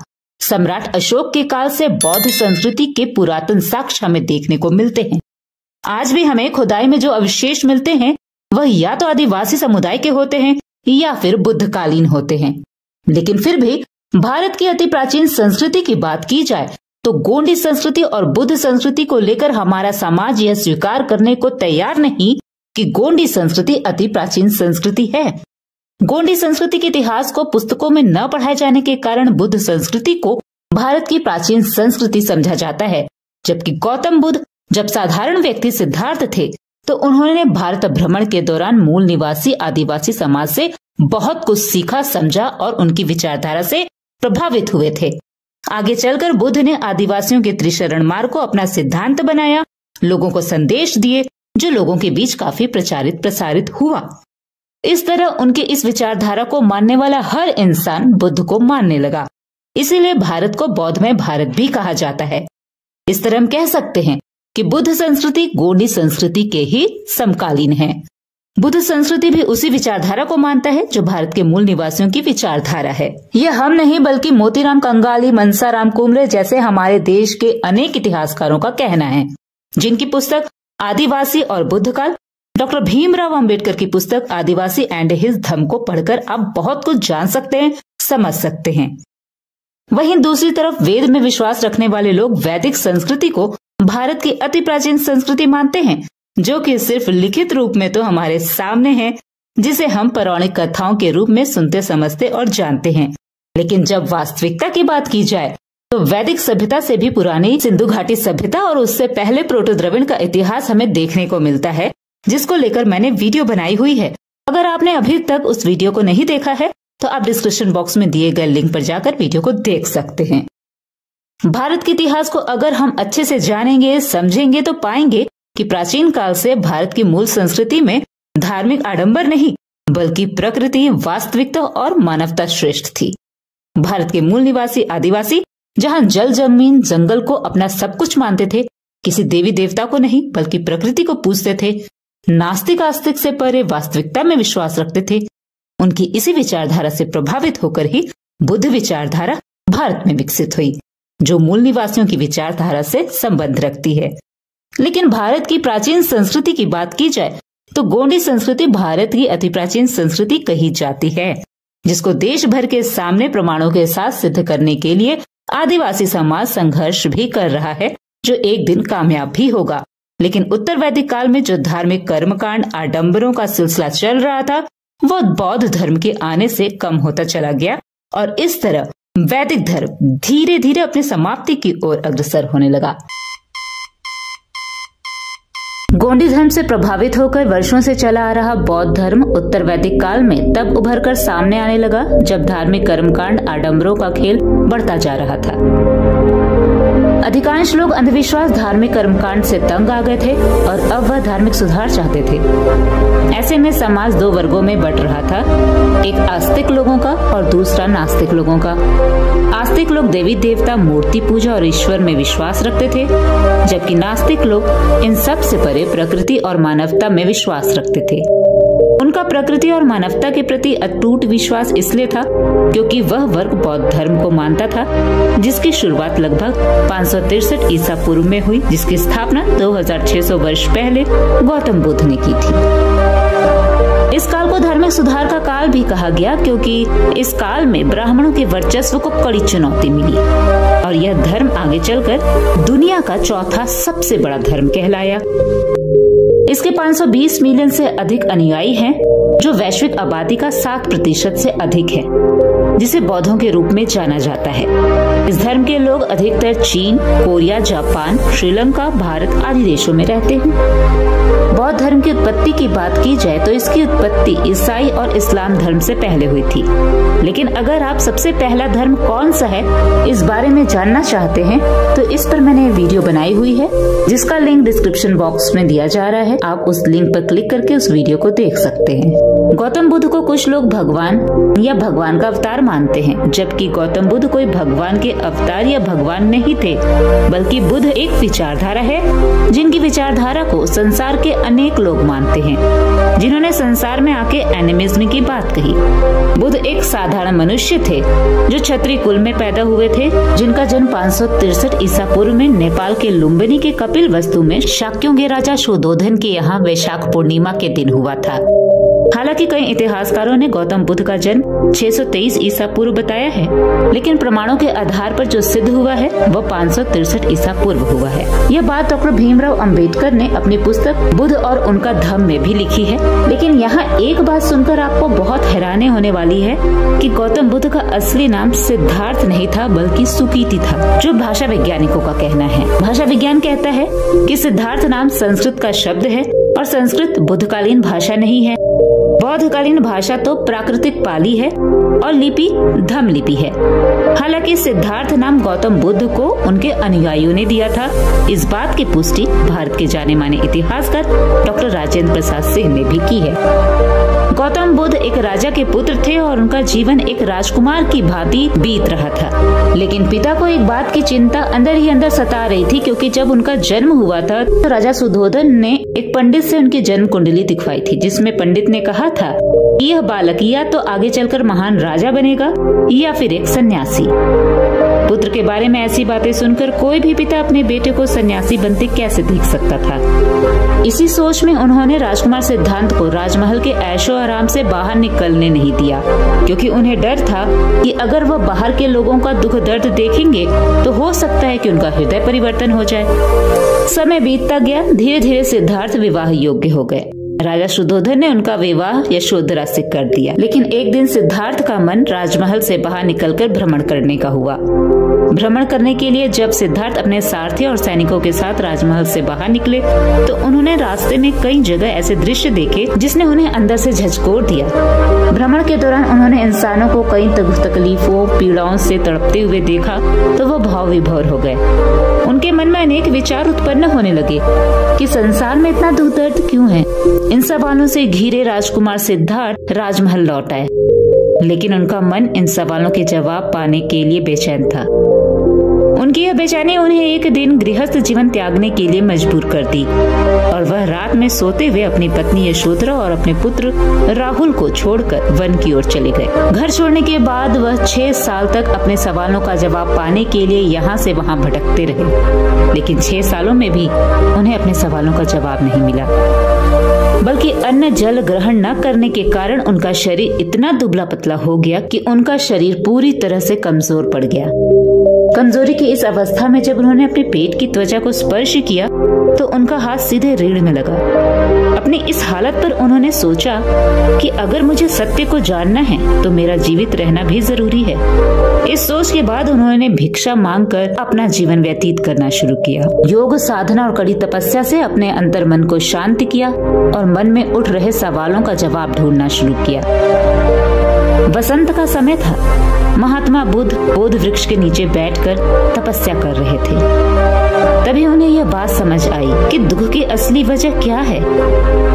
सम्राट अशोक के काल से बौद्ध संस्कृति के पुरातन साक्ष्य हमें देखने को मिलते हैं। आज भी हमें खुदाई में जो अवशेष मिलते हैं वह या तो आदिवासी समुदाय के होते हैं या फिर बुद्धकालीन होते हैं। लेकिन फिर भी भारत की अति प्राचीन संस्कृति की बात की जाए तो गोंडी संस्कृति और बुद्ध संस्कृति को लेकर हमारा समाज यह स्वीकार करने को तैयार नहीं कि गोंडी संस्कृति अति प्राचीन संस्कृति है। गोंडी संस्कृति के इतिहास को पुस्तकों में न पढ़ाए जाने के कारण बुद्ध संस्कृति को भारत की प्राचीन संस्कृति समझा जाता है, जबकि गौतम बुद्ध जब साधारण व्यक्ति सिद्धार्थ थे तो उन्होंने भारत भ्रमण के दौरान मूल निवासी आदिवासी समाज से बहुत कुछ सीखा, समझा और उनकी विचारधारा से प्रभावित हुए थे। आगे चलकर बुद्ध ने आदिवासियों के त्रिशरण मार्ग को अपना सिद्धांत बनाया, लोगों को संदेश दिए, जो लोगों के बीच काफी प्रचारित प्रसारित हुआ। इस तरह उनके इस विचारधारा को मानने वाला हर इंसान बुद्ध को मानने लगा। इसीलिए भारत को बौद्धमय भारत भी कहा जाता है। इस तरह हम कह सकते हैं कि बुद्ध संस्कृति गोंडी संस्कृति के ही समकालीन है। बुद्ध संस्कृति भी उसी विचारधारा को मानता है जो भारत के मूल निवासियों की विचारधारा है। यह हम नहीं बल्कि मोतीराम कंगाली, मनसाराम कुमरे जैसे हमारे देश के अनेक इतिहासकारों का कहना है, जिनकी पुस्तक आदिवासी और बुद्धकाल, डॉक्टर भीमराव अंबेडकर की पुस्तक आदिवासी एंड हिज धम्म को पढ़कर आप बहुत कुछ जान सकते हैं, समझ सकते हैं। वहीं दूसरी तरफ वेद में विश्वास रखने वाले लोग वैदिक संस्कृति को भारत की अति प्राचीन संस्कृति मानते हैं, जो कि सिर्फ लिखित रूप में तो हमारे सामने है, जिसे हम पौराणिक कथाओं के रूप में सुनते, समझते और जानते हैं। लेकिन जब वास्तविकता की बात की जाए तो वैदिक सभ्यता से भी पुरानी सिंधु घाटी सभ्यता और उससे पहले प्रोटो द्रविड़ का इतिहास हमें देखने को मिलता है, जिसको लेकर मैंने वीडियो बनाई हुई है। अगर आपने अभी तक उस वीडियो को नहीं देखा है तो आप डिस्क्रिप्शन बॉक्स में दिए गए लिंक पर जाकर वीडियो को देख सकते हैं। भारत के इतिहास को अगर हम अच्छे से जानेंगे, समझेंगे तो पाएंगे कि प्राचीन काल से भारत की मूल संस्कृति में धार्मिक आडंबर नहीं, बल्कि प्रकृति, वास्तविकता और मानवता श्रेष्ठ थी। भारत के मूल निवासी आदिवासी, जहां जल, जमीन, जंगल को अपना सब कुछ मानते थे, किसी देवी देवता को नहीं बल्कि प्रकृति को पूजते थे, नास्तिक आस्तिक से परे वास्तविकता में विश्वास रखते थे, उनकी इसी विचारधारा से प्रभावित होकर ही बुद्ध विचारधारा भारत में विकसित हुई, जो मूल निवासियों की विचारधारा से संबंध रखती है। लेकिन भारत की प्राचीन संस्कृति की बात की जाए तो गोंडी संस्कृति भारत की अति प्राचीन संस्कृति कही जाती है, जिसको देश भर के सामने प्रमाणों के साथ सिद्ध करने के लिए आदिवासी समाज संघर्ष भी कर रहा है, जो एक दिन कामयाब भी होगा। लेकिन उत्तर वैदिक काल में जो धार्मिक कर्मकांड, आडंबरों का सिलसिला चल रहा था, वो बौद्ध धर्म के आने से कम होता चला गया और इस तरह वैदिक धर्म धीरे धीरे अपनी समाप्ति की ओर अग्रसर होने लगा। गोंडी धर्म से प्रभावित होकर वर्षों से चला आ रहा बौद्ध धर्म उत्तर वैदिक काल में तब उभरकर सामने आने लगा जब धार्मिक कर्मकांड, आडंबरों का खेल बढ़ता जा रहा था। अधिकांश लोग अंधविश्वास, धार्मिक कर्मकांड से तंग आ गए थे और अब वह धार्मिक सुधार चाहते थे। ऐसे में समाज दो वर्गों में बंट रहा था, एक आस्तिक लोगों का और दूसरा नास्तिक लोगों का। आस्तिक लोग देवी देवता, मूर्ति पूजा और ईश्वर में विश्वास रखते थे, जबकि नास्तिक लोग इन सब से परे प्रकृति और मानवता में विश्वास रखते थे। उनका प्रकृति और मानवता के प्रति अटूट विश्वास इसलिए था क्योंकि वह वर्ग बौद्ध धर्म को मानता था, जिसकी शुरुआत लगभग 563 ईसा पूर्व में हुई, जिसकी स्थापना 2600 वर्ष पहले गौतम बुद्ध ने की थी। इस काल को धार्मिक सुधार का काल भी कहा गया क्योंकि इस काल में ब्राह्मणों के वर्चस्व को कड़ी चुनौती मिली और यह धर्म आगे चलकर दुनिया का चौथा सबसे बड़ा धर्म कहलाया। इसके 520 मिलियन से अधिक अनुयायी हैं, जो वैश्विक आबादी का 7% से अधिक है, जिसे बौद्धों के रूप में जाना जाता है। इस धर्म के लोग अधिकतर चीन, कोरिया, जापान, श्रीलंका, भारत आदि देशों में रहते हैं। बौद्ध धर्म की उत्पत्ति की बात की जाए तो इसकी उत्पत्ति ईसाई और इस्लाम धर्म से पहले हुई थी। लेकिन अगर आप सबसे पहला धर्म कौन सा है इस बारे में जानना चाहते हैं तो इस पर मैंने वीडियो बनाई हुई है, जिसका लिंक डिस्क्रिप्शन बॉक्स में दिया जा रहा है। आप उस लिंक पर क्लिक करके उस वीडियो को देख सकते हैं। गौतम बुद्ध को कुछ लोग भगवान या भगवान का अवतार मानते हैं, जबकि गौतम बुद्ध कोई भगवान के अवतार या भगवान नहीं थे, बल्कि बुद्ध एक विचारधारा है, जिनकी विचारधारा को संसार के अनेक लोग मानते हैं, जिन्होंने संसार में आके एनिमिज्म की बात कही। बुद्ध एक साधारण मनुष्य थे जो क्षत्रिय कुल में पैदा हुए थे, जिनका जन्म 563 ईसा पूर्व में नेपाल के लुम्बिनी के कपिल वस्तु में शाक्यों के राजा शोधोधन के यहाँ वैशाख पूर्णिमा के दिन हुआ था। हालांकि कई इतिहासकारों ने गौतम बुद्ध का जन्म 623 ईसा पूर्व बताया है, लेकिन प्रमाणों के आधार पर जो सिद्ध हुआ है वो 563 ईसा पूर्व हुआ है। यह बात डॉक्टर भीमराव अंबेडकर ने अपनी पुस्तक बुद्ध और उनका धम्म में भी लिखी है। लेकिन यहाँ एक बात सुनकर आपको बहुत हैरानी होने वाली है कि गौतम बुद्ध का असली नाम सिद्धार्थ नहीं था, बल्कि सुकीति था, जो भाषा वैज्ञानिकों का कहना है। भाषा विज्ञान कहता है कि सिद्धार्थ नाम संस्कृत का शब्द है और संस्कृत बुद्धकालीन भाषा नहीं है। बौद्धकालीन भाषा तो प्राकृतिक पाली है और लिपि धम्म लिपि है। हालांकि सिद्धार्थ नाम गौतम बुद्ध को उनके अनुयायियों ने दिया था। इस बात की पुष्टि भारत के जाने माने इतिहासकार डॉक्टर राजेंद्र प्रसाद सिंह ने भी की है। गौतम बुद्ध एक राजा के पुत्र थे और उनका जीवन एक राजकुमार की भांति बीत रहा था, लेकिन पिता को एक बात की चिंता अंदर ही अंदर सता रही थी, क्योंकि जब उनका जन्म हुआ था तो राजा सुधोधन ने एक पंडित से उनकी जन्म कुंडली दिखवाई थी, जिसमें पंडित ने कहा था कि यह बालक या तो आगे चलकर महान राजा बनेगा या फिर एक सन्यासी। पुत्र के बारे में ऐसी बातें सुनकर कोई भी पिता अपने बेटे को सन्यासी बनते कैसे देख सकता था। इसी सोच में उन्होंने राजकुमार सिद्धार्थ को राजमहल के ऐशो आराम से बाहर निकलने नहीं दिया, क्योंकि उन्हें डर था कि अगर वह बाहर के लोगों का दुख दर्द देखेंगे तो हो सकता है कि उनका हृदय परिवर्तन हो जाए। समय बीतता गया, धीरे धीरे सिद्धार्थ विवाह योग्य हो गए। राजा शुद्धोधन ने उनका विवाह यशोधरा से कर दिया, लेकिन एक दिन सिद्धार्थ का मन राजमहल से बाहर निकलकर भ्रमण करने का हुआ। भ्रमण करने के लिए जब सिद्धार्थ अपने सारथी और सैनिकों के साथ राजमहल से बाहर निकले तो उन्होंने रास्ते में कई जगह ऐसे दृश्य देखे जिसने उन्हें अंदर से झकझोर दिया। भ्रमण के दौरान उन्होंने इंसानों को कई तकलीफों पीड़ाओं से तड़पते हुए देखा तो वह भाव विभोर हो गए। उनके मन में अनेक विचार उत्पन्न होने लगे कि संसार में इतना दुख दर्द क्यों है। इन सवालों से घिरे राजकुमार सिद्धार्थ राजमहल लौट आए, लेकिन उनका मन इन सवालों के जवाब पाने के लिए बेचैन था। उनकी यह बेचैनी उन्हें एक दिन गृहस्थ जीवन त्यागने के लिए मजबूर कर दी और वह रात में सोते हुए अपनी पत्नी यशोधरा और अपने पुत्र राहुल को छोड़कर वन की ओर चले गए। घर छोड़ने के बाद वह 6 साल तक अपने सवालों का जवाब पाने के लिए यहाँ से वहाँ भटकते रहे, लेकिन 6 सालों में भी उन्हें अपने सवालों का जवाब नहीं मिला, बल्कि अन्न जल ग्रहण न करने के कारण उनका शरीर इतना दुबला पतला हो गया कि उनका शरीर पूरी तरह से कमजोर पड़ गया। कमजोरी की इस अवस्था में जब उन्होंने अपने पेट की त्वचा को स्पर्श किया तो उनका हाथ सीधे रीढ़ में लगा। अपनी इस हालत पर उन्होंने सोचा कि अगर मुझे सत्य को जानना है तो मेरा जीवित रहना भी जरूरी है। इस सोच के बाद उन्होंने भिक्षा मांगकर अपना जीवन व्यतीत करना शुरू किया। योग साधना और कड़ी तपस्या से अपने अंतर मन को शांत किया और मन में उठ रहे सवालों का जवाब ढूंढना शुरू किया। वसंत का समय था। महात्मा बुद्ध बोध वृक्ष के नीचे बैठकर तपस्या कर रहे थे। तभी उन्हें यह बात समझ आई कि दुख की असली वजह क्या है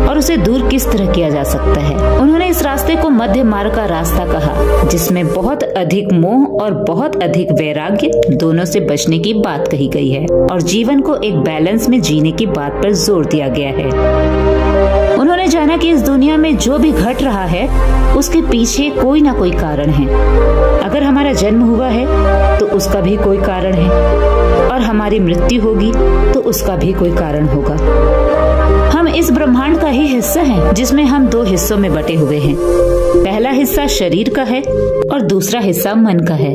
और उसे दूर किस तरह किया जा सकता है। उन्होंने इस रास्ते को मध्य मार्ग का रास्ता कहा, जिसमें बहुत अधिक मोह और बहुत अधिक वैराग्य दोनों से बचने की बात कही गई है और जीवन को एक बैलेंस में जीने की बात पर जोर दिया गया है। उन्होंने जाना कि इस दुनिया में जो भी घट रहा है उसके पीछे कोई ना कोई कारण है। अगर हमारा जन्म हुआ है तो उसका भी कोई कारण है और हमारी मृत्यु होगी तो उसका भी कोई कारण होगा। हम इस ब्रह्मांड का ही हिस्सा हैं, जिसमें हम 2 हिस्सों में बटे हुए हैं। पहला हिस्सा शरीर का है और दूसरा हिस्सा मन का है।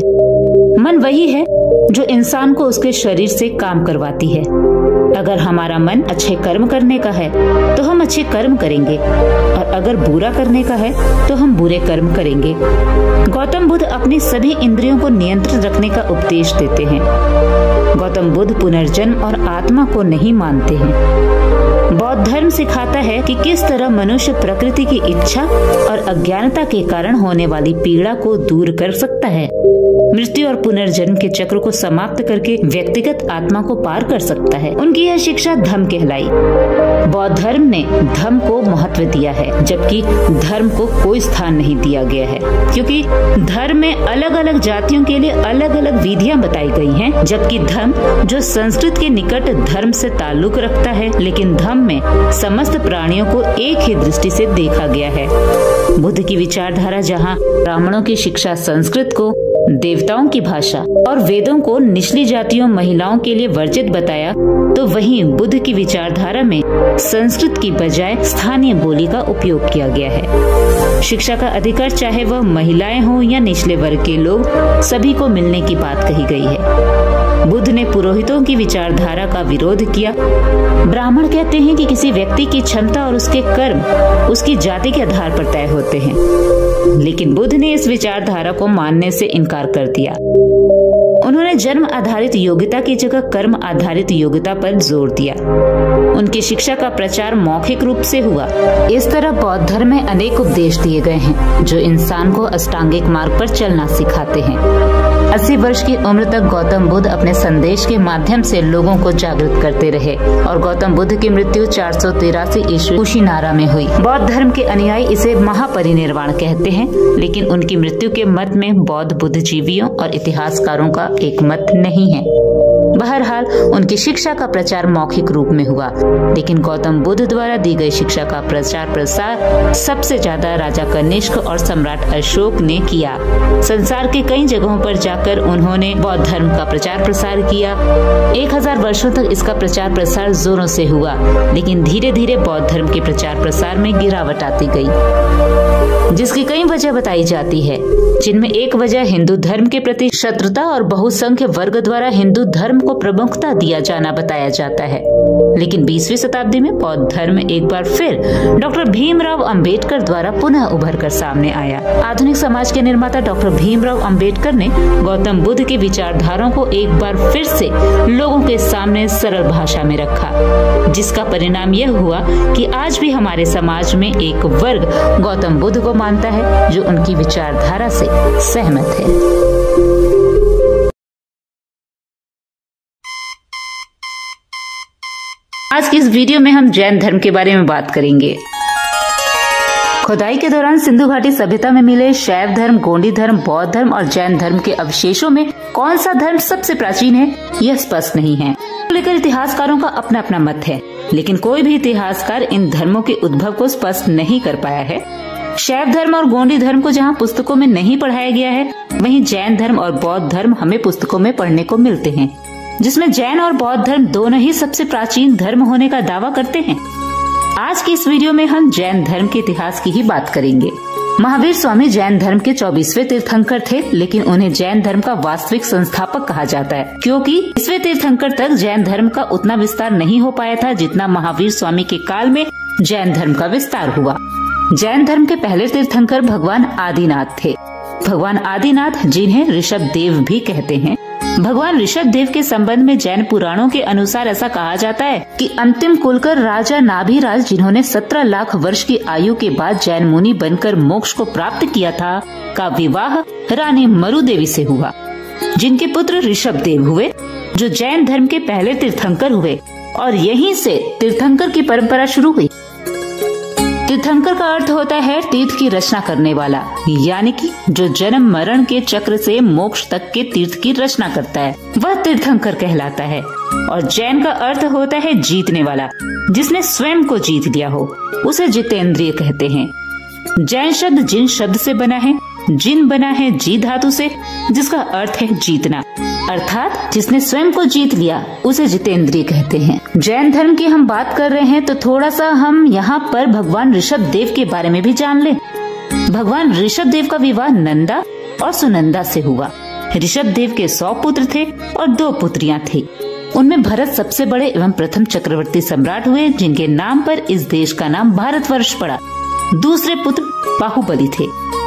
मन वही है जो इंसान को उसके शरीर से काम करवाती है। अगर हमारा मन अच्छे कर्म करने का है तो हम अच्छे कर्म करेंगे और अगर बुरा करने का है तो हम बुरे कर्म करेंगे। गौतम बुद्ध अपने सभी इंद्रियों को नियंत्रित रखने का उपदेश देते हैं। गौतम बुद्ध पुनर्जन्म और आत्मा को नहीं मानते हैं। बौद्ध धर्म सिखाता है कि किस तरह मनुष्य प्रकृति की इच्छा और अज्ञानता के कारण होने वाली पीड़ा को दूर कर सकता है। मृत्यु और पुनर्जन्म के चक्र को समाप्त करके व्यक्तिगत आत्मा को पार कर सकता है। उनकी यह शिक्षा धम्म कहलाई। बौद्ध धर्म ने धम्म को महत्व दिया है, जबकि धर्म को कोई स्थान नहीं दिया गया है, क्योंकि धर्म में अलग अलग जातियों के लिए अलग अलग विधियां बताई गई हैं, जबकि धम्म जो संस्कृत के निकट धर्म से ताल्लुक रखता है, लेकिन धम्म में समस्त प्राणियों को एक ही दृष्टि से देखा गया है। बुद्ध की विचारधारा जहाँ ब्राह्मणों की शिक्षा संस्कृत को, देवताओं की भाषा और वेदों को निचली जातियों महिलाओं के लिए वर्जित बताया, तो वहीं बुद्ध की विचारधारा में संस्कृत की बजाय स्थानीय बोली का उपयोग किया गया है। शिक्षा का अधिकार चाहे वह महिलाएं हों या निचले वर्ग के लोग, सभी को मिलने की बात कही गई है। बुद्ध ने पुरोहितों की विचारधारा का विरोध किया। ब्राह्मण कहते हैं कि किसी व्यक्ति की क्षमता और उसके कर्म उसकी जाति के आधार पर तय होते हैं, लेकिन बुद्ध ने इस विचारधारा को मानने से इनकार कर दिया। उन्होंने जन्म आधारित योग्यता की जगह कर्म आधारित योग्यता पर जोर दिया। उनकी शिक्षा का प्रचार मौखिक रूप से हुआ। इस तरह बौद्ध धर्म में अनेक उपदेश दिए गए हैं जो इंसान को अष्टांगिक मार्ग पर चलना सिखाते हैं। 80 वर्ष की उम्र तक गौतम बुद्ध अपने संदेश के माध्यम से लोगों को जागृत करते रहे और गौतम बुद्ध की मृत्यु 483 ईस्वी कुशीनारा में हुई। बौद्ध धर्म के अनुयायी इसे महापरिनिर्वाण कहते हैं, लेकिन उनकी मृत्यु के मत में बौद्ध बुद्धिजीवियों और इतिहासकारों का एक मत नहीं है। बहरहाल उनकी शिक्षा का प्रचार मौखिक रूप में हुआ, लेकिन गौतम बुद्ध द्वारा दी गई शिक्षा का प्रचार प्रसार सबसे ज्यादा राजा कनिष्क और सम्राट अशोक ने किया। संसार के कई जगहों पर जाकर उन्होंने बौद्ध धर्म का प्रचार प्रसार किया। 1000 वर्षों तक इसका प्रचार प्रसार जोरों से हुआ, लेकिन धीरे धीरे बौद्ध धर्म के प्रचार प्रसार में गिरावट आती गई, जिसकी कई वजह बताई जाती है, जिनमें एक वजह हिंदू धर्म के प्रति शत्रुता और बहुसंख्य वर्ग द्वारा हिंदू धर्म को प्रमुखता दिया जाना बताया जाता है। लेकिन 20वीं शताब्दी में बौद्ध धर्म एक बार फिर डॉक्टर भीमराव अंबेडकर द्वारा पुनः उभर कर सामने आया। आधुनिक समाज के निर्माता डॉक्टर भीमराव अंबेडकर ने गौतम बुद्ध के विचारधाराओं को एक बार फिर से लोगों के सामने सरल भाषा में रखा, जिसका परिणाम यह हुआ कि आज भी हमारे समाज में एक वर्ग गौतम बुद्ध को मानता है जो उनकी विचारधारा से सहमत है। आज की इस वीडियो में हम जैन धर्म के बारे में बात करेंगे। खुदाई के दौरान सिंधु घाटी सभ्यता में मिले शैव धर्म, गोंडी धर्म, बौद्ध धर्म और जैन धर्म के अवशेषों में कौन सा धर्म सबसे प्राचीन है, यह स्पष्ट नहीं है। लेकर इतिहासकारों का अपना अपना मत है, लेकिन कोई भी इतिहासकार इन धर्मों के उद्भव को स्पष्ट नहीं कर पाया है। शैव धर्म और गोंडी धर्म को जहाँ पुस्तकों में नहीं पढ़ाया गया है, वहीं जैन धर्म और बौद्ध धर्म हमें पुस्तकों में पढ़ने को मिलते हैं, जिसमें जैन और बौद्ध धर्म दोनों ही सबसे प्राचीन धर्म होने का दावा करते हैं। आज की इस वीडियो में हम जैन धर्म के इतिहास की ही बात करेंगे। महावीर स्वामी जैन धर्म के 24वें तीर्थंकर थे, लेकिन उन्हें जैन धर्म का वास्तविक संस्थापक कहा जाता है, क्योंकि 20वें तीर्थंकर तक जैन धर्म का उतना विस्तार नहीं हो पाया था जितना महावीर स्वामी के काल में जैन धर्म का विस्तार हुआ। जैन धर्म के पहले तीर्थंकर भगवान आदिनाथ थे। भगवान आदिनाथ, जिन्हें ऋषभ देव भी कहते हैं, भगवान ऋषभ देव के संबंध में जैन पुराणों के अनुसार ऐसा कहा जाता है कि अंतिम कुलकर राजा नाभिराज, जिन्होंने 17 लाख वर्ष की आयु के बाद जैन मुनि बनकर मोक्ष को प्राप्त किया था, का विवाह रानी मरुदेवी से हुआ, जिनके पुत्र ऋषभ देव हुए, जो जैन धर्म के पहले तीर्थंकर हुए, और यहीं से तीर्थंकर की परंपरा शुरू हुई। तीर्थंकर का अर्थ होता है तीर्थ की रचना करने वाला, यानी कि जो जन्म मरण के चक्र से मोक्ष तक के तीर्थ की रचना करता है, वह तीर्थंकर कहलाता है। और जैन का अर्थ होता है जीतने वाला, जिसने स्वयं को जीत लिया हो, उसे जितेंद्रिय कहते हैं। जैन शब्द जिन शब्द से बना है, जिन बना है जी धातु से, जिसका अर्थ है जीतना, अर्थात जिसने स्वयं को जीत लिया उसे जितेंद्रिय कहते हैं। जैन धर्म की हम बात कर रहे हैं तो थोड़ा सा हम यहाँ पर भगवान ऋषभ देव के बारे में भी जान लें। भगवान ऋषभ देव का विवाह नंदा और सुनंदा से हुआ। ऋषभ देव के 100 पुत्र थे और 2 पुत्रियाँ थी। उनमें भरत सबसे बड़े एवं प्रथम चक्रवर्ती सम्राट हुए, जिनके नाम पर इस देश का नाम भारतवर्ष पड़ा। दूसरे पुत्र बाहुबली थे,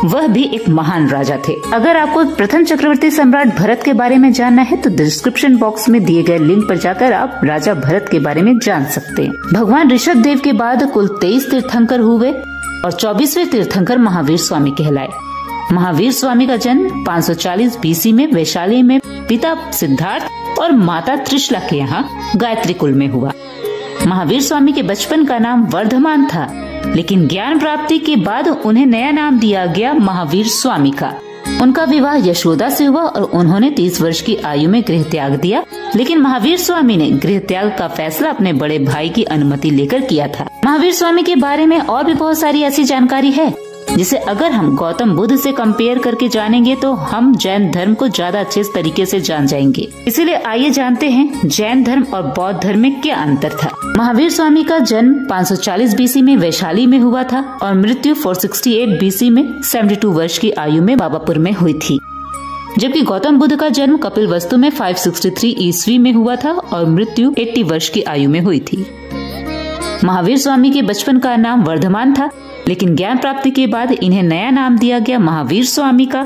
वह भी एक महान राजा थे। अगर आपको प्रथम चक्रवर्ती सम्राट भरत के बारे में जानना है तो डिस्क्रिप्शन बॉक्स में दिए गए लिंक पर जाकर आप राजा भरत के बारे में जान सकते हैं। भगवान ऋषभ देव के बाद कुल 23 तीर्थंकर हुए और 24वें तीर्थंकर महावीर स्वामी कहलाए। महावीर स्वामी का जन्म 540 BC में वैशाली में पिता सिद्धार्थ और माता त्रिशला के यहाँ गायत्री कुल में हुआ। महावीर स्वामी के बचपन का नाम वर्धमान था, लेकिन ज्ञान प्राप्ति के बाद उन्हें नया नाम दिया गया महावीर स्वामी का। उनका विवाह यशोदा से हुआ और उन्होंने 30 वर्ष की आयु में गृह त्याग दिया, लेकिन महावीर स्वामी ने गृह त्याग का फैसला अपने बड़े भाई की अनुमति लेकर किया था। महावीर स्वामी के बारे में और भी बहुत सारी ऐसी जानकारी है, जिसे अगर हम गौतम बुद्ध से कंपेयर करके जानेंगे तो हम जैन धर्म को ज्यादा अच्छे तरीके से जान जाएंगे। इसीलिए आइए जानते हैं जैन धर्म और बौद्ध धर्म में क्या अंतर था। महावीर स्वामी का जन्म 540 BC में वैशाली में हुआ था और मृत्यु 468 BC में 72 वर्ष की आयु में बाबापुर में हुई थी, जबकि गौतम बुद्ध का जन्म कपिलवस्तु में 563 ईस्वी में हुआ था और मृत्यु 80 वर्ष की आयु में हुई थी। महावीर स्वामी के बचपन का नाम वर्धमान था, लेकिन ज्ञान प्राप्ति के बाद इन्हें नया नाम दिया गया महावीर स्वामी का।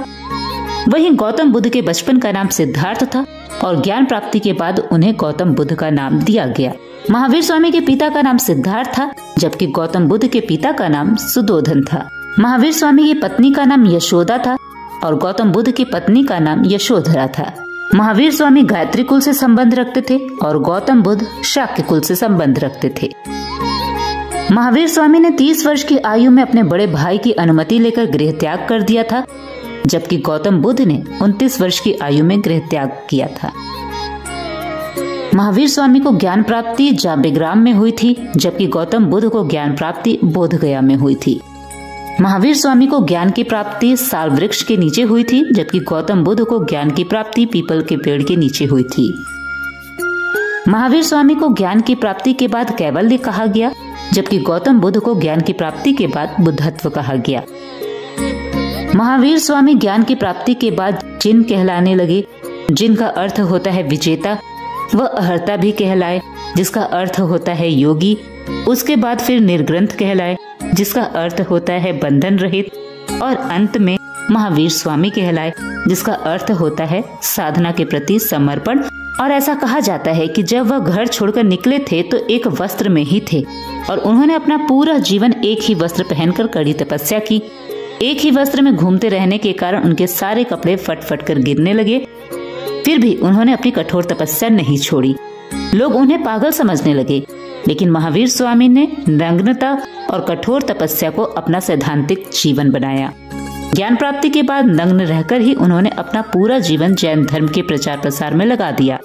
वहीं गौतम बुद्ध के बचपन का नाम सिद्धार्थ था और ज्ञान प्राप्ति के बाद उन्हें गौतम बुद्ध का नाम दिया गया। महावीर स्वामी के पिता का नाम सिद्धार्थ था, जबकि गौतम बुद्ध के पिता का नाम सुदोधन था। महावीर स्वामी की पत्नी का नाम यशोदा था और गौतम बुद्ध की पत्नी का नाम यशोधरा था। महावीर स्वामी गायत्री कुल से संबंध रखते थे और गौतम बुद्ध शाक्य कुल से संबंध रखते थे। महावीर स्वामी ने 30 वर्ष की आयु में अपने बड़े भाई की अनुमति लेकर गृह त्याग कर दिया था, जबकि गौतम बुद्ध ने 29 वर्ष की आयु में गृह त्याग किया था। महावीर स्वामी को ज्ञान प्राप्ति जाबेग्राम में हुई थी, जबकि गौतम बुद्ध को ज्ञान प्राप्ति बोधगया में हुई थी। महावीर स्वामी को ज्ञान की प्राप्ति साल वृक्ष के नीचे हुई थी, जबकि गौतम बुद्ध को ज्ञान की प्राप्ति पीपल के पेड़ के नीचे हुई थी। महावीर स्वामी को ज्ञान की प्राप्ति के बाद कैवल्य कहा गया, जबकि गौतम बुद्ध को ज्ञान की प्राप्ति के बाद बुद्धत्व कहा गया। महावीर स्वामी ज्ञान की प्राप्ति के बाद जिन कहलाने लगे, जिनका अर्थ होता है विजेता, वह अहर्ता भी कहलाए, जिसका अर्थ होता है योगी। उसके बाद फिर निर्ग्रंथ कहलाए, जिसका अर्थ होता है बंधन रहित, और अंत में महावीर स्वामी कहलाए, जिसका अर्थ होता है साधना के प्रति समर्पण। और ऐसा कहा जाता है कि जब वह घर छोड़कर निकले थे तो एक वस्त्र में ही थे, और उन्होंने अपना पूरा जीवन एक ही वस्त्र पहनकर कड़ी तपस्या की। एक ही वस्त्र में घूमते रहने के कारण उनके सारे कपड़े फट फट कर गिरने लगे, फिर भी उन्होंने अपनी कठोर तपस्या नहीं छोड़ी। लोग उन्हें पागल समझने लगे, लेकिन महावीर स्वामी ने नग्नता और कठोर तपस्या को अपना सैद्धांतिक जीवन बनाया। ज्ञान प्राप्ति के बाद नग्न रहकर ही उन्होंने अपना पूरा जीवन जैन धर्म के प्रचार प्रसार में लगा दिया।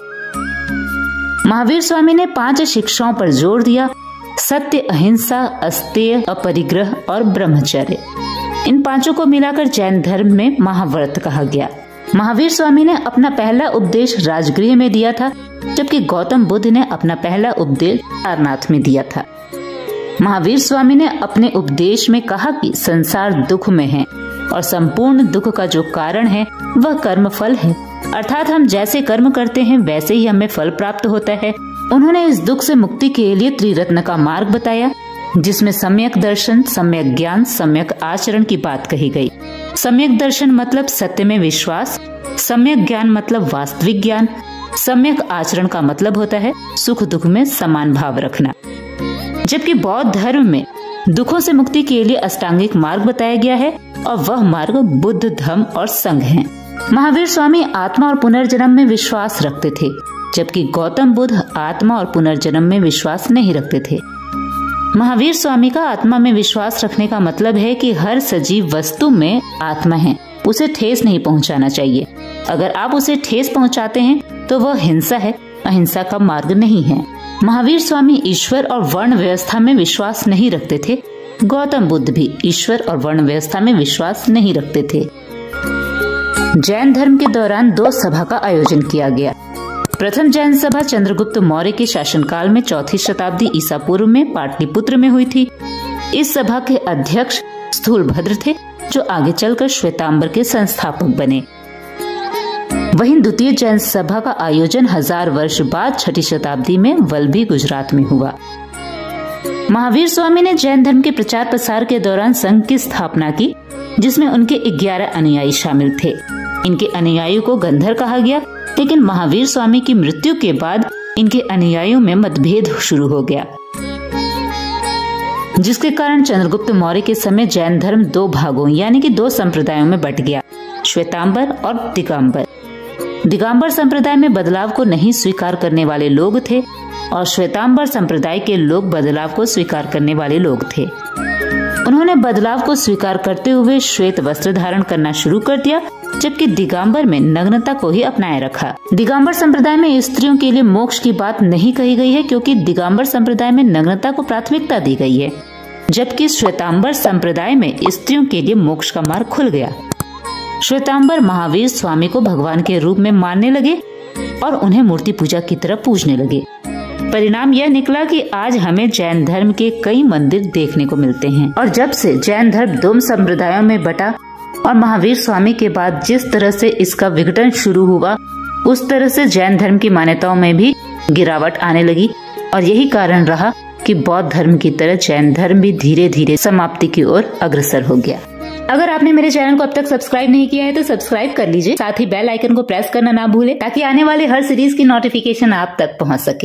महावीर स्वामी ने 5 शिक्षाओं पर जोर दिया: सत्य, अहिंसा, अस्तेय, अपरिग्रह और ब्रह्मचर्य। इन 5 को मिलाकर जैन धर्म में महाव्रत कहा गया। महावीर स्वामी ने अपना पहला उपदेश राजगृह में दिया था, जबकि गौतम बुद्ध ने अपना पहला उपदेश सारनाथ में दिया था। महावीर स्वामी ने अपने उपदेश में कहा कि संसार दुख में है और संपूर्ण दुख का जो कारण है वह कर्म फल है, अर्थात हम जैसे कर्म करते हैं वैसे ही हमें फल प्राप्त होता है। उन्होंने इस दुख से मुक्ति के लिए त्रिरत्न का मार्ग बताया, जिसमें सम्यक दर्शन, सम्यक ज्ञान, सम्यक आचरण की बात कही गई। सम्यक दर्शन मतलब सत्य में विश्वास, सम्यक ज्ञान मतलब वास्तविक ज्ञान, सम्यक आचरण का मतलब होता है सुख दुख में समान भाव रखना। जबकि बौद्ध धर्म में दुखों से मुक्ति के लिए अष्टांगिक मार्ग बताया गया है, और वह मार्ग बुद्ध, धम्म और संघ हैं। महावीर स्वामी आत्मा और पुनर्जन्म में विश्वास रखते थे, जबकि गौतम बुद्ध आत्मा और पुनर्जन्म में विश्वास नहीं रखते थे। महावीर स्वामी का आत्मा में विश्वास रखने का मतलब है कि हर सजीव वस्तु में आत्मा है, उसे ठेस नहीं पहुंचाना चाहिए। अगर आप उसे ठेस पहुंचाते हैं तो वह हिंसा है, अहिंसा का मार्ग नहीं है। महावीर स्वामी ईश्वर और वर्ण व्यवस्था में विश्वास नहीं रखते थे। गौतम बुद्ध भी ईश्वर और वर्ण व्यवस्था में विश्वास नहीं रखते थे। जैन धर्म के दौरान 2 सभा का आयोजन किया गया। प्रथम जैन सभा चंद्रगुप्त मौर्य के शासनकाल में 4वीं शताब्दी ईसा पूर्व में पाटलिपुत्र में हुई थी। इस सभा के अध्यक्ष स्थूलभद्र थे, जो आगे चलकर श्वेतांबर के संस्थापक बने। वहीं द्वितीय जैन सभा का आयोजन 1000 वर्ष बाद 6वीं शताब्दी में वल्भी, गुजरात में हुआ। महावीर स्वामी ने जैन धर्म के प्रचार प्रसार के दौरान संघ की स्थापना की, जिसमें उनके 11 अनुयायी शामिल थे। इनके अनुयायियों को गंधर कहा गया, लेकिन महावीर स्वामी की मृत्यु के बाद इनके अनुयायियों में मतभेद शुरू हो गया, जिसके कारण चंद्रगुप्त मौर्य के समय जैन धर्म 2 भागों यानी कि 2 संप्रदायों में बट गया: श्वेतांबर और दिगंबर। दिगंबर संप्रदाय में बदलाव को नहीं स्वीकार करने वाले लोग थे, और श्वेतांबर संप्रदाय के लोग बदलाव को स्वीकार करने वाले लोग थे। उन्होंने बदलाव को स्वीकार करते हुए श्वेत वस्त्र धारण करना शुरू कर दिया, जबकि दिगंबर में नग्नता को ही अपनाए रखा। दिगंबर संप्रदाय में स्त्रियों के लिए मोक्ष की बात नहीं कही गई है, क्योंकि दिगंबर संप्रदाय में नग्नता को प्राथमिकता दी गई है, जबकि श्वेतांबर संप्रदाय में स्त्रियों के लिए मोक्ष का मार्ग खुल गया। श्वेतांबर महावीर स्वामी को भगवान के रूप में मानने लगे और उन्हें मूर्ति पूजा की तरह पूजने लगे। परिणाम यह निकला कि आज हमें जैन धर्म के कई मंदिर देखने को मिलते हैं। और जब से जैन धर्म 2 संप्रदायों में बटा और महावीर स्वामी के बाद जिस तरह से इसका विघटन शुरू हुआ, उस तरह से जैन धर्म की मान्यताओं में भी गिरावट आने लगी, और यही कारण रहा कि बौद्ध धर्म की तरह जैन धर्म भी धीरे धीरे समाप्ति की ओर अग्रसर हो गया। अगर आपने मेरे चैनल को अब तक सब्सक्राइब नहीं किया है तो सब्सक्राइब कर लीजिए, साथ ही बेल आइकन को प्रेस करना ना भूलें, ताकि आने वाले हर सीरीज की नोटिफिकेशन आप तक पहुंच सके।